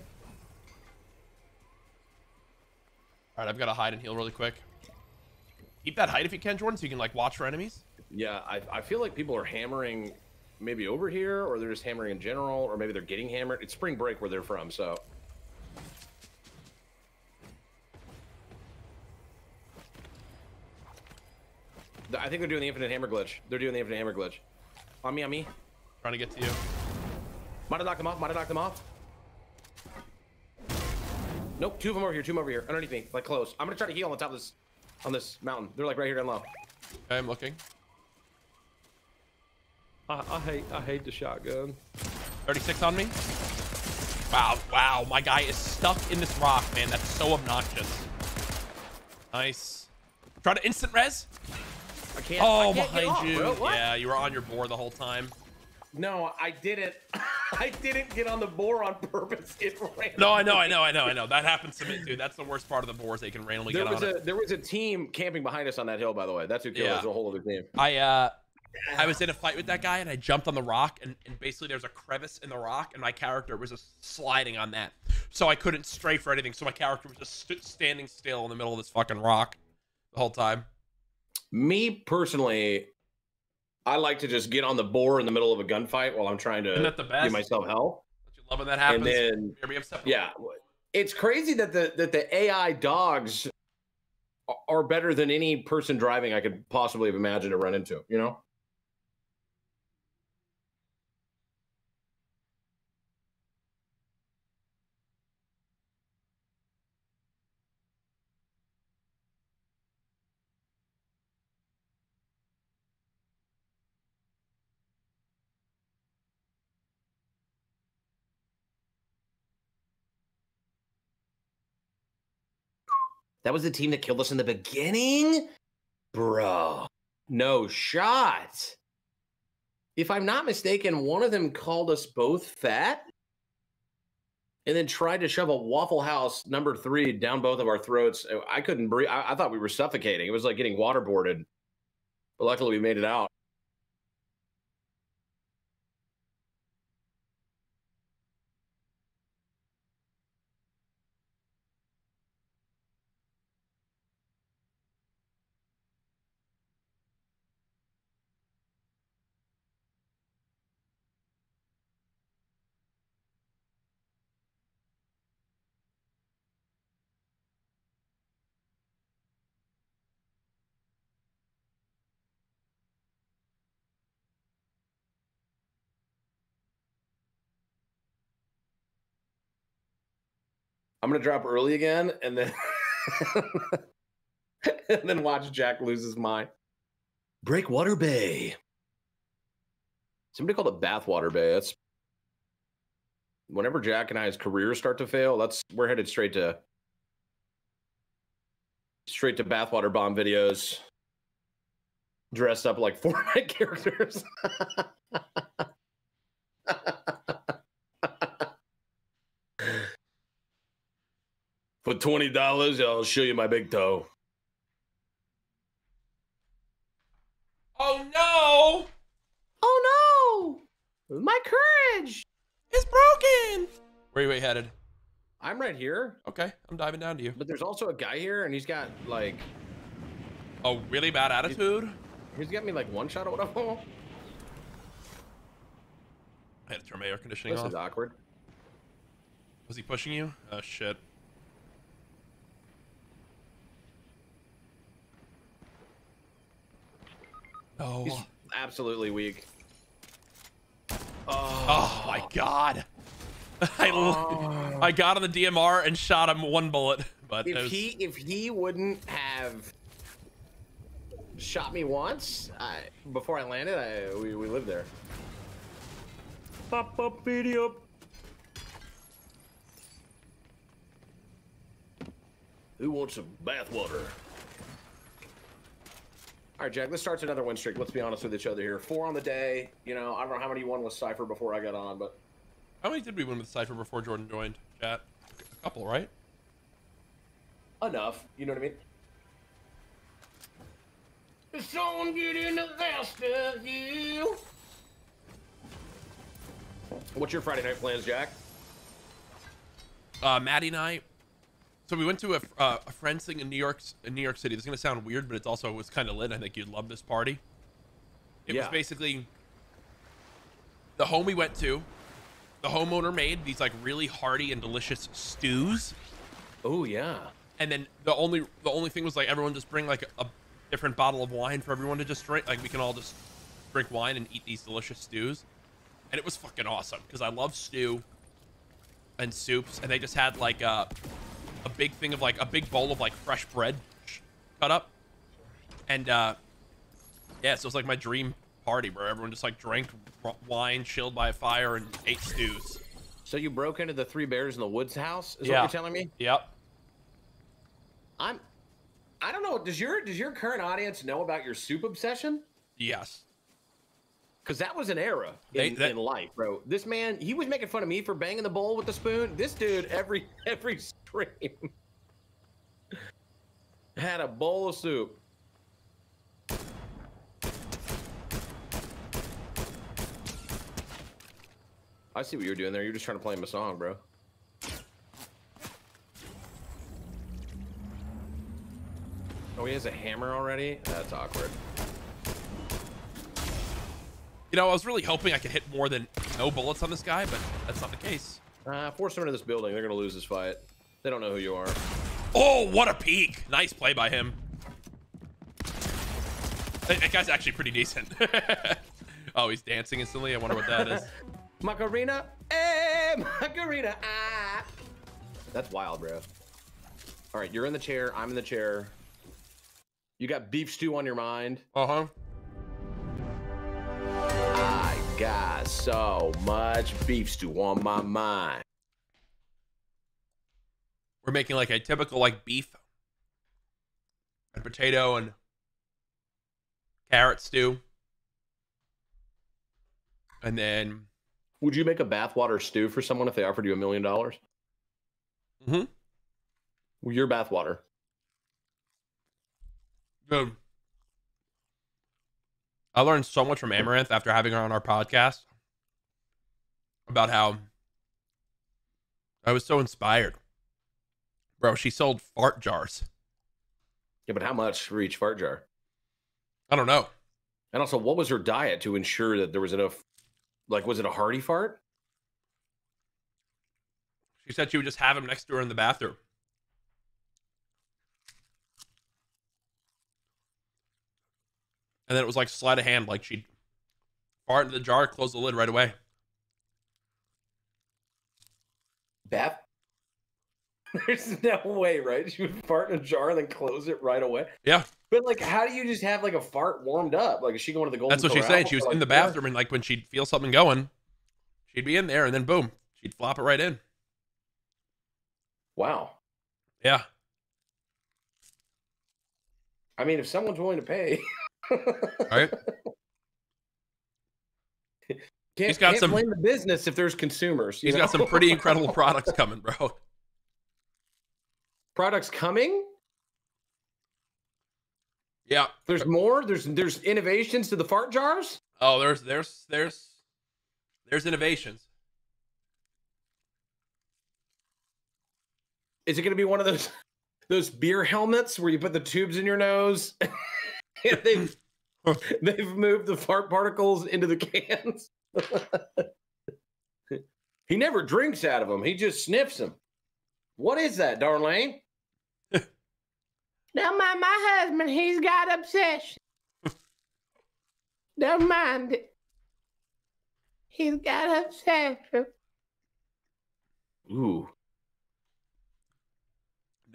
All right, I've got to hide and heal really quick. Keep that height if you can, Jordan, so you can like watch for enemies. Yeah, I feel like people are hammering, maybe over here, or they're just hammering in general, or maybe they're getting hammered. It's spring break where they're from, so. I think they're doing the infinite hammer glitch. They're doing the infinite hammer glitch. On me. Trying to get to you. Might have knocked them off. Nope. 2 of them over here. 2 over here. Underneath me. Like close. I'm gonna try to heal on the top of this, on this mountain. They're like right here down low. Okay, I'm looking. I hate the shotgun. 36 on me. Wow. My guy is stuck in this rock, man. That's so obnoxious. Nice. Try to instant res. I can't behind off, you. Bro. Yeah, you were on your board the whole time. No, I didn't. I didn't get on the board on purpose. It ran. No, I know. That happens to me too. That's the worst part of the boards. They can randomly get on it. There was a team camping behind us on that hill, by the way. That's who killed us, a whole other team. I was in a fight with that guy, and I jumped on the rock, and basically there's a crevice in the rock, and my character was just sliding on that. So I couldn't strafe for anything. So my character was just standing still in the middle of this fucking rock the whole time. Me personally, I like to just get on the board in the middle of a gunfight while I'm trying to give myself help. Don't you love when that happens? And then, yeah, it's crazy that the AI dogs are better than any person driving I could possibly have imagined to run into, you know? That was the team that killed us in the beginning? Bro. No shot. If I'm not mistaken, one of them called us both fat and then tried to shove a Waffle House number 3 down both of our throats. I couldn't breathe. I thought we were suffocating. It was like getting waterboarded. But luckily, we made it out. I'm going to drop early again and then and then watch Jack lose his mind. Breakwater Bay. Somebody called it Bathwater Bay. That's whenever Jack and I's careers start to fail, that's we're headed straight to Bathwater Bomb videos dressed up like Fortnite characters. For $20, I'll show you my big toe. Oh no! Oh no! My courage! It's broken! Where are you headed? I'm right here. Okay, I'm diving down to you. But there's also a guy here and he's got like... a really bad attitude? He's got me like one shot or whatever. I had to turn my air conditioning off. This is awkward. Was he pushing you? Oh shit. No. He's absolutely weak. Oh my god. I got on the DMR and shot him one bullet, but if he wouldn't have shot me once before I landed, we lived there. Pop up video. Who wants some bathwater? All right, Jack, let's start another win streak. Let's be honest with each other here. 4 on the day. You know, I don't know how many you won with Cypher before I got on, but... How many did we win with Cypher before Jordan joined, chat? A couple, right? Enough. You know what I mean? Did someone get in the vest of you? What's your Friday night plans, Jack? Maddie night. So we went to a friend's thing in New York City. This is gonna sound weird, but it's also was kind of lit. I think you'd love this party. It was basically the home we went to. The homeowner made these like really hearty and delicious stews. Oh yeah. And then the only thing was like everyone just bring like a different bottle of wine for everyone to just drink. Like we can all just drink wine and eat these delicious stews. And it was fucking awesome because I love stew and soups. And they just had like a big thing of like a big bowl of like fresh bread cut up and yeah, so it's like my dream party where everyone just like drank wine, chilled by a fire, and ate stews. So you broke into the Three Bears in the Woods house is what you're telling me? Yep. I don't know, does your current audience know about your soup obsession? Yes. Because that was an era in life, bro. This man, he was making fun of me for banging the bowl with the spoon. This dude, every stream, had a bowl of soup. I see what you're doing there. You're just trying to play him a song, bro. Oh, he has a hammer already? That's awkward. You know, I was really hoping I could hit more than no bullets on this guy, but that's not the case. Force him into this building. They're going to lose this fight. They don't know who you are. Oh, what a peek. Nice play by him. That guy's actually pretty decent. Oh, he's dancing instantly. I wonder what that is. Macarena. Hey, Macarena. Ah. That's wild, bro. All right, you're in the chair. I'm in the chair. You got beef stew on your mind. Uh-huh. Got so much beef stew on my mind. We're making like a typical like beef and potato and carrot stew. And then... Would you make a bathwater stew for someone if they offered you $1 million? Mm-hmm. Well, your bathwater. Dude. I learned so much from Amaranth after having her on our podcast about how I was so inspired. Bro, she sold fart jars. Yeah, but how much for each fart jar? I don't know. And also, what was her diet to ensure that there was enough? Like, was it a hearty fart? She said she would just have him next to her in the bathroom. And then it was like sleight of hand. Like, she'd fart into the jar, close the lid right away. Bath? There's no way, right? She would fart in a jar and then close it right away. Yeah. But, like, how do you just have, like, a fart warmed up? Like, is she going to the Golden Corral? That's what she's saying. She was in the bathroom, and, like, when she'd feel something going, she'd be in there, and then, boom, she'd flop it right in. Wow. Yeah. I mean, if someone's willing to pay. Right? Can't blame the business if there's consumers. He's got some pretty incredible products coming, bro. Products coming? Yeah. There's more? There's innovations to the fart jars? Oh, there's innovations. Is it gonna be one of those beer helmets where you put the tubes in your nose? And they've moved the fart particles into the cans. He never drinks out of them, he just sniffs them. What is that, Darlene? Don't mind my husband. He's got obsession. Don't mind it. He's got obsession. Ooh.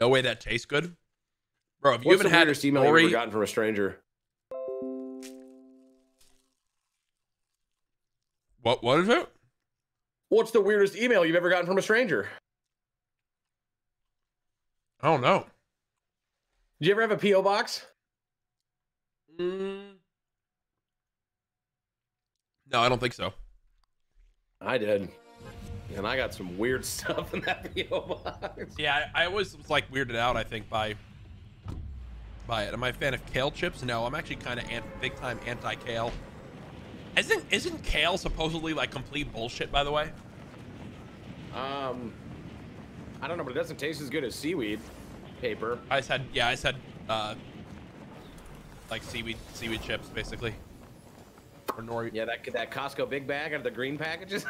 No way that tastes good. Bro, if you haven't had a email you've ever gotten from a stranger. What is it? What's the weirdest email you've ever gotten from a stranger? I don't know. Did you ever have a P.O. box? No, I don't think so. I did. And I got some weird stuff in that P.O. box. Yeah, I always was like weirded out, I think, by it. Am I a fan of kale chips? No, I'm actually kind of big time anti-kale. Isn't kale supposedly like complete bullshit, by the way? I don't know, but it doesn't taste as good as seaweed. Paper. I said like seaweed chips basically, or nori. Yeah, that Costco big bag out of the green packages.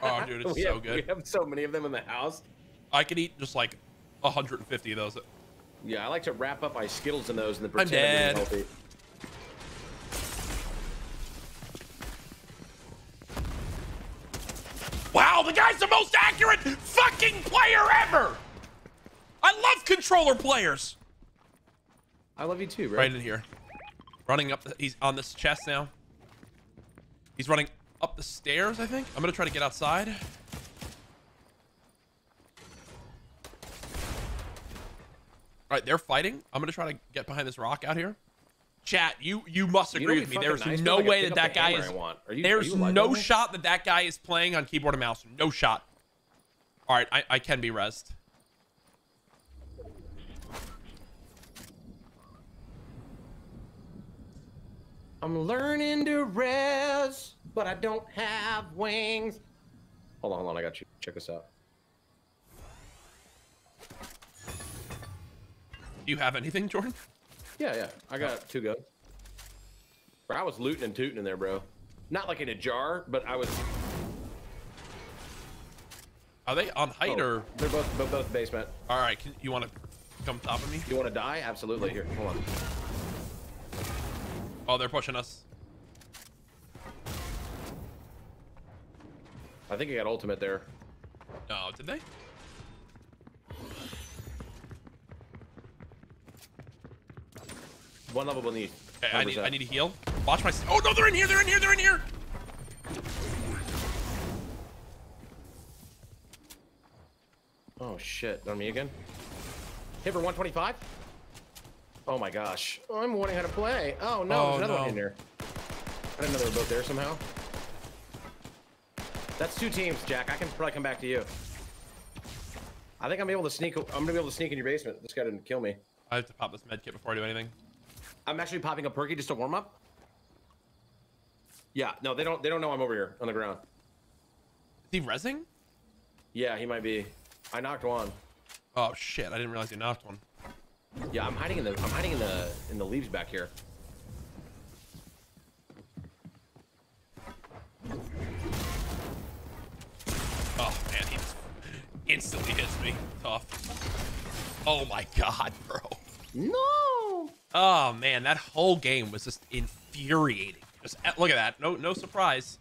Oh, dude, it's so good. We have so many of them in the house. I could eat just like 150 of those. Yeah, I like to wrap up my Skittles in those and then pretend I'm healthy. Wow, the guy's the most accurate fucking player ever. I love controller players. I love you too, bro. Right in here. Running up. He's on this chest now. He's running up the stairs, I think. I'm going to try to get outside. All right, they're fighting. I'm going to try to get behind this rock out here. Chat, you must agree with me. There's no way that guy is... There's no shot that guy is playing on keyboard and mouse. No shot. All right, I can be rezzed. I'm learning to res, but I don't have wings. Hold on, I got you. Check this out. Do you have anything, Jordan? Yeah. I got two guns. Bro, I was looting and tooting in there, bro. Not like in a jar, but I was... Are they on height or...? They're both basement. All right, you want to come top of me? You want to die? Absolutely. Here, hold on. Oh, they're pushing us. I think he got ultimate there. No, did they? One level beneath. Okay, I need a heal. Watch my... Oh, no, they're in here. Oh, shit. On me again. Hit for 125. Oh my gosh. Oh, I'm wondering how to play. Oh no, there's another one in there. I didn't know they were both there somehow. That's two teams, Jack. I can probably come back to you. I think I'm able to sneak. I'm gonna be able to sneak in your basement. This guy didn't kill me. I have to pop this med kit before I do anything. I'm actually popping a perky just to warm up. Yeah, no, they don't know I'm over here on the ground. Is he rezzing? Yeah, he might be. I knocked one. Oh shit! I didn't realize you knocked one. Yeah, I'm hiding in the I'm hiding in the leaves back here. Oh man, he just instantly hits me. Tough. Oh my god, bro. No. Oh man, that whole game was just infuriating. Just look at that. No surprise.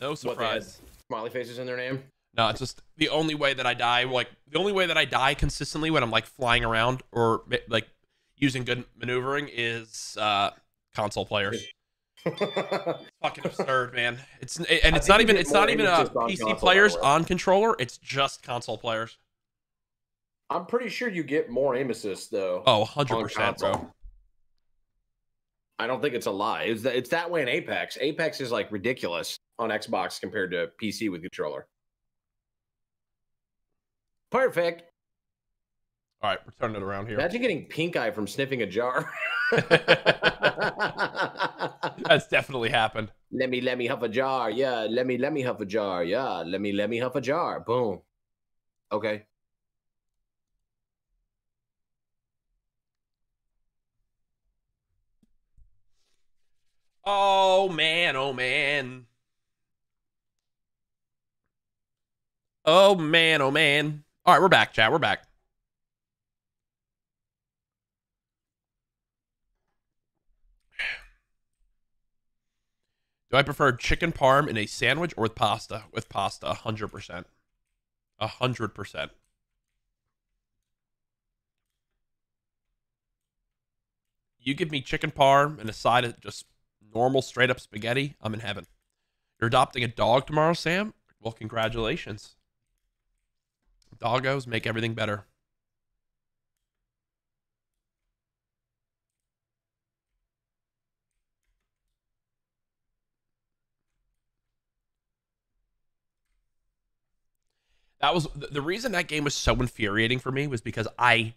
No surprise. What, smiley faces in their name? No, it's just the only way that I die. Like the only way that I die consistently when I'm like flying around or like using good maneuvering is console players. Fucking absurd, man. It's not even players on controller. It's just console players. I'm pretty sure you get more aim assist though. Oh, 100%, bro. I don't think it's a lie. It's that way in Apex. Apex is like ridiculous on Xbox compared to PC with controller. Perfect. All right, we're turning it around here. Imagine getting pink eye from sniffing a jar. That's definitely happened. Let me huff a jar. Yeah, let me huff a jar. Yeah, let me huff a jar. Boom. Okay. Oh man, oh man. Oh man, oh man. All right, we're back, chat. We're back. Do I prefer chicken parm in a sandwich or with pasta? With pasta, 100%. 100%. You give me chicken parm and a side of just normal straight up spaghetti, I'm in heaven. You're adopting a dog tomorrow, Sam? Well, congratulations. Doggos make everything better. That was the reason that game was so infuriating for me was because I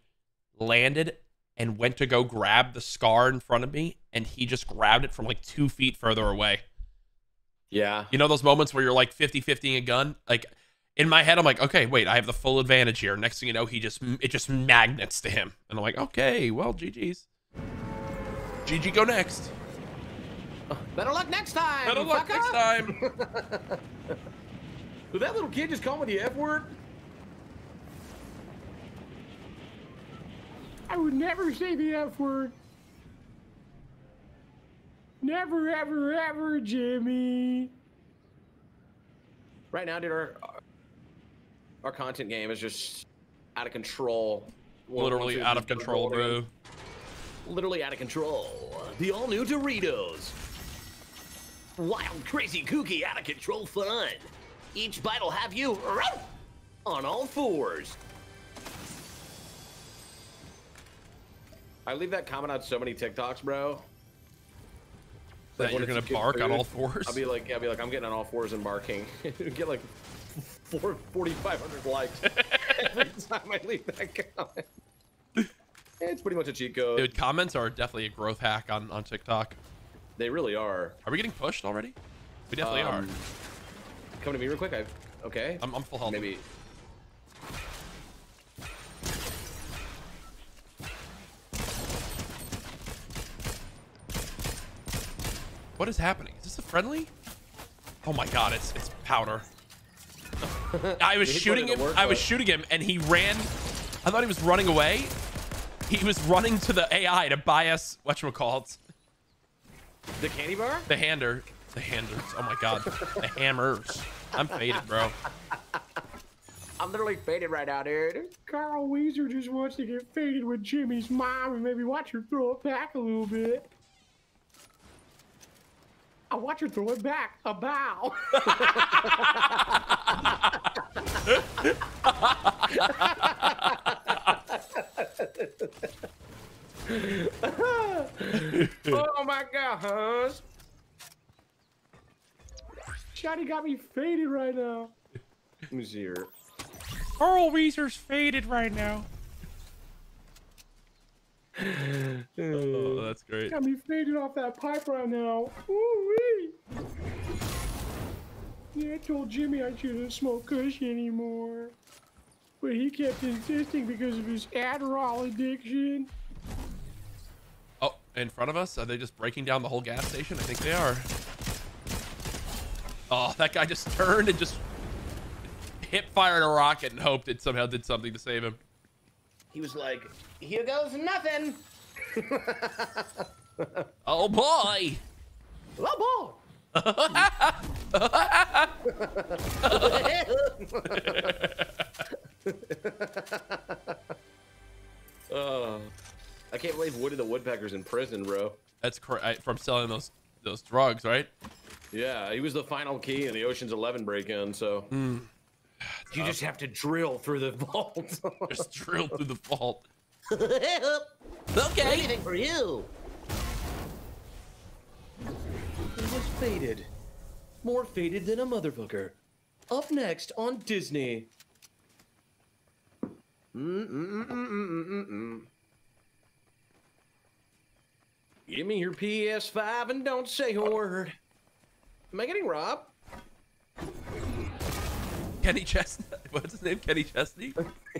landed and went to go grab the scar in front of me, and he just grabbed it from like 2 feet further away. Yeah. You know those moments where you're like 50-50 a gun? Like in my head, I'm like, okay, wait, I have the full advantage here. Next thing you know, it just magnets to him. And I'm like, okay, well, GG's. GG, go next. Better luck next time. Better luck next time. Did that little kid just call me the F word? I would never say the F word. Never, ever, ever, Jimmy. Right now, dude, our content game is just out of control. Literally out of control, bro. Literally out of control. The all-new Doritos. Wild, crazy, kooky, out of control fun. Each bite will have you on all fours. I leave that comment on so many TikToks, bro. That like you're gonna bark on all fours. I'll be like, I'm getting on all fours and barking. Get like 4,500 likes every time I leave that comment. It's pretty much a cheat code. Dude, comments are definitely a growth hack on TikTok. They really are. Are we getting pushed already? We definitely are. Come to me real quick. Okay. I'm full health. Maybe. What is happening? Is this a friendly? Oh my god, it's powder. I was shooting him. I was shooting him, and he ran. I thought he was running away. He was running to the AI to buy us whatchamacallit. The candy bar? The hander. The handers. Oh my god. The hammers. I'm faded, bro. I'm literally faded right now, dude. Carl Weezer just wants to get faded with Jimmy's mom and maybe watch her throw it back a little bit. I watch her throw it back. A bow. my gosh. Johnny got me faded right now. Let me see here. Carl Weezer's faded right now. Oh, that's great. Got me faded off that pipe right now. Ooh-wee. Yeah, I told Jimmy I shouldn't smoke kush anymore. But he kept insisting because of his Adderall addiction. Oh, in front of us? Are they just breaking down the whole gas station? I think they are. Oh, that guy just turned and just hip fired a rocket and hoped it somehow did something to save him. He was like, here goes nothing. Oh boy. Oh boy. Oh, I can't believe Woody the Woodpecker's in prison, bro. That's correct. From selling those drugs, right? Yeah, he was the final key in the Ocean's 11 break-in, so. Mm. You just have to drill through the vault. Just drill through the vault. Okay. Anything for you. It was faded. More faded than a motherfucker. Up next on Disney. Give me your PS5 and don't say a word. Am I getting robbed? Kenny Chestnut. What's his name? Kenny Chesney?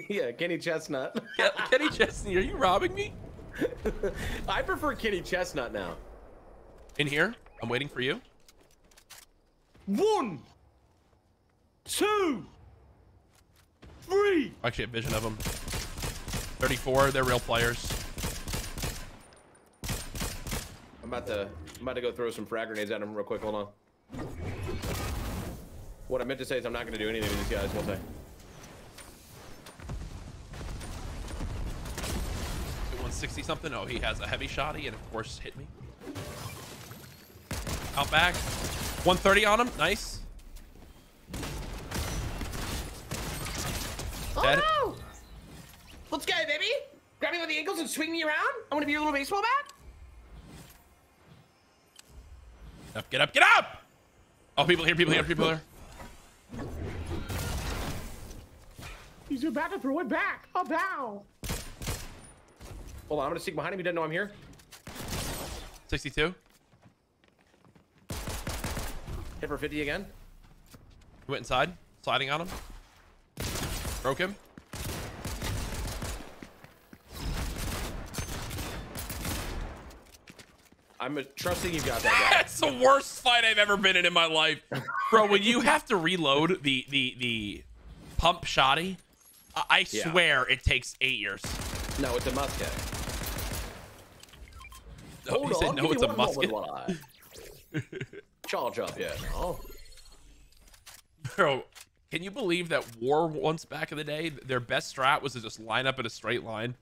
Yeah, Kenny Chestnut. Kenny Chesney, are you robbing me? I prefer Kenny Chestnut now. In here, I'm waiting for you. 1, 2, 3. I actually have vision of them. 34, they're real players. I'm about to go throw some frag grenades at them real quick. Hold on. What I meant to say is I'm not going to do anything with these guys. One sec. Is it 160 something? Oh, he has a heavy shotty and of course hit me. Out back. 130 on him. Nice. Oh, dead. No! Let's go, baby. Grab me with the ankles and swing me around. I want to be your little baseball bat. Get up, get up, get up! Oh, people here, people here, people here. He's about to throw it back. A bow. Hold on, I'm gonna sneak behind him. He doesn't know I'm here. 62. Hit for 50 again. He went inside, sliding on him. Broke him. I'm trusting you got that. That's the worst fight I've ever been in my life, bro. When you have to reload the pump shotty, I swear it takes 8 years. No, it's a musket. No, hold on, no, it's a musket. Charge up, yeah. No. Bro, can you believe that War once back in the day, their best strat was to just line up in a straight line?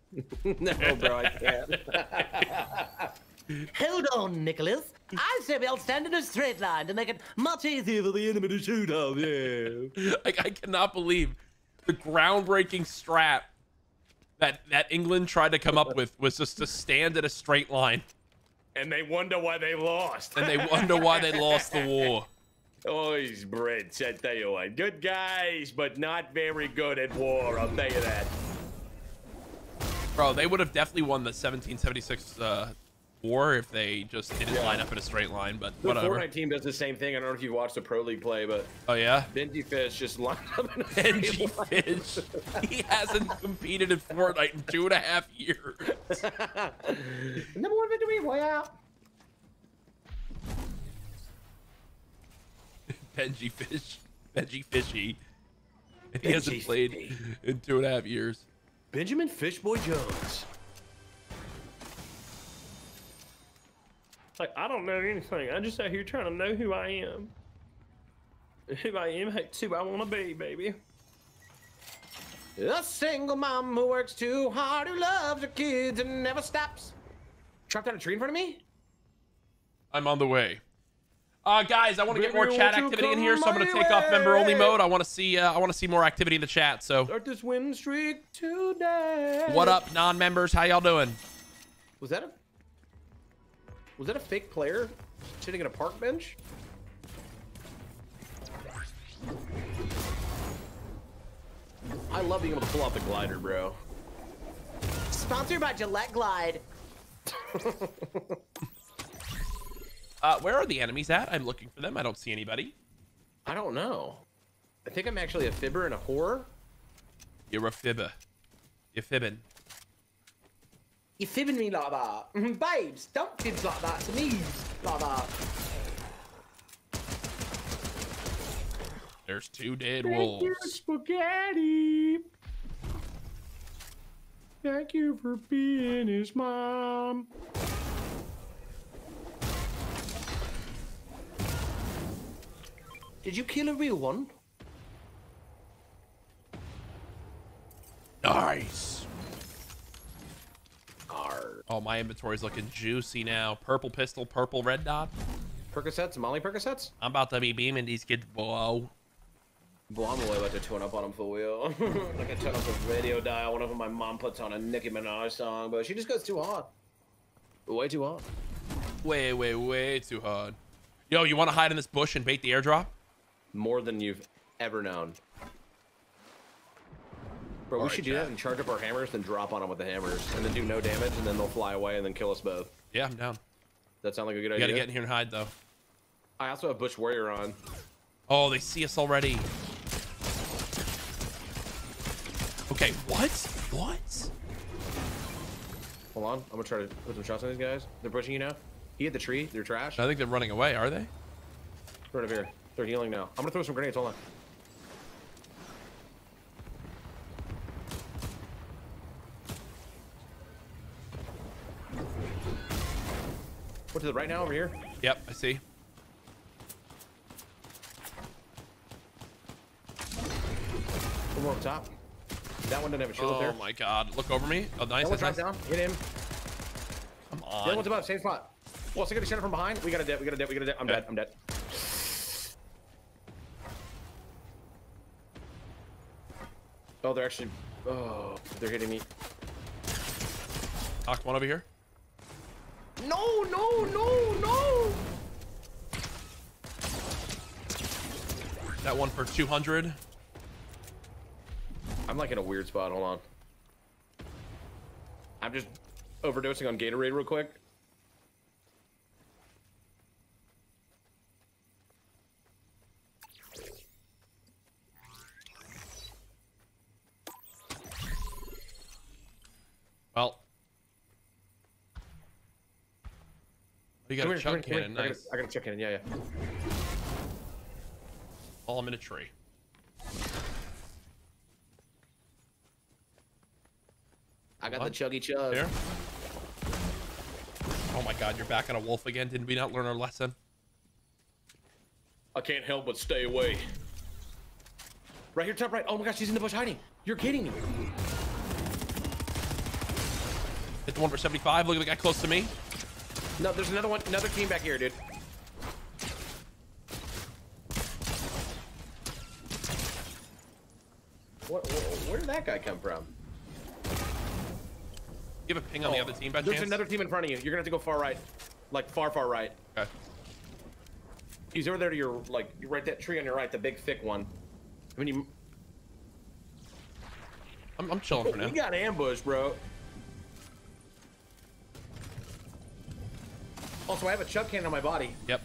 No, bro, I can't. Hold on, Nicholas. I say we all stand in a straight line to make it much easier for the enemy to shoot on you. Yeah. I cannot believe the groundbreaking strat that England tried to come up with was just to stand in a straight line. And they wonder why they lost. And they wonder why they lost the war. Oh, he's Brits, I tell you what. Good guys, but not very good at war, I'll tell you that. Bro, they would have definitely won the 1776... war if they just didn't line up in a straight line, but the whatever. The Fortnite team does the same thing. I don't know if you watched the Pro League play, but oh yeah, Benji Fish just lined up in a straight line. Benji Fish, he hasn't competed in Fortnite in 2.5 years. Number one victory, way out. Benji Fish, Benji Fishy. He hasn't played in 2.5 years. Benjamin Fishboy Jones. Like, I don't know anything. I'm just out here trying to know who I am. Who I am, who I want to be, baby. A single mom who works too hard, who loves her kids and never stops. Chopped down a tree in front of me? I'm on the way. Guys, I want to get more chat activity in here, so I'm going to take off member-only mode. I want to see more activity in the chat, so. Start this win streak today. What up, non-members? How y'all doing? Was that a... Was that a fake player sitting at a park bench? I love being able to pull out the glider, bro. Sponsored by Gillette Glide. Where are the enemies at? I'm looking for them. I don't see anybody. I don't know. I think I'm actually a fibber and a whore. You're a fibber. You're fibbing. You're fibbing me like that. Babes, don't fibs like that to me. Like that. There's two dead wolves. Thank you, spaghetti. Thank you for being his mom. Did you kill a real one? Nice. Arr. Oh, my inventory's looking juicy now. Purple pistol, purple red dot. Percocets, Molly Percocets. I'm about to be beaming these kids, boy. Boy, I'm really about to turn up on them for real. Like I turn up the radio dial whenever my mom puts on a Nicki Minaj song, but she just goes too hard. Way too hard. Way, way, way too hard. Yo, you want to hide in this bush and bait the airdrop? More than you've ever known. Bro, all we should do that and charge up our hammers, then drop on them with the hammers, and then do no damage, and then they'll fly away and then kill us both. Yeah, I'm down. That sound like a good idea? You gotta get in here and hide, though. I also have Bush Warrior on. Oh, they see us already. Okay, what? What? Hold on, I'm gonna try to put some shots on these guys. They're pushing you now. He hit the tree, they're trash. I think they're running away, are they? Right over here. They're healing now. I'm gonna throw some grenades, hold on. What, to the right now, over here? Yep, I see. One more up top. That one doesn't have a shield up there. Oh my god, look over me. Oh, nice. That one drops down, hit him. Come on. The other one's above, same spot. Well, so I gotta shoot it from behind. We got a dead, we got a dead, we got a dead. I'm dead, I'm dead. Oh, they're actually, oh, they're hitting me. Knocked one over here. No, no, no, no! That one for 200. I'm like in a weird spot, hold on. I'm just overdosing on Gatorade real quick. Well, you got a chuck cannon. Nice. I got a chuck cannon. Yeah, yeah. Oh, I'm in a tree. I got the chuggy chug. There. Oh my god, you're back on a wolf again. Didn't we not learn our lesson? I can't help but stay away. Right here, top right. Oh my gosh, she's in the bush hiding. You're kidding me. Hit the one for 75. Look at the guy close to me. No, there's another one. Another team back here, dude. Where did that guy come from? You have a ping on the other team by chance? There's another team in front of you. You're gonna have to go far right. Like far, far right. Okay. He's over there to your, like, right that tree on your right, the big thick one. When you... I'm chilling for now. We got ambushed, bro. Also, I have a chug can on my body. Yep.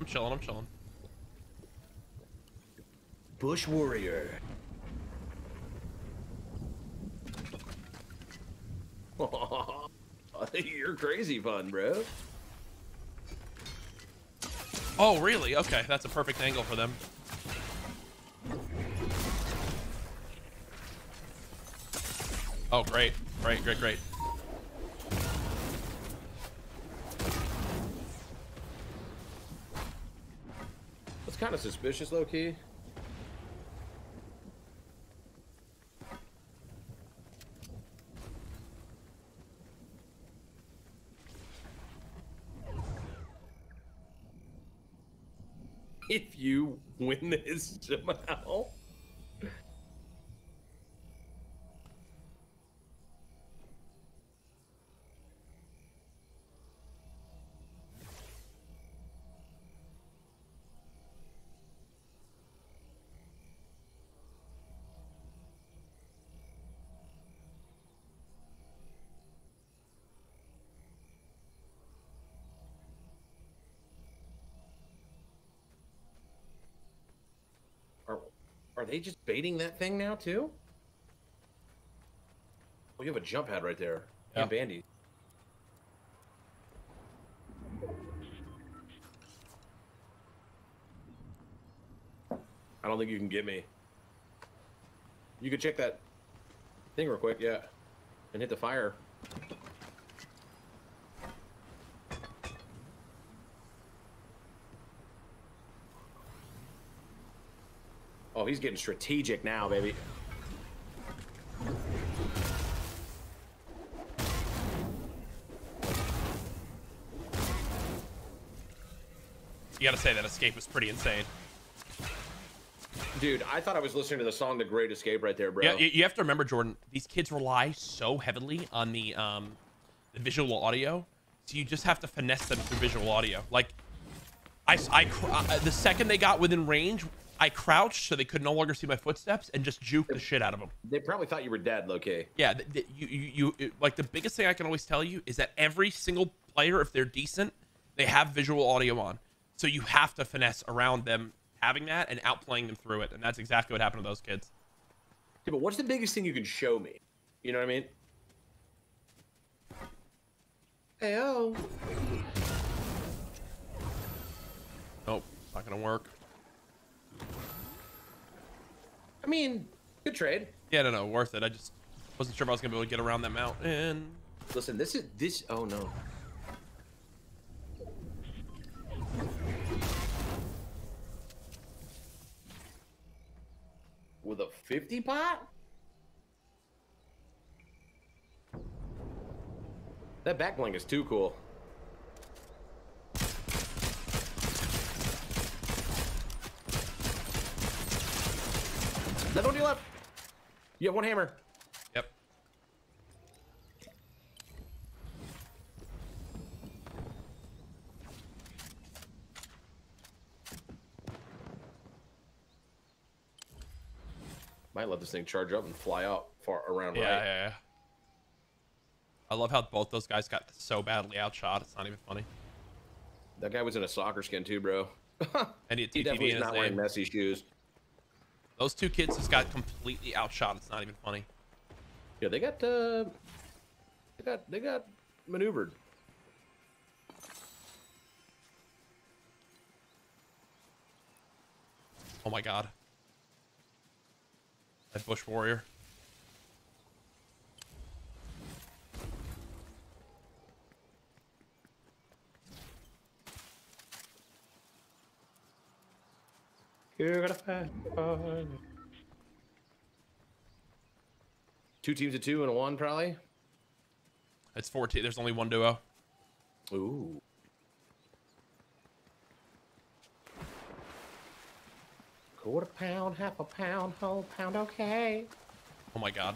I'm chilling, I'm chilling. Bush Warrior. Oh, you're crazy fun, bro. Oh, really? Okay, that's a perfect angle for them. Oh, great. Great, great, great. That's kind of suspicious, low-key. If you win this somehow. Are they just baiting that thing now, too? Oh, you have a jump pad right there. Yeah. And Bandy. I don't think you can get me. You could check that thing real quick, yeah. And hit the fire. Oh, he's getting strategic now, baby. You gotta say that escape was pretty insane. Dude, I thought I was listening to the song The Great Escape right there, bro. Yeah, you have to remember, Jordan, these kids rely so heavily on the visual audio, so you just have to finesse them through visual audio. Like, the second they got within range, I crouched so they could no longer see my footsteps and just juke the shit out of them. They probably thought you were dead, low-key. Yeah, like, the biggest thing I can always tell you is that every single player, if they're decent, they have visual audio on. So you have to finesse around them having that and outplaying them through it. And that's exactly what happened to those kids. Yeah, but what's the biggest thing you can show me? You know what I mean? Hey-oh. Nope, not gonna work. I mean, good trade. Yeah, no, worth it. I just wasn't sure if I was gonna be able to get around that mountain. Listen, this is this. Oh no. With a 50 pot? That back bling is too cool. Another one to your left. You have one hammer. Yep. Might let this thing charge up and fly out far around. Yeah, right. Yeah. I love how both those guys got so badly outshot. It's not even funny. That guy was in a soccer skin too, bro. And he definitely is not wearing messy shoes. Those two kids just got completely outshot. It's not even funny. Yeah, they got maneuvered. Oh my God. That bush warrior. You're gonna pass on. Two teams of two and a one, probably. That's 14. There's only one duo. Ooh. Quarter pound, half a pound, whole pound. Okay. Oh my God.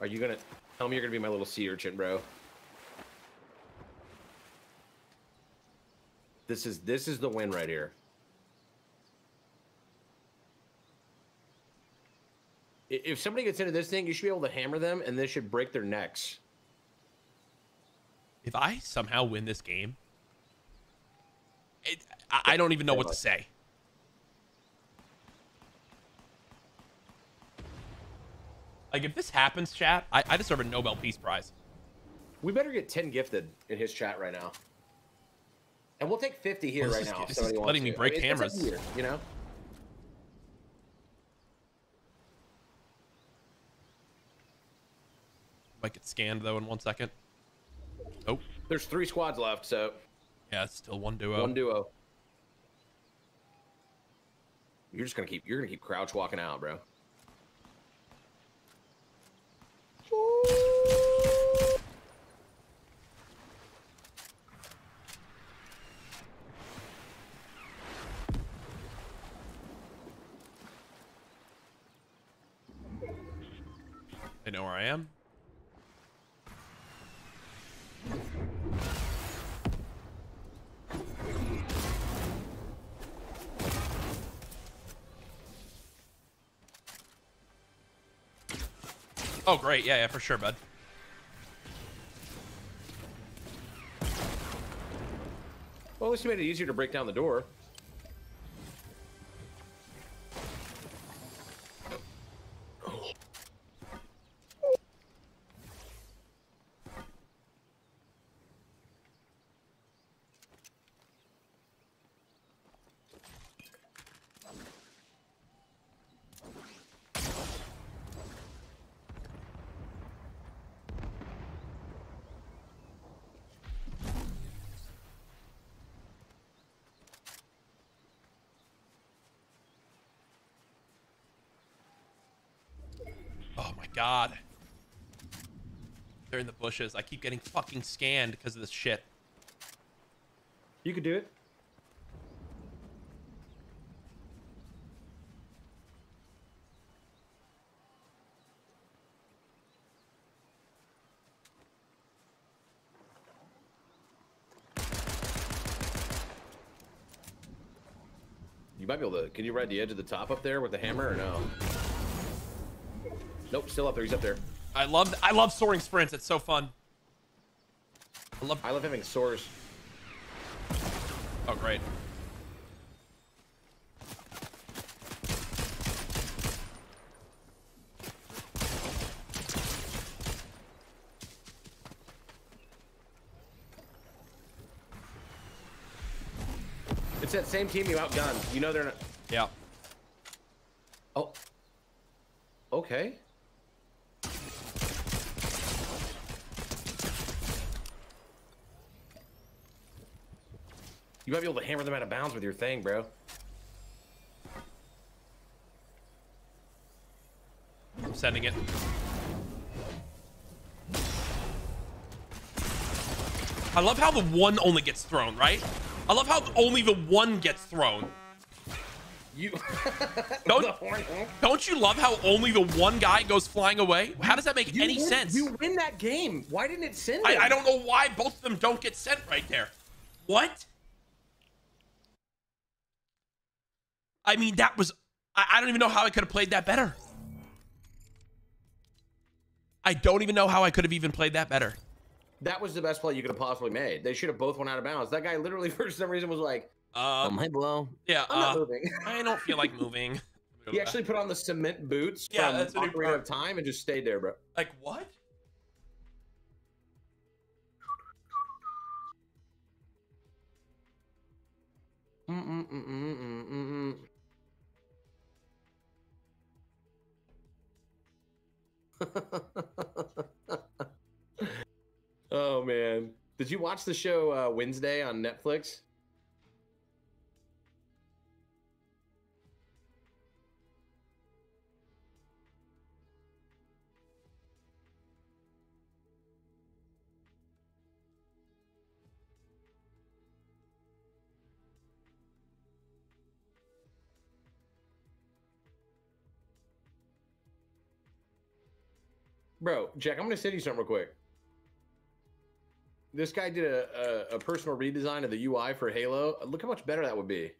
Are you gonna tell me you're gonna be my little sea urchin, bro? This is the win right here. If somebody gets into this thing, you should be able to hammer them, and this should break their necks. If I somehow win this game, I don't even know what to say. Like, if this happens, chat, I deserve a Nobel Peace Prize. We better get 10 gifted in his chat right now. And we'll take 50 here right now. This is letting me break cameras. It's weird, you know? Might get scanned, though, in 1 second. Oh. There's 3 squads left, so... Yeah, it's still one duo. One duo. You're gonna keep crouch walking out, bro. They know where I am. Oh, great. Yeah, for sure, bud. Well, at least you made it easier to break down the door. god. They're in the bushes. I keep getting fucking scanned because of this shit. You could do it. You might be able to. Can you ride the edge of the top up there with the hammer or no? Nope, still up there. He's up there. I love soaring sprints. It's so fun. I love having soars. Oh great. It's that same team you outgunned. You know they're not. Yeah. Oh. Okay. You might be able to hammer them out of bounds with your thing, bro. I'm sending it. I love how the one only gets thrown, right? I love how only the one gets thrown. You don't you love how only the one guy goes flying away? How does that make any sense? You win that game. Why didn't it send him? I don't know why both of them don't get sent right there. What? I mean, that was... I don't even know how I could have played that better. I don't even know how I could have even played that better. That was the best play you could have possibly made. They should have both went out of bounds. That guy literally, for some reason, was like, my blow. Yeah, I'm not moving. I don't feel like moving. He actually put on the cement boots from that's a new period of time and just stayed there, bro. Like, what? Oh man, did you watch the show Wednesday on Netflix? Bro, Jack, I'm gonna send you something real quick. This guy did a personal redesign of the UI for Halo. Look how much better that would be.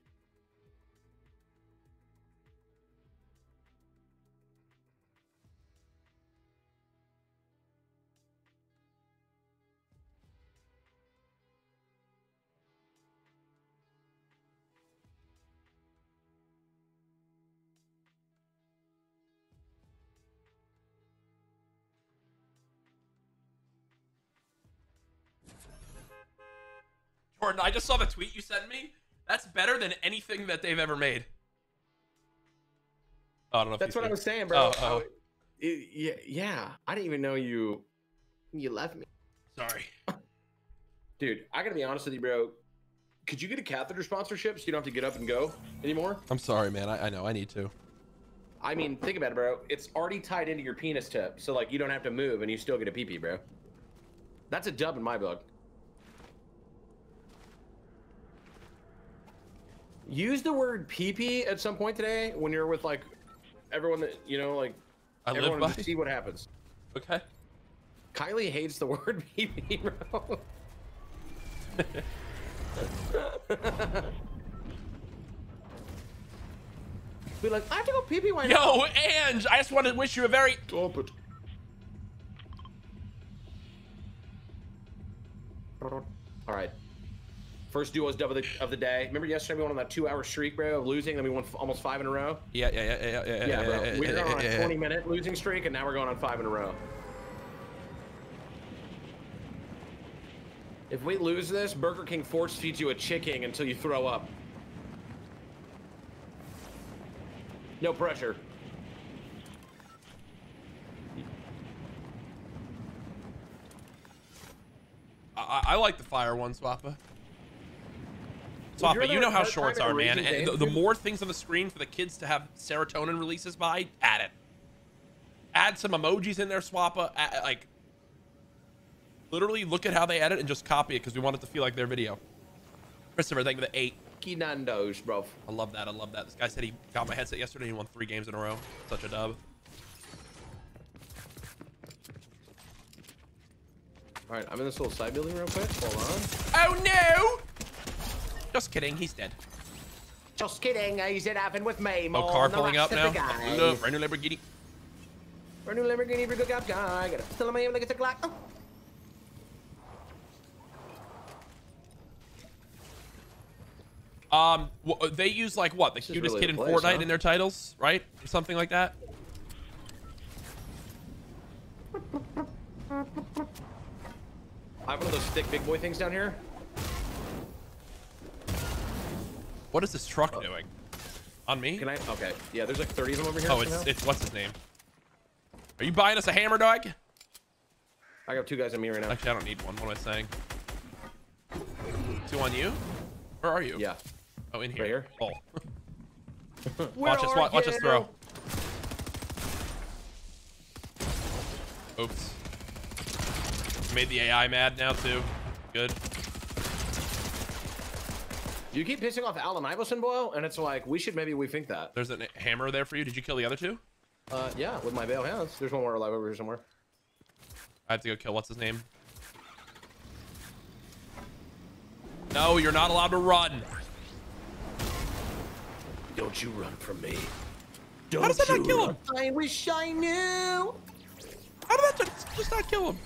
Jordan, I just saw the tweet you sent me. That's better than anything that they've ever made. Oh, I don't know. That's what I was saying, bro. Oh. Yeah. I didn't even know you left me. Sorry. Dude, I gotta be honest with you, bro. Could you get a catheter sponsorship so you don't have to get up and go anymore? I'm sorry, man. I know. I need to. I mean, think about it, bro. It's already tied into your penis tip. So, like, you don't have to move and you still get a pee-pee, bro. That's a dub in my book. Use the word pee-pee at some point today when you're with like everyone that you know, like everyone to see what happens. Okay. Kylie hates the word pee-pee, bro. Be like, I have to go pee-pee right now. Yo, Ange, I just want to wish you a very stop it. All right. First duo's dub of the day. Remember yesterday we went on that 2-hour streak, bro, of losing, then we won almost 5 in a row? Yeah, bro. We were on a 20-minute losing streak, and now we're going on 5 in a row. If we lose this, Burger King force feeds you a chicken until you throw up. No pressure. I like the fire one, Swappa. But you know how shorts are, man. And the more things on the screen for the kids to have serotonin releases by, add it. add some emojis in there, Swappa. Like, literally look at how they edit and just copy it because we want it to feel like their video. Christopher, thank you for the 8. Kinandos, bro. I love that. I love that. This guy said he got my headset yesterday and he won 3 games in a row. Such a dub. All right, I'm in this little side building real quick. Hold on. Oh, no. Just kidding. He's dead. Just kidding. He's in heaven with me. Oh, car pulling up now. Look, brand new Lamborghini. Brand new Lamborghini for good cop guy. I got to fill him in like it's a Glock. Oh. They use like what? The cutest kid in Fortnite in their titles, right? Or something like that. I have one of those thick big boy things down here. What is this truck doing? On me? Can I? Okay. Yeah, there's like 30 of them over here. Oh, it's what's his name? Are you buying us a hammer, dog? I got 2 guys on me right now. Actually, I don't need one. What am I saying? 2 on you? Where are you? Yeah. Oh, in here. Right here. Oh. watch us throw. Oops. Made the AI mad now too. Good. You keep pissing off Allen Iverson, Boyle, and it's like we should maybe rethink that. There's a hammer there for you. Did you kill the other 2? Yeah, with my bail hands. There's one more alive over here somewhere. I have to go kill what's his name. No, you're not allowed to run. Don't you run from me. How does that not kill him? I wish I knew. How did that just not kill him?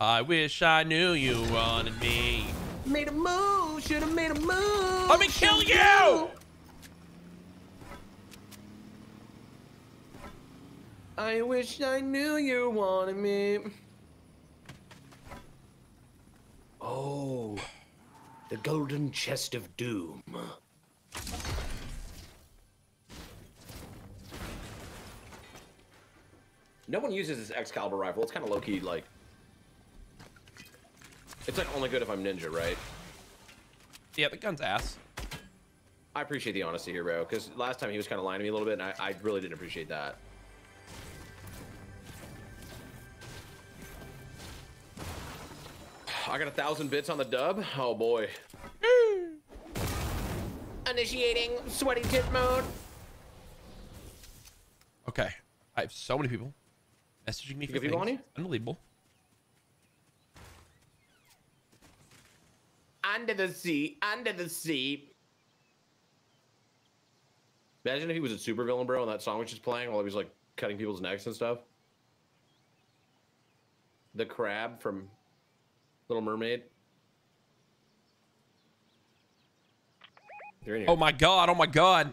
I wish I knew you wanted me. Made a move, should have made a move. Let me kill you. I wish I knew you wanted me. Oh. The golden chest of doom. No one uses this Excalibur rifle. It's kind of low-key, like... It's like only good if I'm ninja, right? Yeah, the gun's ass. I appreciate the honesty here, bro, because last time he was kind of lying to me a little bit, and I really didn't appreciate that. I got 1,000 bits on the dub. Oh boy. Initiating sweaty tit mode. Okay, I have so many people messaging me. For people on you? Unbelievable. Under the sea, under the sea. Imagine if he was a super villain, bro, and that song was just playing while he was like cutting people's necks and stuff. The crab from Little Mermaid. They're in here. Oh my god, oh my god.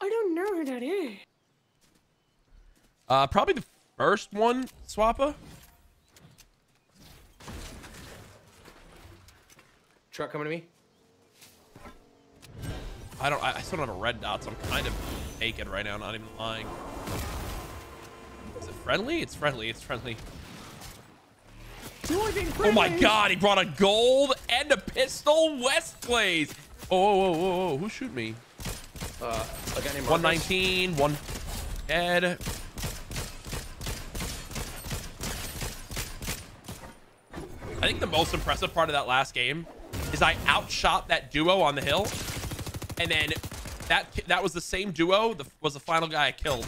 I don't know who that is. Probably the first one, Swappa. Truck coming to me. I still don't have a red dot, so I'm kind of naked right now, not even lying. Friendly? It's friendly. It's friendly. Oh my god, he brought a gold and a pistol. West plays. Oh, oh, oh, oh. Who shoot me? A guy named 119, one dead. I think the most impressive part of that last game is I outshot that duo on the hill, and then that was the same duo was the final guy I killed.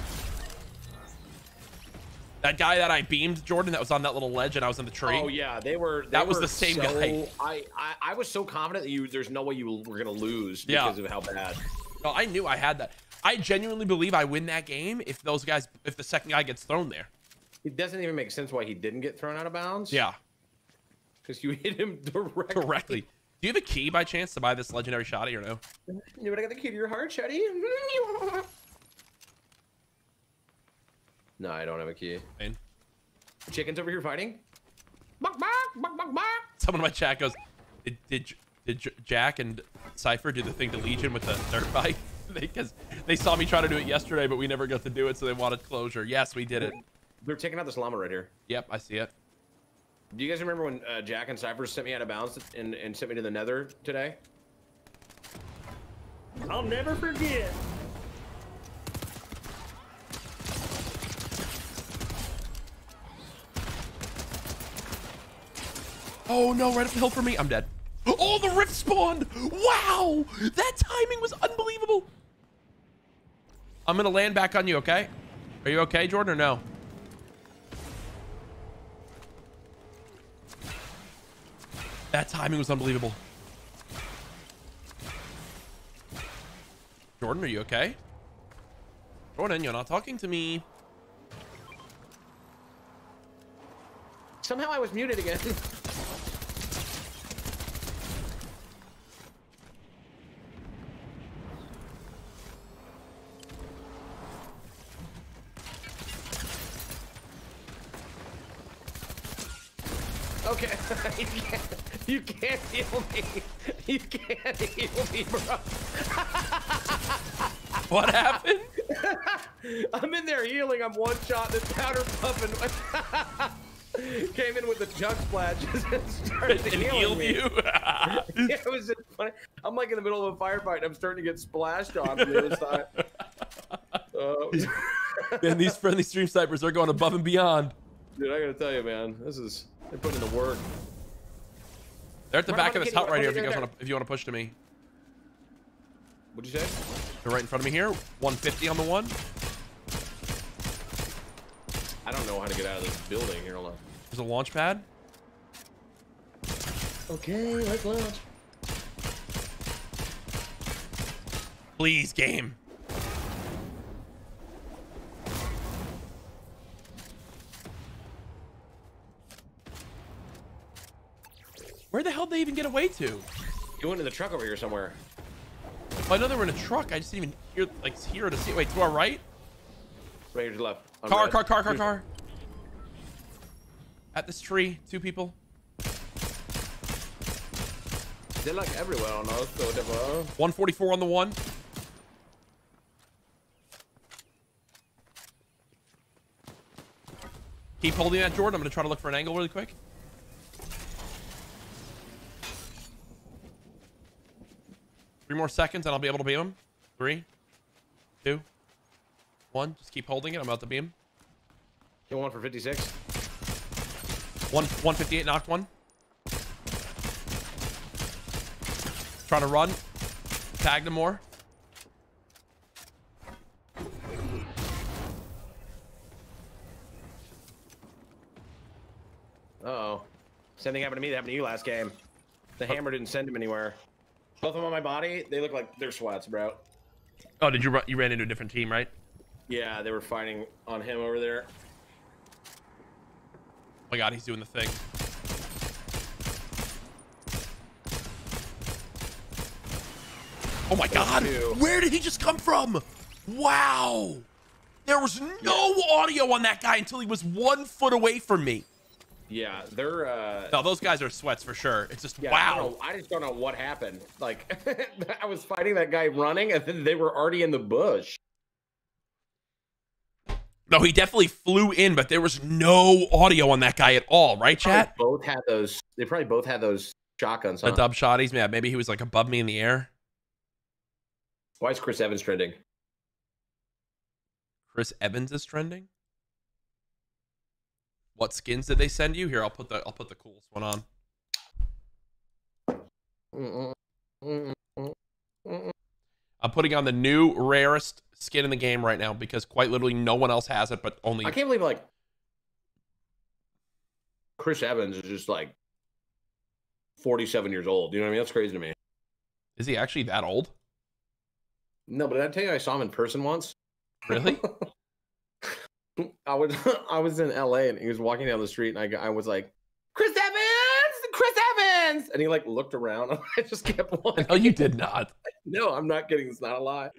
That guy that I beamed, Jordan, that was on that little ledge and I was in the tree. Oh yeah, they were. That was the same guy. I was so confident that there's no way you were gonna lose because of how bad. No, I knew I had that. I genuinely believe I win that game if those guys, if the second guy gets thrown there. It doesn't even make sense why he didn't get thrown out of bounds. Yeah, because you hit him directly. Do you have a key by chance to buy this legendary shotty or no? You would have got the key to your heart, shotty. No, I don't have a key. Chickens over here fighting. Someone in my chat goes, did Jack and Cypher do the thing to Legion with the dirt bike? Because they saw me try to do it yesterday, but we never got to do it, so they wanted closure. Yes, we did it. They're taking out this llama right here. Yep, I see it. Do you guys remember when Jack and Cypher sent me out of bounds and sent me to the nether today? I'll never forget. Oh no, right up the hill for me. I'm dead. Oh, the rift spawned. Wow, that timing was unbelievable. I'm gonna land back on you, okay? Are you okay, Jordan, or no? That timing was unbelievable. Jordan, are you okay? Jordan, you're not talking to me. Somehow I was muted again. Okay, you can't heal me. You can't heal me, bro. What happened? I'm in there healing. I'm one shot. This powder puffing came in with a junk splash and started healing me. You? Yeah, it was just funny. I'm like in the middle of a firefight. And I'm starting to get splashed on the other side. Then these friendly stream snipers are going above and beyond. Dude, I gotta tell you, man, this is. They're putting in the work. They're at the back of this hut right here. If you want to push to me. What'd you say? They're right in front of me here. 150 on the one. I don't know how to get out of this building here. Hold on. There's a launch pad. Okay, let's launch. Please, game. Where the hell did they even get away to? You went to the truck over here somewhere. I know they were in a truck. I just didn't even hear, like, hear to see. Wait, to our right? Right here to the left. Car. At this tree, two people. They're like everywhere on us. So 144 on the one. Keep holding that, Jordan. I'm gonna try to look for an angle really quick. Three more seconds and I'll be able to beam him. 3, 2, 1. Just keep holding it. I'm about to beam. Get one for 56. 158 knocked one. Try to run. Tagged him more. Uh-oh. Same thing happened to me that happened to you last game. The hammer didn't send him anywhere. Both of them on my body, they look like they're swats, bro. Oh, did you ran into a different team, right? Yeah, they were fighting on him over there. Oh my god, he's doing the thing. Oh my god, where did he just come from? Wow. There was no audio on that guy until he was 1 foot away from me. Yeah, they're no, those guys are sweats for sure. It's just wow. I just don't know what happened. Like I was fighting that guy running and then they were already in the bush. No, he definitely flew in, but there was no audio on that guy at all, right, chat? They probably both had those shotguns on. The dub shotties, man. Maybe he was like above me in the air. Why is Chris Evans trending? Chris Evans is trending? What skins did they send you? Here, I'll put the coolest one on. I'm putting on the new rarest skin in the game right now because quite literally no one else has it, but only. I can't believe like Chris Evans is just like 47 years old. You know what I mean? That's crazy to me. Is he actually that old? No, but did I tell you I saw him in person once? Really? I was in LA and he was walking down the street and I was like, Chris Evans, and he like looked around and I just kept walking. No, you did not. No, I'm not kidding. It's not a lie.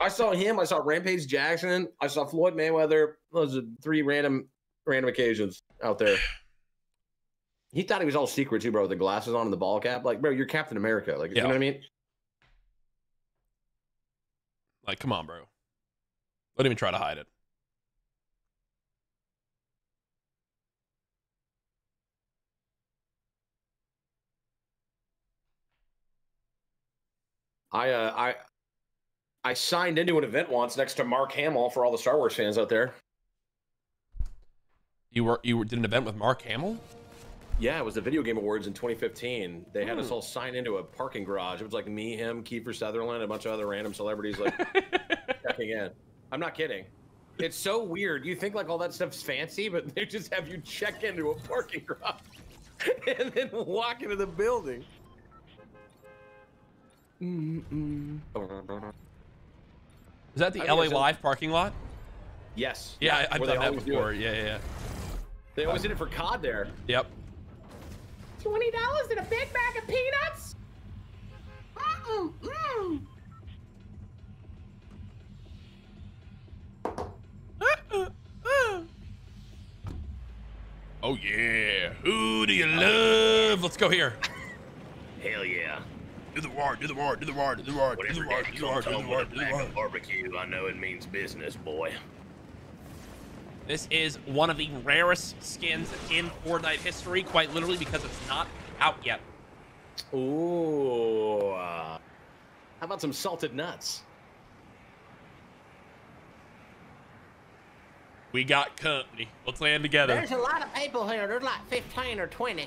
I saw him. I saw Rampage Jackson. I saw Floyd Mayweather. Those are three random occasions out there. He thought he was all secret too, bro. With the glasses on and the ball cap, like bro, you're Captain America. Like, you know what I mean? Like, come on, bro. Don't even try to hide it. I signed into an event once next to Mark Hamill for all the Star Wars fans out there. You did an event with Mark Hamill? Yeah, it was the Video Game Awards in 2015. They had us all sign into a parking garage. It was like me, him, Kiefer Sutherland, and a bunch of other random celebrities like checking in. I'm not kidding. It's so weird. You think like all that stuff's fancy, but they just have you check into a parking garage and then walk into the building. Is that the LA Live parking lot? Yes. Yeah, yeah. I've done that before. Yeah, yeah, yeah. They always did it for COD there. Yep. $20 and a big bag of peanuts? Oh, yeah. Who do you love? Let's go here. Hell yeah. Do the ward, do the ward, do the ward, do the ward, do the ward, do the ward, do the ward, do the ward. Barbecue, I know it means business, boy. This is one of the rarest skins in Fortnite history, quite literally, because it's not out yet. Ooh. How about some salted nuts? We got company. Let's land together. There's a lot of people here. There's like 15 or 20.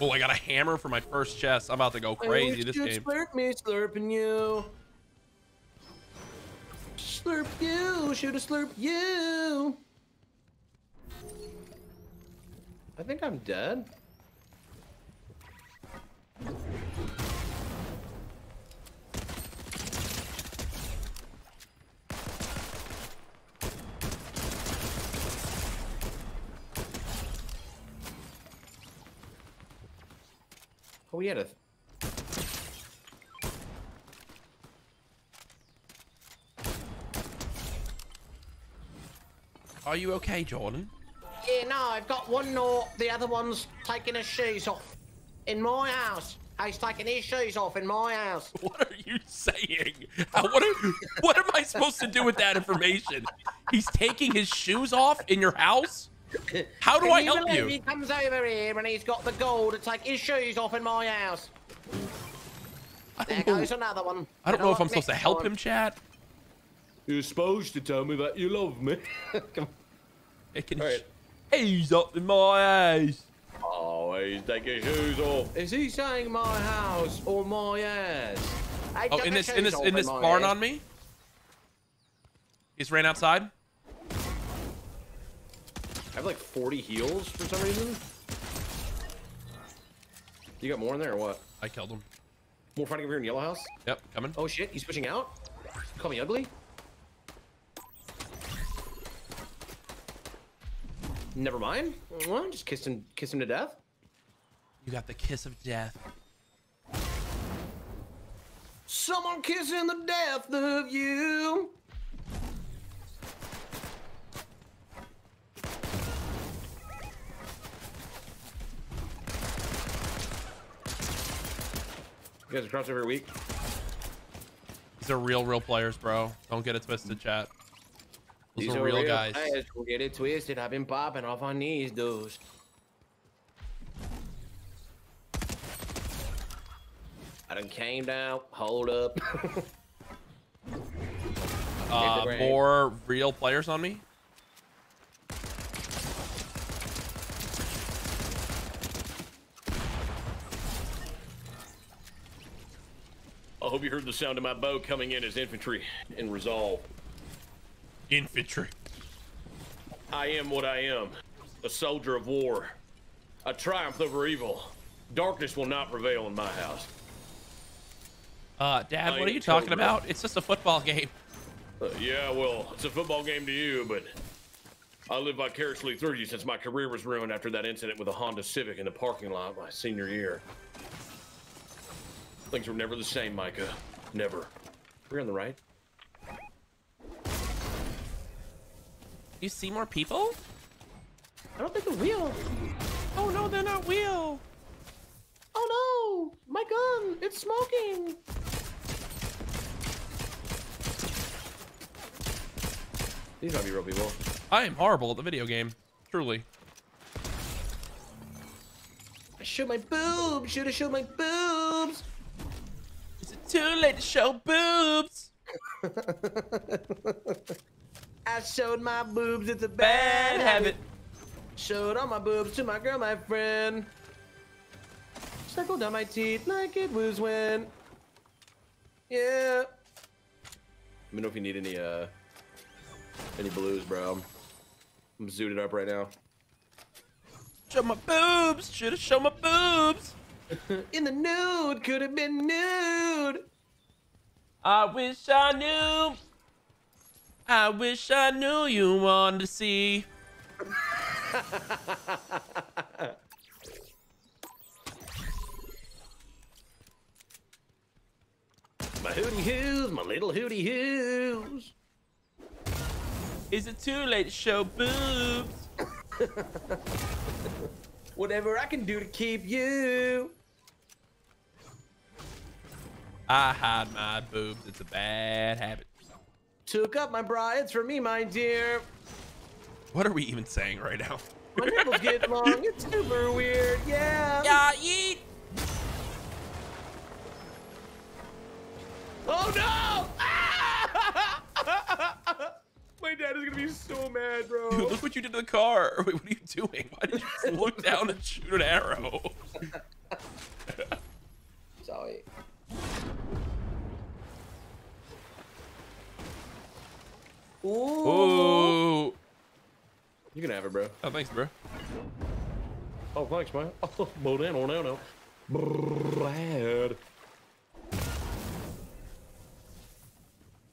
Oh, I got a hammer for my first chest. I'm about to go crazy this game. Slurp me, slurping you. Slurp you, shoulda slurp you. I think I'm dead. Oh, we had a... Are you okay, Jordan? Yeah, no, I've got one knot. The other one's taking his shoes off. In my house. He's taking his shoes off in my house. What are you saying? What am I supposed to do with that information? He's taking his shoes off in your house? How do I help you? He comes over here and he's got the goal to take his shoes off in my house. There goes another one. I don't know if I'm supposed to help him, chat. You're supposed to tell me that you love me. Come on. He's up in my ass. Oh, he's taking his shoes off. Is he saying my house or my ass? Oh, in this barn on me? He's ran outside? I have like 40 heals for some reason. You got more in there or what? I killed him. More fighting over here in Yellow House? Yep, coming. Oh shit, he's pushing out? Call me ugly? Never mind. Well, just kiss him to death. You got the kiss of death. Someone kissing the death of you. You guys are crossed every week. These are real players, bro. Don't get it twisted, chat. These are real guys. Don't get it twisted. I've been popping off on these dudes. I done came down. Hold up. More real players on me. I hope you heard the sound of my bow coming in as infantry and resolve. Infantry. I am what I am, a soldier of war. I triumph over evil. Darkness will not prevail in my house. Dad, what are you talking about? It's just a football game. Yeah, well, it's a football game to you, but I live vicariously through you since my career was ruined after that incident with a Honda Civic in the parking lot my senior year. Things were never the same, Micah. Never. We're on the right. You see more people? I don't think they're real. Oh no, they're not real. Oh no, my gun, it's smoking. These might be real people. I am horrible at the video game, truly. I showed my boobs, should have showed my boobs. Too late to show boobs. I showed my boobs, it's a bad habit. Showed all my boobs to my girl, my friend. Circled down my teeth like it was when. Yeah. Let me know if you need any blues, bro. I'm zooted up right now. Show my boobs! Should've shown my boobs! In the nude! Could've been nude! I wish I knew! I wish I knew you wanted to see! My hootie hoos! My little hootie hoos! Is it too late to show boobs? Whatever I can do to keep you. I hide my boobs. It's a bad habit. Took up my bra. It's for me, my dear. What are we even saying right now? My nipples get long. It's super weird. Yeah. Yeah. Yeet. Oh no! Ah! My dad is gonna be so mad, bro. Dude, look what you did to the car. Wait, what are you doing? Why did you just look down and shoot an arrow? Sorry. Ooh. Ooh. You can have it, bro. Oh, thanks, bro. Oh, thanks, man. Oh, no.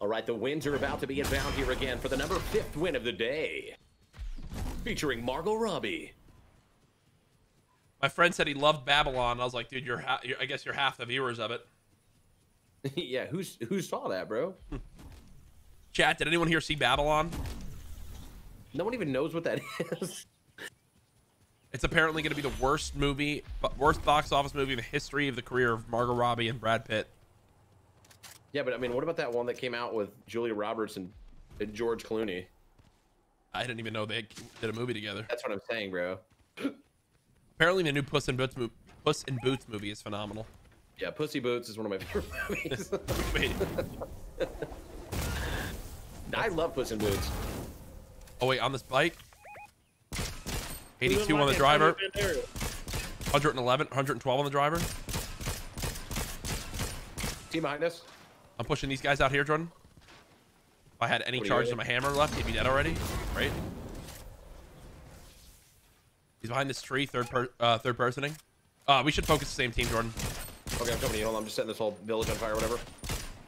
All right, the wins are about to be inbound here again for the number 5th win of the day. Featuring Margot Robbie. My friend said he loved Babylon. I was like, dude, I guess you're half the viewers of it. Yeah, who saw that, bro? Chat, did anyone here see Babylon? No one even knows what that is. It's apparently going to be the worst movie, worst box office movie in the history of the career of Margot Robbie and Brad Pitt. Yeah, but I mean, what about that one that came out with Julia Roberts and George Clooney? I didn't even know they did a movie together. That's what I'm saying, bro. Apparently, the new Puss in Boots movie is phenomenal. Yeah, Pussy Boots is one of my favorite movies. Wait. I love Puss in Boots. Oh, wait, on this bike? 82 on the driver. 111, 112 on the driver. Team behind us. I'm pushing these guys out here, Jordan. If I had any charges on my hammer left, he'd be dead already, right? He's behind this tree, third personing. We should focus the same team, Jordan. Okay, I'm coming to you. Hold on, I'm just setting this whole village on fire or whatever.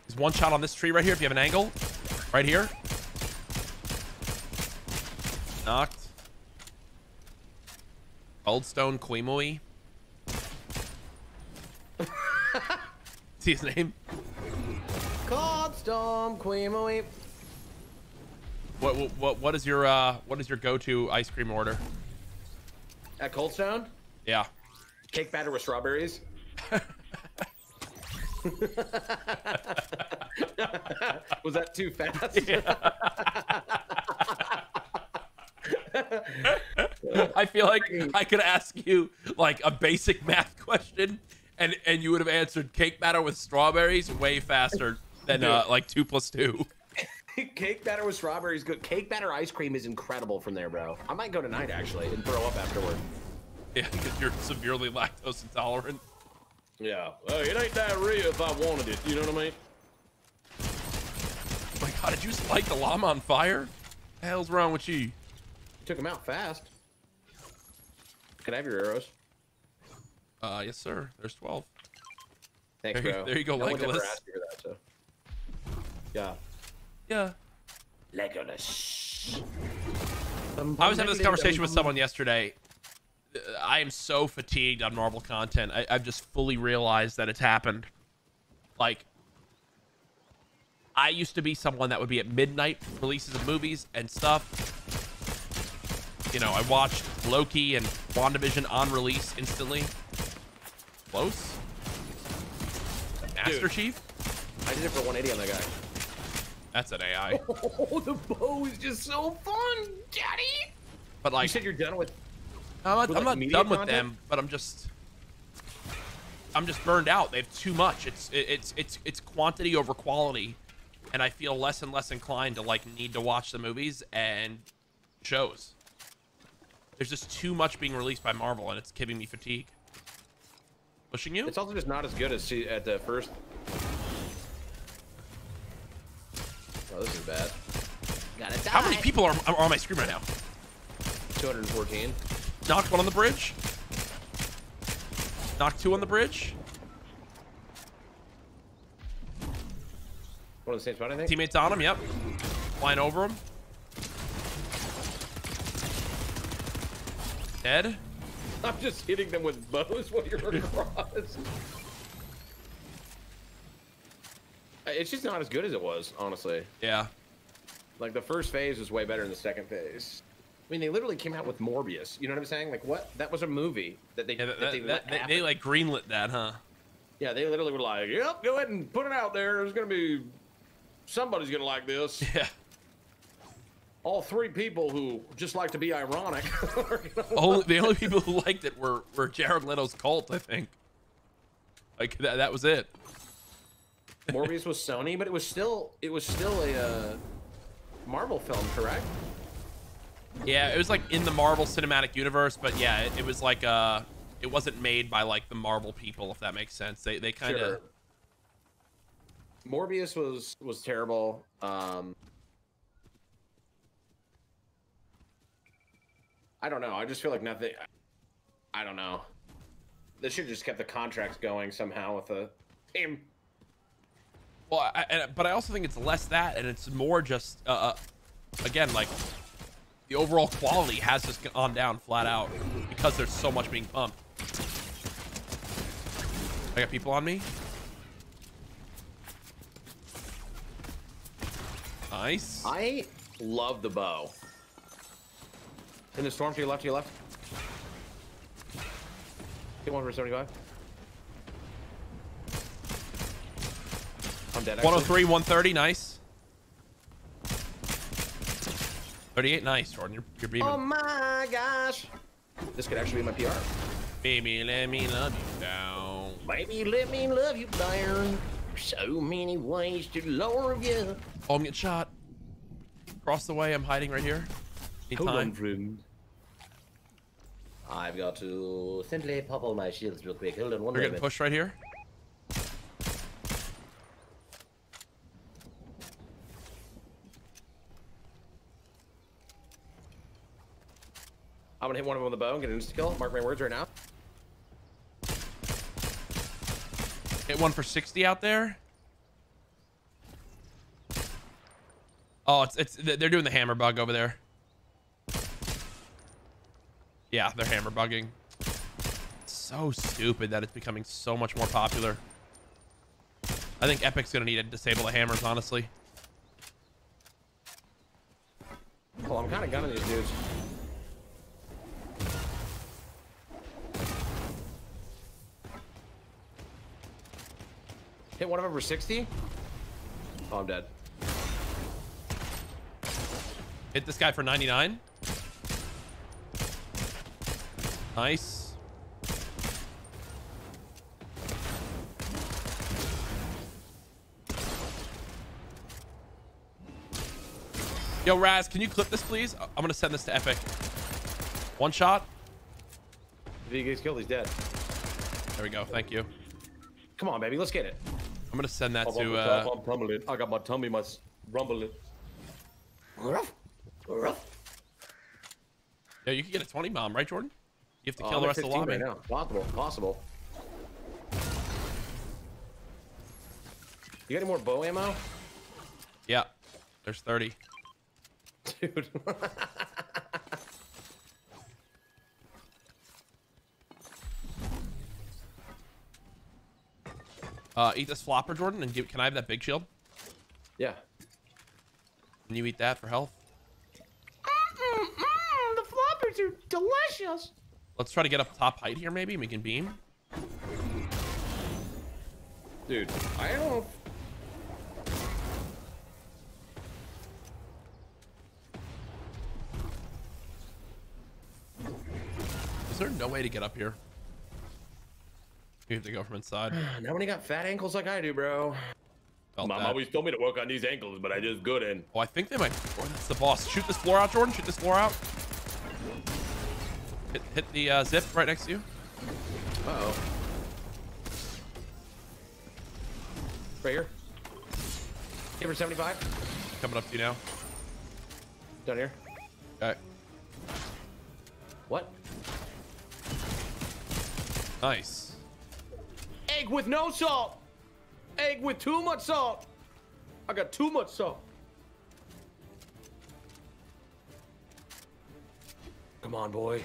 There's one shot on this tree right here if you have an angle. Right here. Knocked. Coldstone Creamery. See his name? Coldstone Creamery. What is your go-to ice cream order? At Coldstone? Yeah. Cake batter with strawberries. Was that too fast? Yeah. I feel like I could ask you like a basic math question. And you would have answered cake batter with strawberries way faster than like 2 plus 2. Cake batter with strawberries, good. Cake batter ice cream is incredible from there, bro. I might go tonight actually and throw up afterward. Yeah, because you're severely lactose intolerant. Yeah, well, it ain't diarrhea if I wanted it. You know what I mean? Oh my God, did you just light the llama on fire? The hell's wrong with you? You took him out fast. Can I have your arrows? Yes, sir. There's 12. Thanks, bro. There you go, Legolas. Yeah. Yeah. Legolas. I was having this conversation with someone yesterday. I am so fatigued on Marvel content. I've just fully realized that it's happened. Like, I used to be someone that would be at midnight releases of movies and stuff. You know, I watched Loki and WandaVision on release instantly. Close. Master Chief? I did it for 180 on that guy. That's an AI. Oh, the bow is just so fun, daddy. But like, you said you're done with. I'm not done with them, but I'm just burned out. They have too much. It's quantity over quality and I feel less and less inclined to like need to watch the movies and shows. There's just too much being released by Marvel, and it's giving me fatigue. Pushing you? It's also just not as good as at the first. Oh, this is bad. Gotta die. How many people are on my screen right now? 214. Knocked one on the bridge. Knocked two on the bridge. One of the same spot, I think. Teammates on him, yep. Flying over him. Dead. I'm just hitting them with bows while you're across. It's just not as good as it was, honestly. Yeah. Like the first phase was way better than the second phase. I mean, they literally came out with Morbius. You know what I'm saying? Like what? That was a movie that they they like greenlit that, huh? Yeah, they literally were like, "Yep, go ahead and put it out there. There's gonna be somebody's gonna like this." Yeah. All three people who just like to be ironic. The only people who liked it were Jared Leto's cult, I think. Like that was it. Morbius was Sony, but it was still a Marvel film, correct? Yeah, it was like in the Marvel Cinematic Universe, but yeah, it was like it wasn't made by like the Marvel people, if that makes sense. They kind of. Sure. Morbius was terrible. I don't know. I just feel like nothing. I don't know. They should have just kept the contracts going somehow with the team. Well, but I also think it's less that, and it's more just, again, like the overall quality has just gone down flat out because there's so much being pumped. I got people on me. Nice. I love the bow. In the storm to your left, Hit one for 75. I'm dead, actually. 103, 130, nice. 38, nice, Jordan. You're beaming. Oh my gosh. This could actually be my PR. Baby, let me love you down. Baby, let me love you down. So many ways to lower you. Oh, I'm getting shot. Across the way, I'm hiding right here. Hold on, friend. I've got to simply pop all my shields real quick. Hold on, one minute. We're getting pushed right here. I'm gonna hit one of them with a bow and get an insta-kill. Mark my words right now. Hit one for 60 out there. Oh, they're doing the hammer bug over there. Yeah, they're hammer bugging. So stupid that it's becoming so much more popular. I think Epic's gonna need to disable the hammers, honestly. Well, I'm kind of gunning these dudes. Hit one of them for 60. Oh, I'm dead. Hit this guy for 99. Nice. Yo, Raz, can you clip this, please? I'm going to send this to Epic. One shot. If he gets killed, he's dead. There we go. Thank you. Come on, baby. Let's get it. I'm going to send that to... I'm rumbling. I got my tummy must rumble it. Ruff. Ruff. Yeah, you can get a 20 bomb, right, Jordan? You have to kill the rest of the lobby. Right now. Possible. You got any more bow ammo? Yeah. There's 30. Dude. Eat this flopper, Jordan, and can I have that big shield? Yeah. Can you eat that for health? The floppers are delicious. Let's try to get up top height here, maybe, and we can beam. Dude, I don't... Is there no way to get up here? You have to go from inside. Now when he got fat ankles like I do, bro. Mom always told me to work on these ankles, but I just couldn't. Oh, I think they might. Oh, that's the boss. Shoot this floor out, Jordan. Shoot this floor out. Hit the zip right next to you. Uh-oh. Right here. Give her 75. Coming up to you now. Down here. All right. What? Nice. Egg with no salt. Egg with too much salt. I got too much salt. Come on, boy.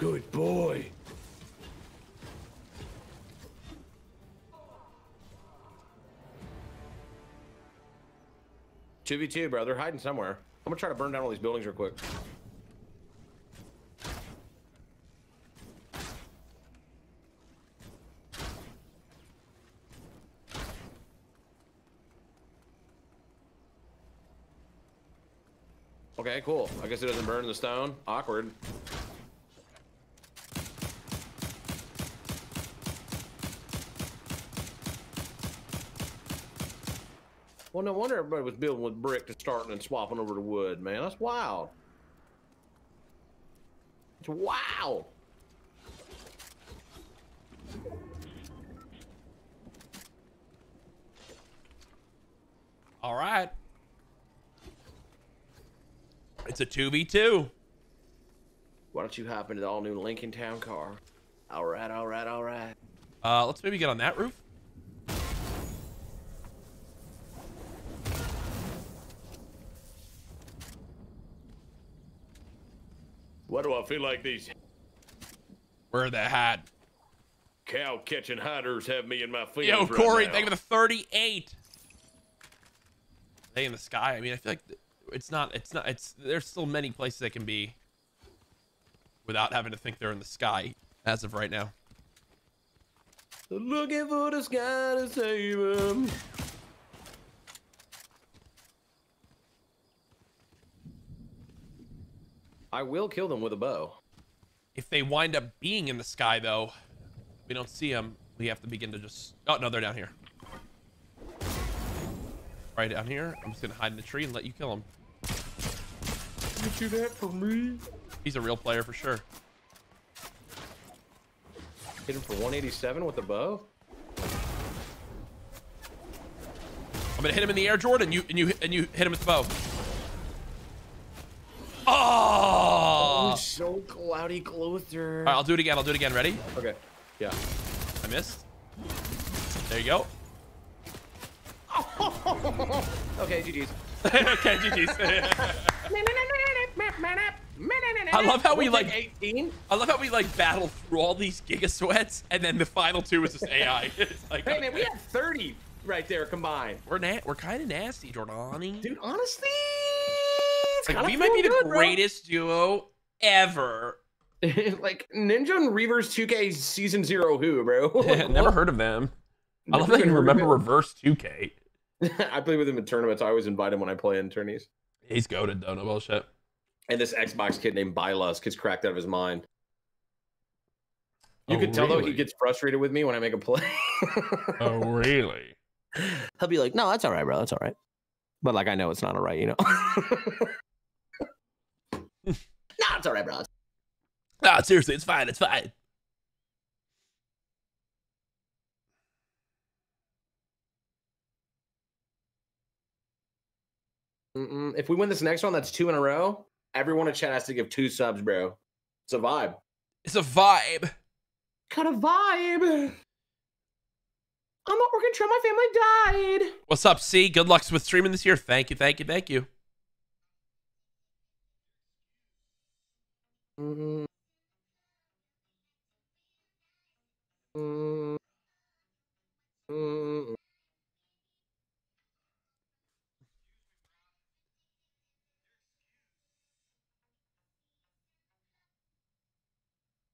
Good boy. Two v two, bro. They're hiding somewhere. I'm gonna try to burn down all these buildings real quick. Okay, cool. I guess it doesn't burn the stone. Awkward. Well, no wonder everybody was building with brick to start and then swapping over to wood, man. That's wild. It's wild. All right. It's a 2v2. Why don't you hop into the all-new Lincoln Town Car? All right, all right, all right. Let's maybe get on that roof. Why do I feel like these? Where the hat? Cow catching hiders have me in my feelings. Yo, Corey, right now. Thank you for the 38. They in the sky. I mean, I feel like. It's there's still many places they can be without having to think they're in the sky as of right now. Looking for the sky to save them. I will kill them with a bow. If they wind up being in the sky, though, we don't see them. We have to begin to just... Oh, no, they're down here. Right down here. I'm just going to hide in the tree and let you kill him. Did you do that for me? He's a real player for sure. Hit him for 187 with the bow. I'm going to hit him in the air, Jordan. You hit him with the bow. Oh! Oh, so cloudy closer. All right, I'll do it again. I'll do it again. Ready? Okay. Yeah. I missed. There you go. Okay, GG's. Okay, GG's. I love how we like 18. I love how we like battle through all these giga sweats, and then the final two is just AI. It's like, hey, okay, man, we have 30 right there combined. We're kind of nasty, Jordani. Dude, honestly, like, we might be the greatest duo ever. Like Ninja and Reavers 2K Season 0 who, bro? Like, never heard of them. I love that you remember Reverse 2K. I play with him in tournaments. I always invite him when I play in tourneys. He's goated, though. No bullshit. And this Xbox kid named Bylusk is cracked out of his mind. You could tell, though, he gets frustrated with me when I make a play. Oh, really? He'll be like, no, that's all right, bro. That's all right. But, like, I know it's not all right, you know? No, it's all right, bro. No, seriously, it's fine. It's fine. Mm-mm. If we win this next one, that's 2 in a row. Everyone in chat has to give 2 subs, bro. It's a vibe. It's a vibe. Got a vibe. I'm not working until my family died. What's up, C? Good luck with streaming this year. Thank you, thank you, thank you. Mm-hmm. Mm-hmm. Mm-hmm.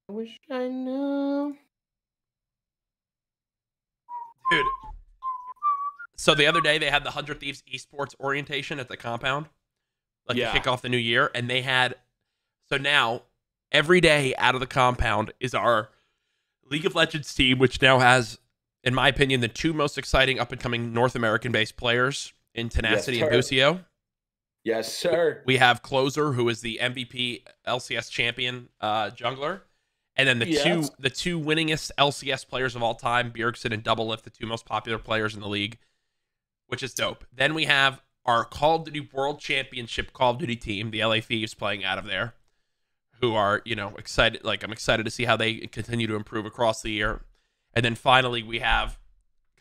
I wish I knew. Dude. So the other day they had the 100 Thieves esports orientation at the compound. Like, yeah, to kick off the new year. And they had... So now, every day out of the compound is our League of Legends team, which now has in my opinion, the two most exciting up-and-coming North American-based players in Tenacity and Busio. Yes, sir. We have Closer, who is the MVP LCS champion jungler. And then the two winningest LCS players of all time, Bjergsen and Double Lift, the two most popular players in the league, which is dope. Then we have our Call of Duty World Championship Call of Duty team, the LA Thieves, playing out of there, who are, you know, excited. Like, I'm excited to see how they continue to improve across the year. And then finally, we have,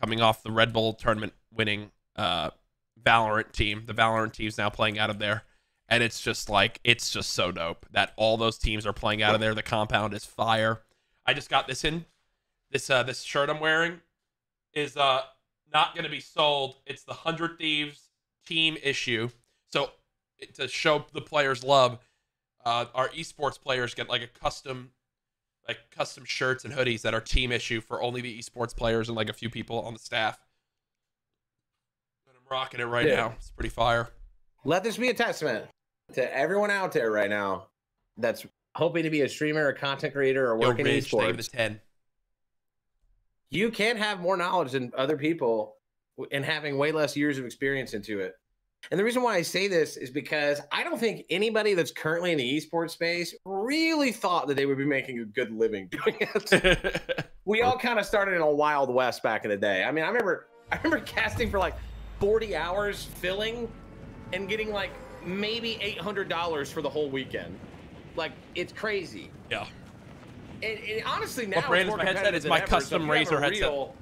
coming off the Red Bull tournament winning Valorant team. The Valorant team's now playing out of there. And it's just like, it's just so dope that all those teams are playing out of there. The compound is fire. I just got this in. This shirt I'm wearing is not going to be sold. It's the 100 Thieves team issue. So to show the players love, our esports players get like a custom shirts and hoodies that are team issue for only the esports players and like a few people on the staff. But I'm rocking it right now. It's pretty fire. Let this be a testament to everyone out there right now that's hoping to be a streamer, a content creator, or working in esports. 10. You can have more knowledge than other people and having way less years of experience into it. And the reason why I say this is because I don't think anybody that's currently in the esports space really thought that they would be making a good living doing it. We all kind of started in a wild west back in the day. I mean, I remember casting for like 40 hours filling and getting like maybe $800 for the whole weekend. Like, it's crazy. Yeah. And honestly, now it's more competitive is my custom Razer headset.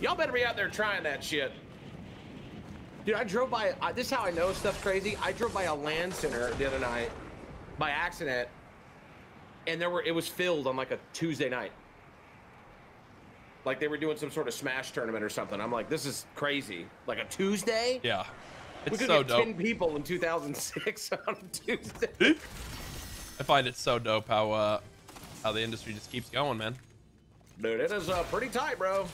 Y'all better be out there trying that shit. Dude, I drove by, this is how I know stuff's crazy. I drove by a land center the other night by accident, and it was filled on like a Tuesday night. Like they were doing some sort of Smash tournament or something. I'm like, this is crazy. Like a Tuesday? Yeah, it's so dope. We could get 10 people in 2006 on a Tuesday. I find it so dope how the industry just keeps going, man. Dude, it is pretty tight, bro.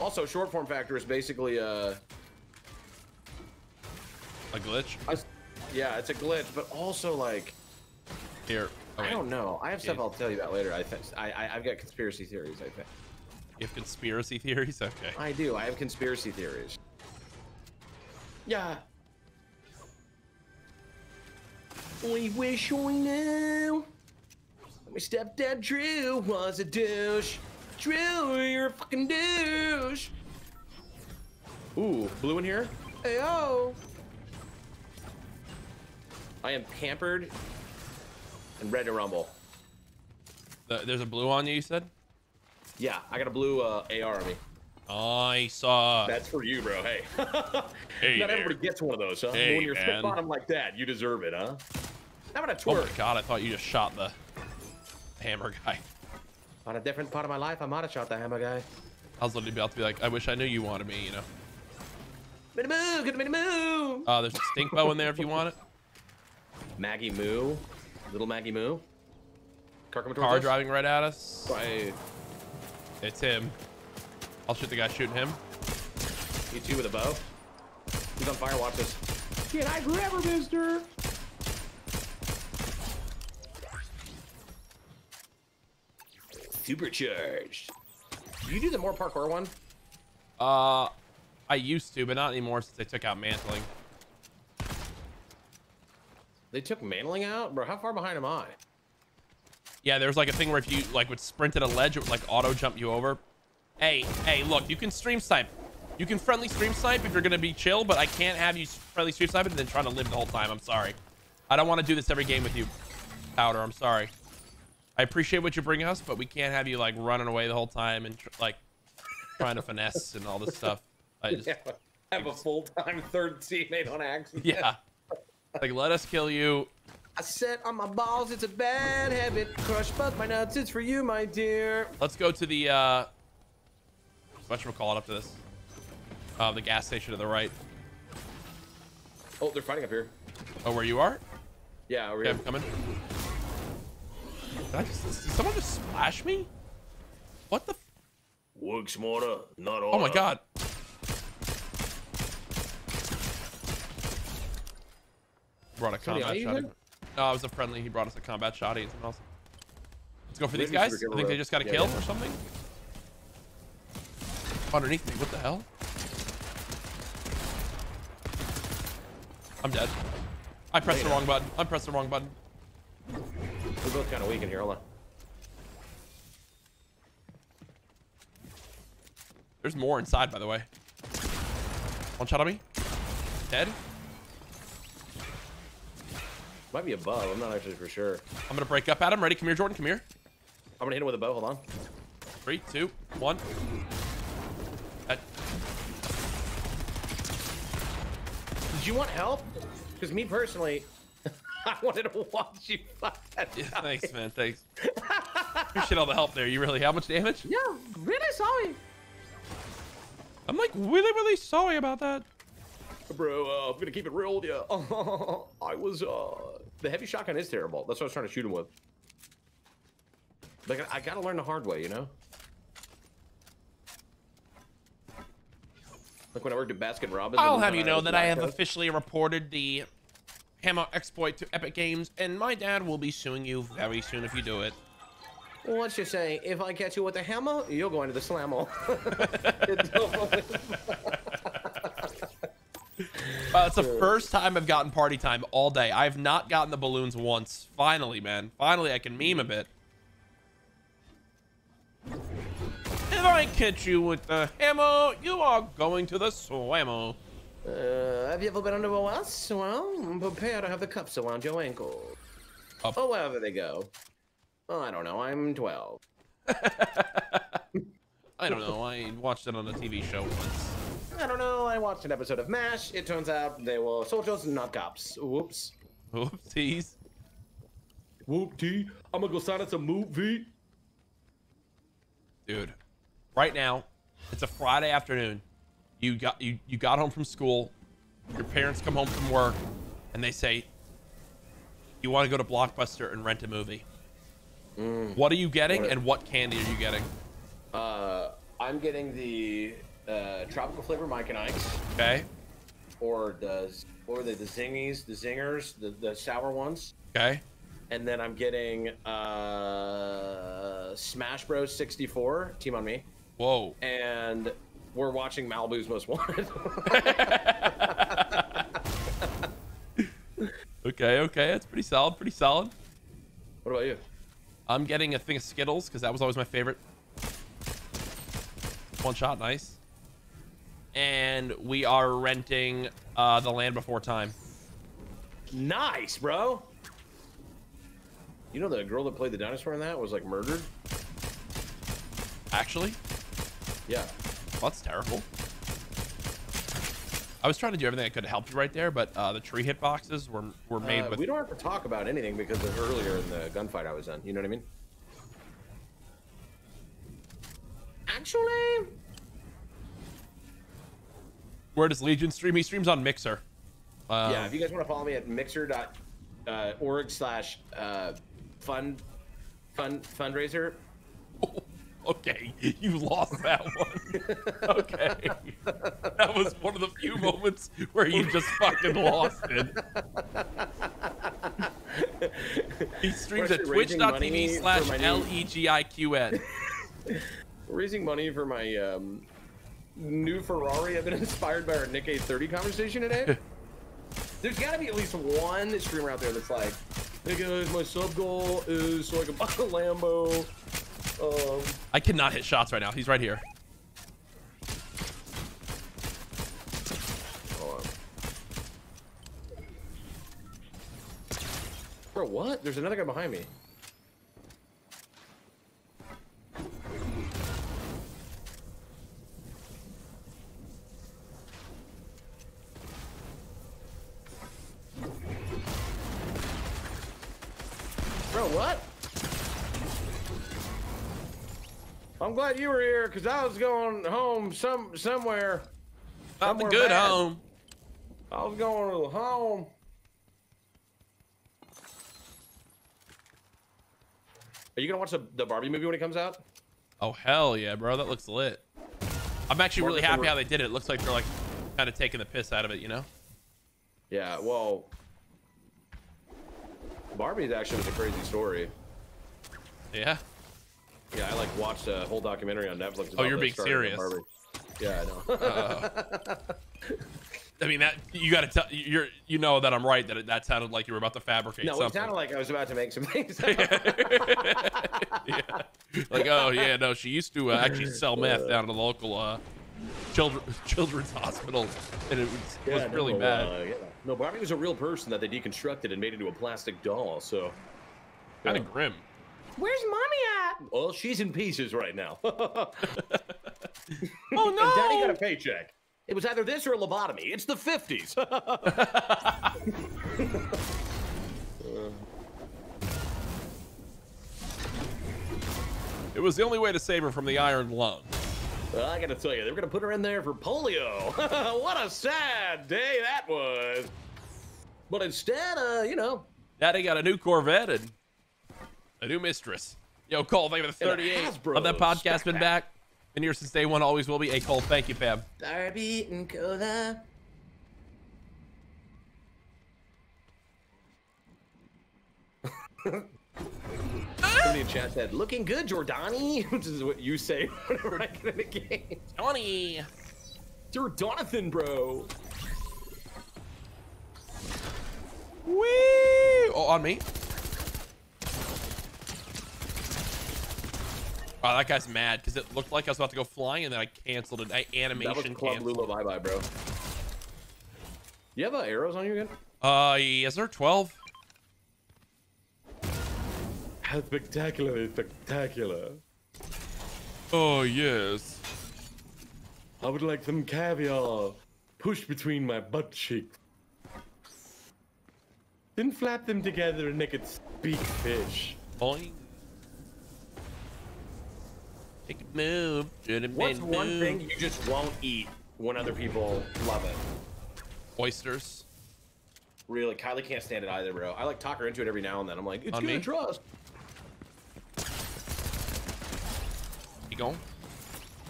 Also, short form factor is basically a glitch? Yeah, it's a glitch, but also like here. Okay. I don't know. I have stuff I'll tell you about later. I think I've got conspiracy theories. I think. You have conspiracy theories? Okay. I do. I have conspiracy theories. Yeah. We wish we knew. My stepdad Drew was a douche. Drew, you're a fucking douche. Ooh, blue in here. Ayo. I am pampered and ready to rumble. There's a blue on you, you said? Yeah, I got a blue AR on me. I saw. That's for you, bro. Hey. Hey, not everybody gets one of those, huh? Hey, when you're spit bottom like that, you deserve it, huh? How about a twerk? Oh my god, I thought you just shot the hammer guy. On a different part of my life, I might have shot the hammer guy. I was literally about to be like, I wish I knew you wanted me, you know. There's a stink bow in there if you want it. Maggie Moo, little Maggie Moo. Car driving right at us. Right. It's him. I'll shoot the guy shooting him. You two with a bow. He's on fire. Watch this. Can I grab her, mister? Supercharged. You do the more parkour one? I used to, but not anymore since they took out mantling. They took mantling out? Bro, how far behind am I? Yeah, there was like a thing where if you like would sprint at a ledge, it would like auto jump you over. Hey, look, you can stream snipe. You can friendly stream snipe if you're gonna be chill, but I can't have you friendly stream snipe and then trying to live the whole time. I'm sorry. I don't want to do this every game with you, Powder. I'm sorry. I appreciate what you bring us, but we can't have you like running away the whole time and trying to finesse and all this stuff. I have a full-time third teammate on accident. Yeah. Like, let us kill you. I said on my balls, it's a bad habit. Crush both my nuts, it's for you, my dear. Let's go to the, whatchamacallit up to this. The gas station to the right. Oh, they're fighting up here. Oh, where you are? Yeah, over here. I'm coming. Did someone just splash me? What the? Work smarter, not all. Oh my god. Brought a combat shotty. No, it was a friendly. He brought us a combat shotty. It's awesome. Let's go for these guys. I think they just got a kill or something. underneath me. What the hell? I'm dead. I pressed the wrong button. I pressed the wrong button. We're both kind of weak in here. Hold on. There's more inside, by the way. One shot on me. Dead. Might be above. I'm not actually for sure. I'm gonna break up at him. Ready? Come here, Jordan. Come here. I'm gonna hit him with a bow. Hold on. 3, 2, 1. Dead. Did you want help? Because me personally, I wanted to watch you fuck that. Yeah, thanks, man. Thanks. Appreciate all the help there. You really? How much damage? Yeah, really sorry. I'm like really sorry about that. Bro, I'm gonna keep it real with you. I was the heavy shotgun is terrible. That's what I was trying to shoot him with. Like I gotta learn the hard way, you know. Like when I worked at Baskin Robbins. I'll have you know that I have officially reported the hammer exploit to Epic Games, and my dad will be suing you very soon if you do it. Well, let's just say, if I catch you with a hammer, you're going to the slammer. It's the first time I've gotten party time all day. I've not gotten the balloons once. Finally, man. Finally, I can meme a bit. If I catch you with the hammer, you are going to the swammo. Have you ever been under a wasp? Well, prepare to have the cups around your ankle. Up. Or wherever they go. Oh, I don't know. I'm 12. I don't know. I watched it on a TV show once. I don't know. I watched an episode of MASH. It turns out they were soldiers, not cops. Whoops. Whoopsies. Whoopty. I'm gonna go sign it to movie. Dude, right now, it's a Friday afternoon. You got home from school. Your parents come home from work, and they say, "You want to go to Blockbuster and rent a movie." Mm. What are you getting, and what candy are you getting? I'm getting the. Tropical flavor Mike and Ike's. Okay. Or the zingies, the zingers, the sour ones. Okay. And then I'm getting Smash Bros 64, Team on Me. Whoa. And we're watching Malibu's Most Wanted. Okay, that's pretty solid, What about you? I'm getting a thing of Skittles, because that was always my favorite. One shot, nice. And we are renting The Land Before Time. Nice, bro. You know the girl that played the dinosaur in that was like murdered? Actually? Yeah. Well, that's terrible. I was trying to do everything I could to help you right there, but the tree hitboxes were made with... We don't have to talk about anything because of earlier in the gunfight I was in. You know what I mean? Actually... Where does Legion stream? He streams on Mixer. Yeah, if you guys want to follow me at mixer.org/fundraiser. Oh, okay, you lost that one. Okay. That was one of the few moments where you just fucking lost it. He streams at twitch.tv/LEGIQN. Raising money for my... new Ferrari. I've been inspired by our Nick A30 conversation today. There's got to be at least one streamer out there that's like, hey guys, my sub goal is so I can buy a Lambo. I cannot hit shots right now. He's right here. Hold on. Bro, what? There's another guy behind me. Bro, what? I'm glad you were here because I was going home somewhere. Not the good bad. Home. I was going to the home. Are you gonna watch the Barbie movie when it comes out? Oh hell yeah, bro! That looks lit. I'm actually really happy how they did it. It looks like they're like kind of taking the piss out of it, you know? Yeah. Well. Barbie's actually was a crazy story. Yeah. Yeah, I like watched a whole documentary on Netflix. Oh, you're being serious. Yeah, I know. I mean, that you got to tell you know that I'm right, that that sounded like you were about to fabricate something. No, it sounded like I was about to make some things up. Yeah. Like, oh yeah, no, she used to actually sell meth down at the local children's hospital, and it was really bad. Yeah. No, Barbie was a real person that they deconstructed and made into a plastic doll. So kind of grim. Where's mommy at? Well, she's in pieces right now. Oh no! And daddy got a paycheck. It was either this or a lobotomy. It's the 50s. It was the only way to save her from the iron lung. Well, I gotta tell you, they were gonna put her in there for polio. What a sad day that was. But instead, you know, daddy got a new Corvette and a new mistress. Yo, Cole, thank you for the 38. Have that podcast been back? Been here since day one, always will be. Hey, Cole, thank you, Pam. Barbie and Cola. Somebody in chat said, looking good, Jordani, which is what you say whenever I get in the game. Johnny. Jordanathan, bro. Woo! Oh, on me. Wow, that guy's mad because it looked like I was about to go flying and then I canceled it. I animation canceled. That was Club Lula, bye-bye, bro. You have arrows on you again? Yes, sir, 12. That's spectacularly spectacular. Oh, yes. I would like some caviar pushed between my butt cheeks. Then flap them together and make it speak fish. Boing. It could move. What's one thing you just won't eat when other people love it? Oysters. Really, Kylie can't stand it either, bro. I like talk her into it every now and then. I'm like, it's good to trust. You going?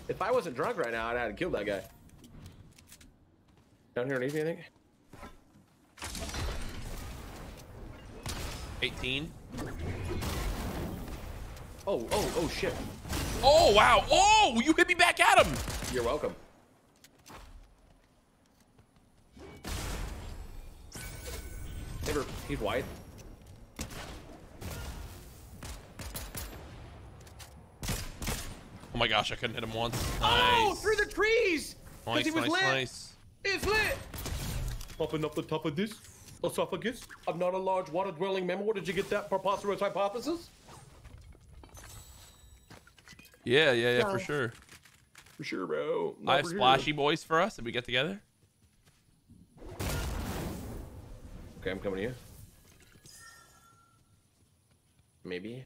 If I wasn't drunk right now, I'd have to kill that guy. Down here underneath anything? 18. Oh, oh, oh, shit. Oh, wow. Oh, you hit me back at him. You're welcome. He's white. Oh my gosh, I couldn't hit him once. Nice. Oh, through the trees. Nice, he was lit. Nice. It's lit. Popping up the top of this esophagus. I'm not a large water-dwelling mammal. Did you get that preposterous hypothesis? Yeah, for sure. For sure, bro. I have splashy boys for us if we get together. Okay, I'm coming to you. Maybe.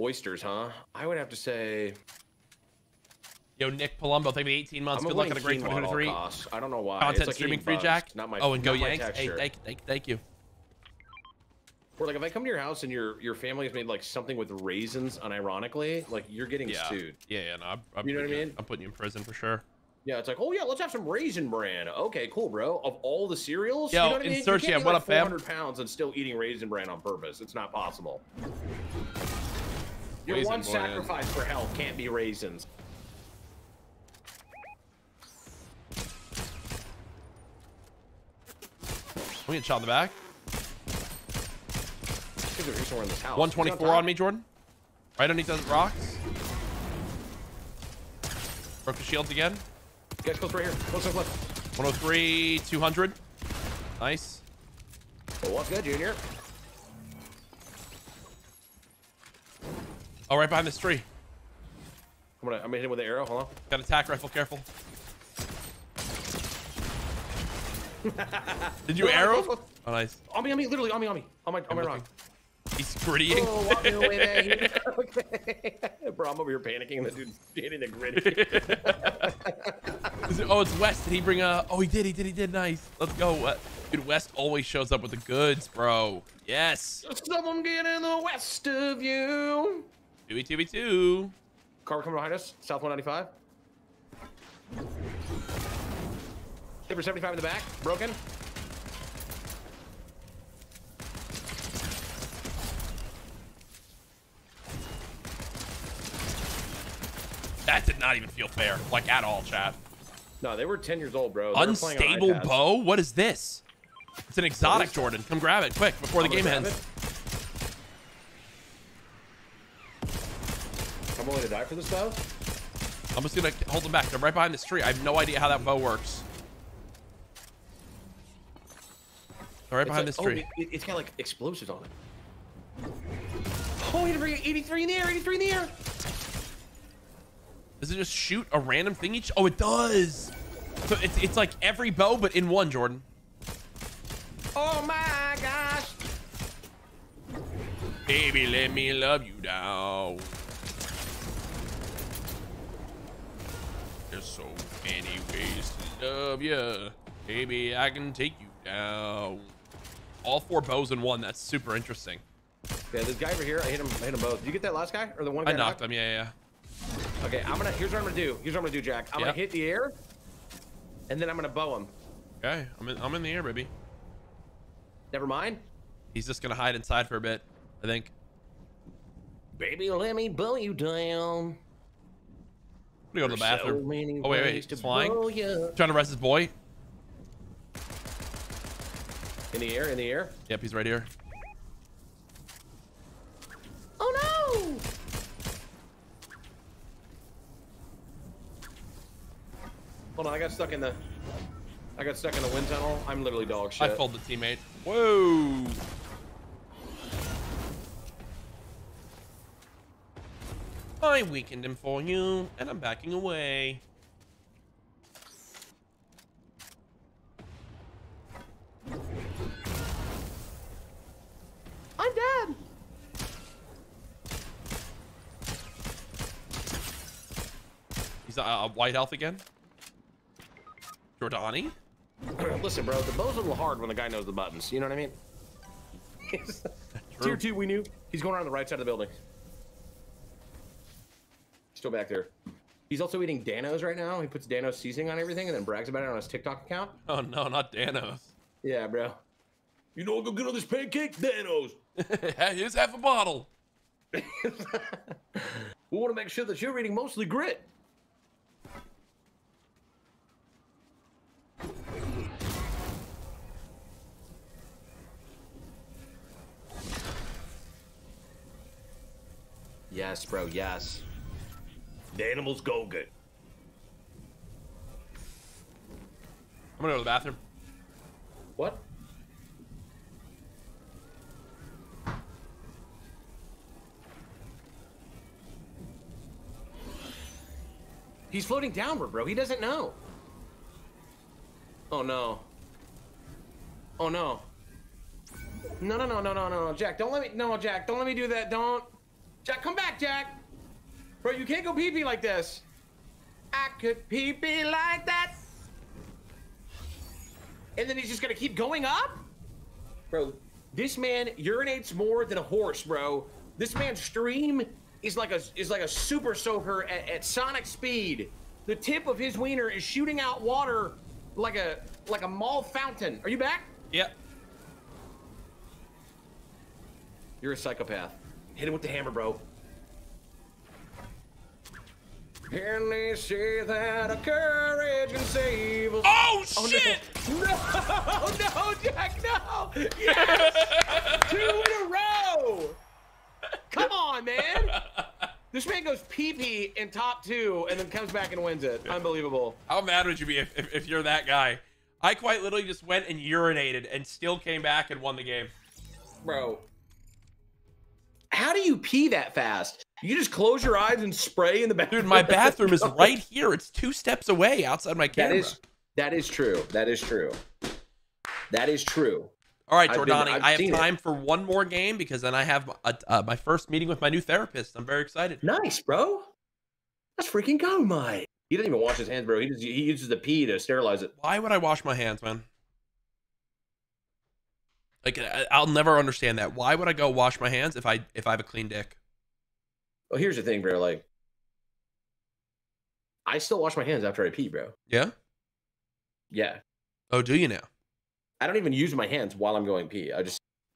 Oysters, huh? I would have to say. Yo, Nick Palumbo, thank you 18 months. Good luck on a great 2023. I don't know why. Content like streaming free, Jack. Not my, oh, and go Yanks. Hey, thank you. Or like if I come to your house and your family has made like something with raisins, unironically, like you're getting sued. Yeah, no, I'm you know what I mean? I'm putting you in prison for sure. Yeah, it's like, oh yeah, let's have some raisin bran. Okay, cool, bro. Of all the cereals, yo, you know what I mean? You can't be like 400 pounds and still eating raisin bran on purpose. It's not possible. Your one sacrifice for health can't be raisins. We get shot in the back. 124 on me, Jordan. Right underneath those rocks. Broke the shields again. Guys, close right here. Close left. 103, 200. Nice. Well, what's good, Junior? Oh, right behind this tree. I'm gonna hit him with an arrow. Hold on. Got attack rifle. Careful. Did you arrow? Oh, nice. On me. Literally on me. On my rock. He's prettying. Oh, walk me away there. Okay. Bro, I'm over here panicking. That dude's hitting the gritty. Oh, it's West. Did he bring a... Oh, he did. Nice. Let's go. Dude, West always shows up with the goods, bro. Yes. Someone get in the west of you. 2v2v2. Car coming behind us. South 195. Hipper 75 in the back. Broken. not even feel fair, like at all, chat. No, they were 10 years old, bro. They Unstable bow? What is this? It's an exotic, Jordan. Come grab it quick before the game ends. I'm willing to die for this bow. I'm just gonna hold them back. They're right behind this tree. I have no idea how that bow works. They're right behind this tree. Oh, it's got like explosives on it. Oh, you bring 83 in the air, 83 in the air. Does it just shoot a random thing each? Oh, it does. So it's like every bow, but in one, Jordan. Oh my gosh. Baby, let me love you now. There's so many ways to love you. Baby, I can take you down. All four bows in one. That's super interesting. Yeah, this guy over here, I hit him both. Did you get that last guy? Or the one guy? I knocked him, yeah. Okay, here's what I'm gonna do. Here's what I'm gonna do, Jack. I'm gonna hit the air, and then I'm gonna bow him. Okay, I'm in the air, baby. Never mind. He's just gonna hide inside for a bit, I think. Baby, let me bow you down. I'm gonna go to the bathroom. So wait. He's flying. Trying to rest his boy. In the air, in the air. Yep, he's right here. Oh no! Hold on, I got stuck in the wind tunnel. I'm literally dog shit. I pulled the teammate. Whoa! I weakened him for you, and I'm backing away. I'm dead. He's a white health again. Jordani. Listen, bro, the bow's a little hard when the guy knows the buttons. You know what I mean? Tier 2, we knew. He's going around the right side of the building. Still back there. He's also eating Danos right now. He puts Danos seasoning on everything and then brags about it on his TikTok account. Oh no, not Danos. Yeah, bro. You know, I'll go get on this pancake, Danos. Here's half a bottle. We want to make sure that you're eating mostly grit. Yes, bro, yes. The animals go good. I'm gonna go to the bathroom. What? He's floating downward, bro. He doesn't know. Oh no. Oh no. No. Jack, don't let me. No, Jack, don't let me do that. Don't. Jack, come back, Jack. Bro, you can't go pee-pee like this. I could pee-pee like that. And then he's just gonna keep going up? Bro, this man urinates more than a horse, bro. This man's stream is like a super soaker at sonic speed. The tip of his wiener is shooting out water like a mall fountain. Are you back? Yep. You're a psychopath. Hit him with the hammer, bro. Can they say that a courage can save us? Oh, shit! No, Jack, no! Yes! 2 in a row! Come on, man! This man goes pee-pee in top 2 and then comes back and wins it. Unbelievable. How mad would you be if you're that guy? I quite literally just went and urinated and still came back and won the game. Bro. How do you pee that fast? You just close your eyes and spray in the bathroom. Dude, my bathroom is right here. It's 2 steps away outside my camera. That is true. All right, Jordani, I have time for one more game because then I have my first meeting with my new therapist. I'm very excited. Nice, bro. Let's freaking go, Mike. He doesn't even wash his hands, bro. He uses the pee to sterilize it. Why would I wash my hands, man? Like, I'll never understand that. Why would I go wash my hands if I have a clean dick? Well, here's the thing, bro. Like, I still wash my hands after I pee, bro. Yeah? Yeah. Oh, do you now? I don't even use my hands while I'm going pee. I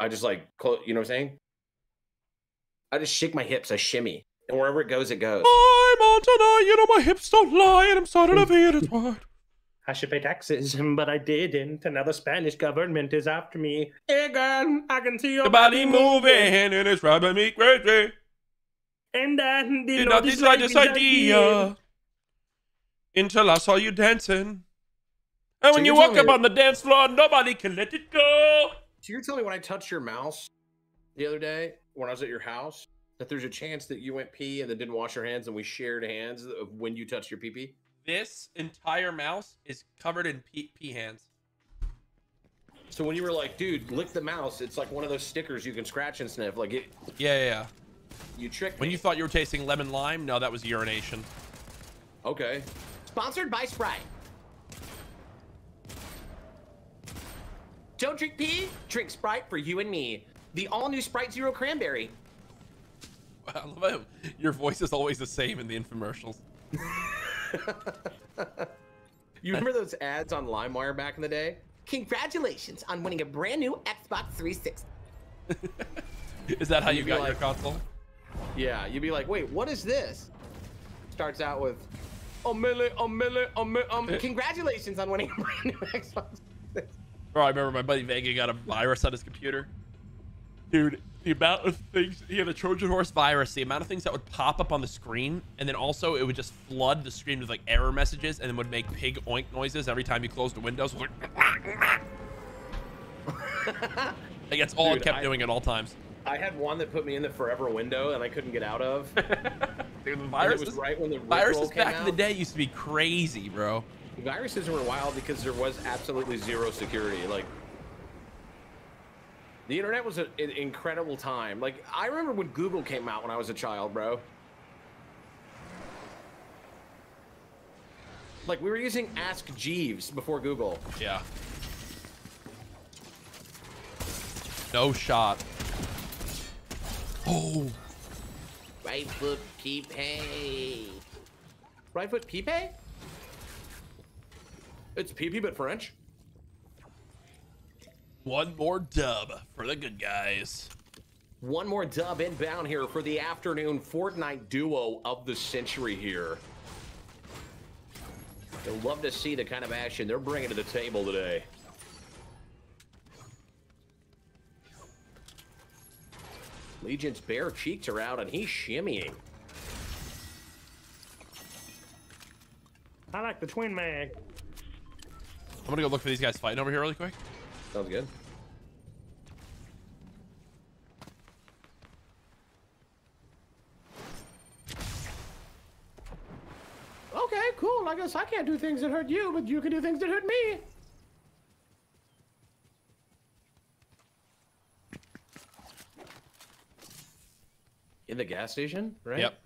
just like, you know what I'm saying? I just shake my hips. I shimmy. And wherever it goes, it goes. I'm on tonight, you know my hips don't lie, and I'm starting to feel it's right. I should pay taxes, but I didn't. And now the Spanish government is after me. Hey, girl, I can see your body moving, and it's robbing me crazy. And I did not decide this idea until I saw you dancing. And when you walk up on the dance floor, nobody can let it go. So you're telling me when I touched your mouse the other day, when I was at your house, that there's a chance that you went pee and then didn't wash your hands and we shared hands of when you touched your pee-pee? This entire mouse is covered in pee hands. So when you were like, dude, lick the mouse, it's like one of those stickers you can scratch and sniff. Like it. Yeah. You tricked me. When you thought you were tasting lemon lime, no, that was urination. Okay. Sponsored by Sprite. Don't drink pee, drink Sprite for you and me. The all-new Sprite Zero Cranberry. Wow, I love him. Your voice is always the same in the infomercials. You remember those ads on LimeWire back in the day? Congratulations on winning a brand new Xbox 360. Is that how you got like, your console? Yeah, you'd be like, wait, what is this? Starts out with, congratulations on winning a brand new Xbox 360. Bro, I remember my buddy Vega got a virus on his computer. Dude, the amount of things, he had a Trojan horse virus, the amount of things that would pop up on the screen, and then also it would just flood the screen with like error messages and then would make pig oink noises every time you closed the windows. Like, like that's all. Dude, I kept doing at all times. I had one that put me in the forever window and I couldn't get out of. Dude, the viruses, right when the viruses back in the day used to be crazy, bro. The viruses were wild because there was absolutely zero security. Like, the internet was an incredible time. Like, I remember when Google came out when I was a child, bro. Like, we were using Ask Jeeves before Google. Yeah. No shot. Oh. Right foot keep pay. Right foot pee pay? It's pee-pee, but French. One more dub for the good guys. One more dub inbound here for the afternoon Fortnite duo of the century here. They'll love to see the kind of action they're bringing to the table today. Legion's bare cheeks are out and he's shimmying. I like the twin mag. I'm gonna go look for these guys fighting over here really quick. Sounds good. Okay, cool. I guess I can't do things that hurt you, but you can do things that hurt me. In the gas station, right? Yep.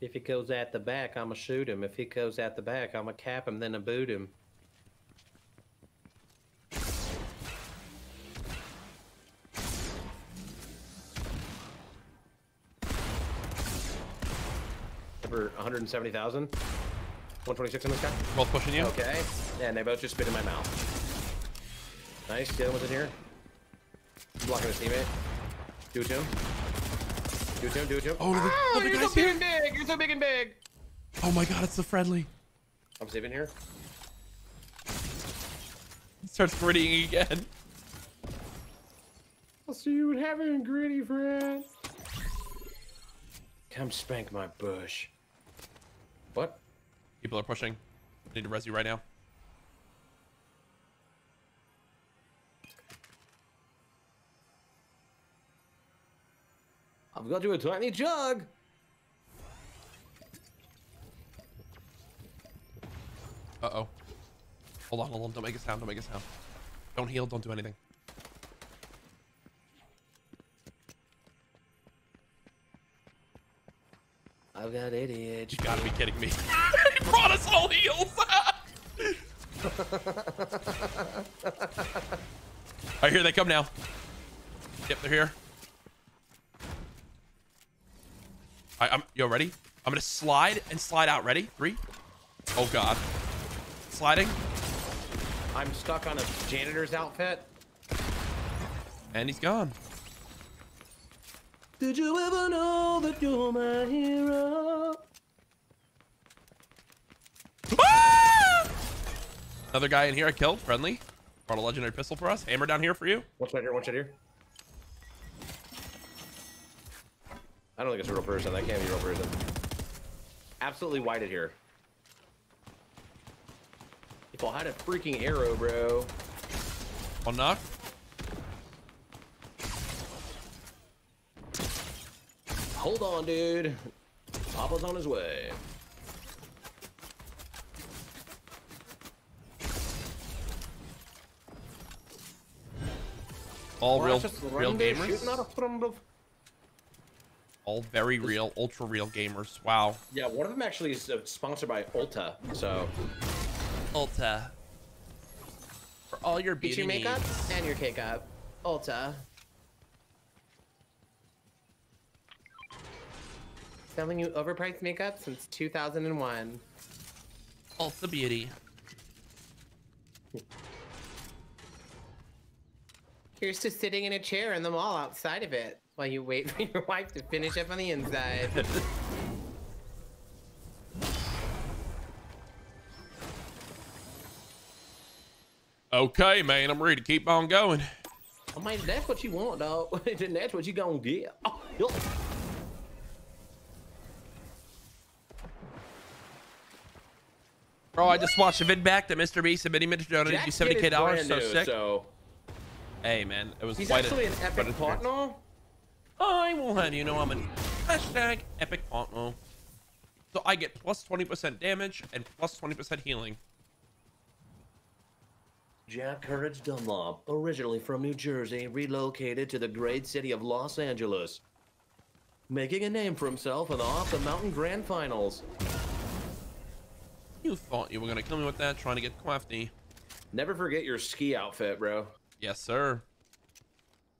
If he goes at the back, I'ma shoot him. If he goes at the back, I'ma cap him, then I boot him. For 170,000. 126 on this guy. Both pushing you. Okay. And they both just spit in my mouth. Nice. The other one's in here. Blocking his teammate. Do it to him. Do it to him. Do it to him. Oh, you're so big and big. You're so big and big. Oh my god, it's the friendly. I'm saving here. It starts grittying again. I'll see you in heaven, gritty friend. Come spank my bush. What? People are pushing. I need to res you right now. I've got you a tiny jug. Uh-oh. Hold on. Don't make a sound. Don't heal. Don't do anything. I've got ADHD. You gotta be kidding me. He brought us all heals. Alright, here they come now. Yep, they're here. Alright, yo, ready? I'm gonna slide and slide out. Ready? Three. Oh god. Sliding. I'm stuck on a janitor's outfit. And he's gone. Did you ever know that you're my hero? Ah! Another guy in here I killed, friendly. Brought a legendary pistol for us. Hammer down here for you. What's right here? What's right here? I don't think it's a real person. That can't be a real person. Absolutely whited here. People had a freaking arrow, bro. One knock. Hold on, dude. Papa's on his way. All real gamers. All very real, ultra real gamers. Wow. Yeah, one of them actually is sponsored by Ulta. So. Ulta. For all your beauty needs. Get your makeup and your cake up. Ulta. Selling you overpriced makeup since 2001. Ulta Beauty. Here's to sitting in a chair in the mall outside of it while you wait for your wife to finish up on the inside. Okay, man, I'm ready to keep on going. Oh, man, that's what you want, dog. That's what you gonna get. Oh, yo. Bro, I just watched a vid back that Mr. B submitted me to donate you $70K. So sick. So... Hey, man, it was He's actually an epic partner. I will have you know I'm an hashtag epic partner. So I get plus 20% damage and plus 20% healing. Jack Courage Dunlop, originally from New Jersey, relocated to the great city of Los Angeles, making a name for himself in the Off the Mountain Grand Finals. You thought you were gonna kill me with that, trying to get crafty. Never forget your ski outfit, bro. Yes, sir.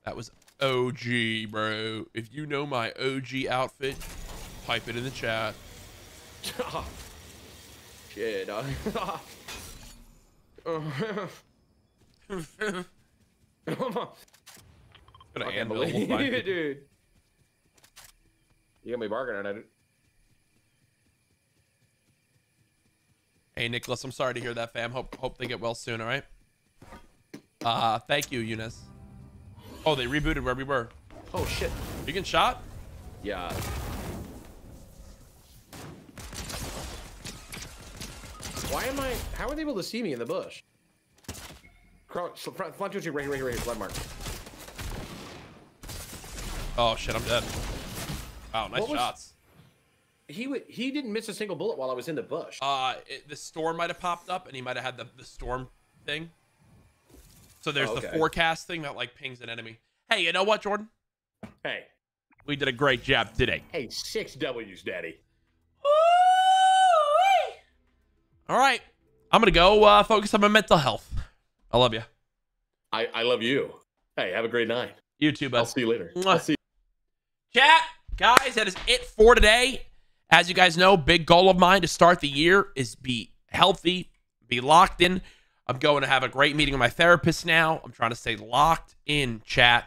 That was OG, bro. If you know my OG outfit, type it in the chat. Shit. Gonna believe you, dude. You're gonna be barking on it. Hey, Nicholas, I'm sorry to hear that, fam. Hope they get well soon. All right. Thank you, Eunice. Oh, they rebooted where we were. Oh shit. You can shot? Yeah. Why am I? How are they able to see me in the bush? Crouch, front to you, right here, blood mark. Oh shit, I'm dead. Wow, nice shots. He didn't miss a single bullet while I was in the bush. The storm might have popped up, and he might have had the storm thing. So there's the forecast thing that like pings an enemy. Hey, you know what, Jordan? Hey, we did a great job today. Hey, 6 W's, daddy. Woo-wee! All right, I'm gonna go focus on my mental health. I love you. I love you. Hey, have a great night. You too, bud. I'll see you later. I'll see you. Chat, guys, that is it for today. As you guys know, big goal of mine to start the year is be healthy, be locked in. I'm going to have a great meeting with my therapist now. I'm trying to stay locked in, chat.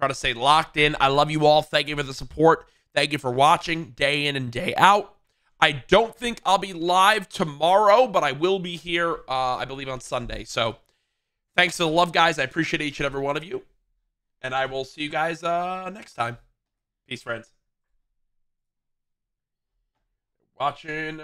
Try to stay locked in. I love you all. Thank you for the support. Thank you for watching day in and day out. I don't think I'll be live tomorrow, but I will be here, I believe, on Sunday. So thanks for the love, guys. I appreciate each and every one of you. And I will see you guys next time. Peace, friends. Watching...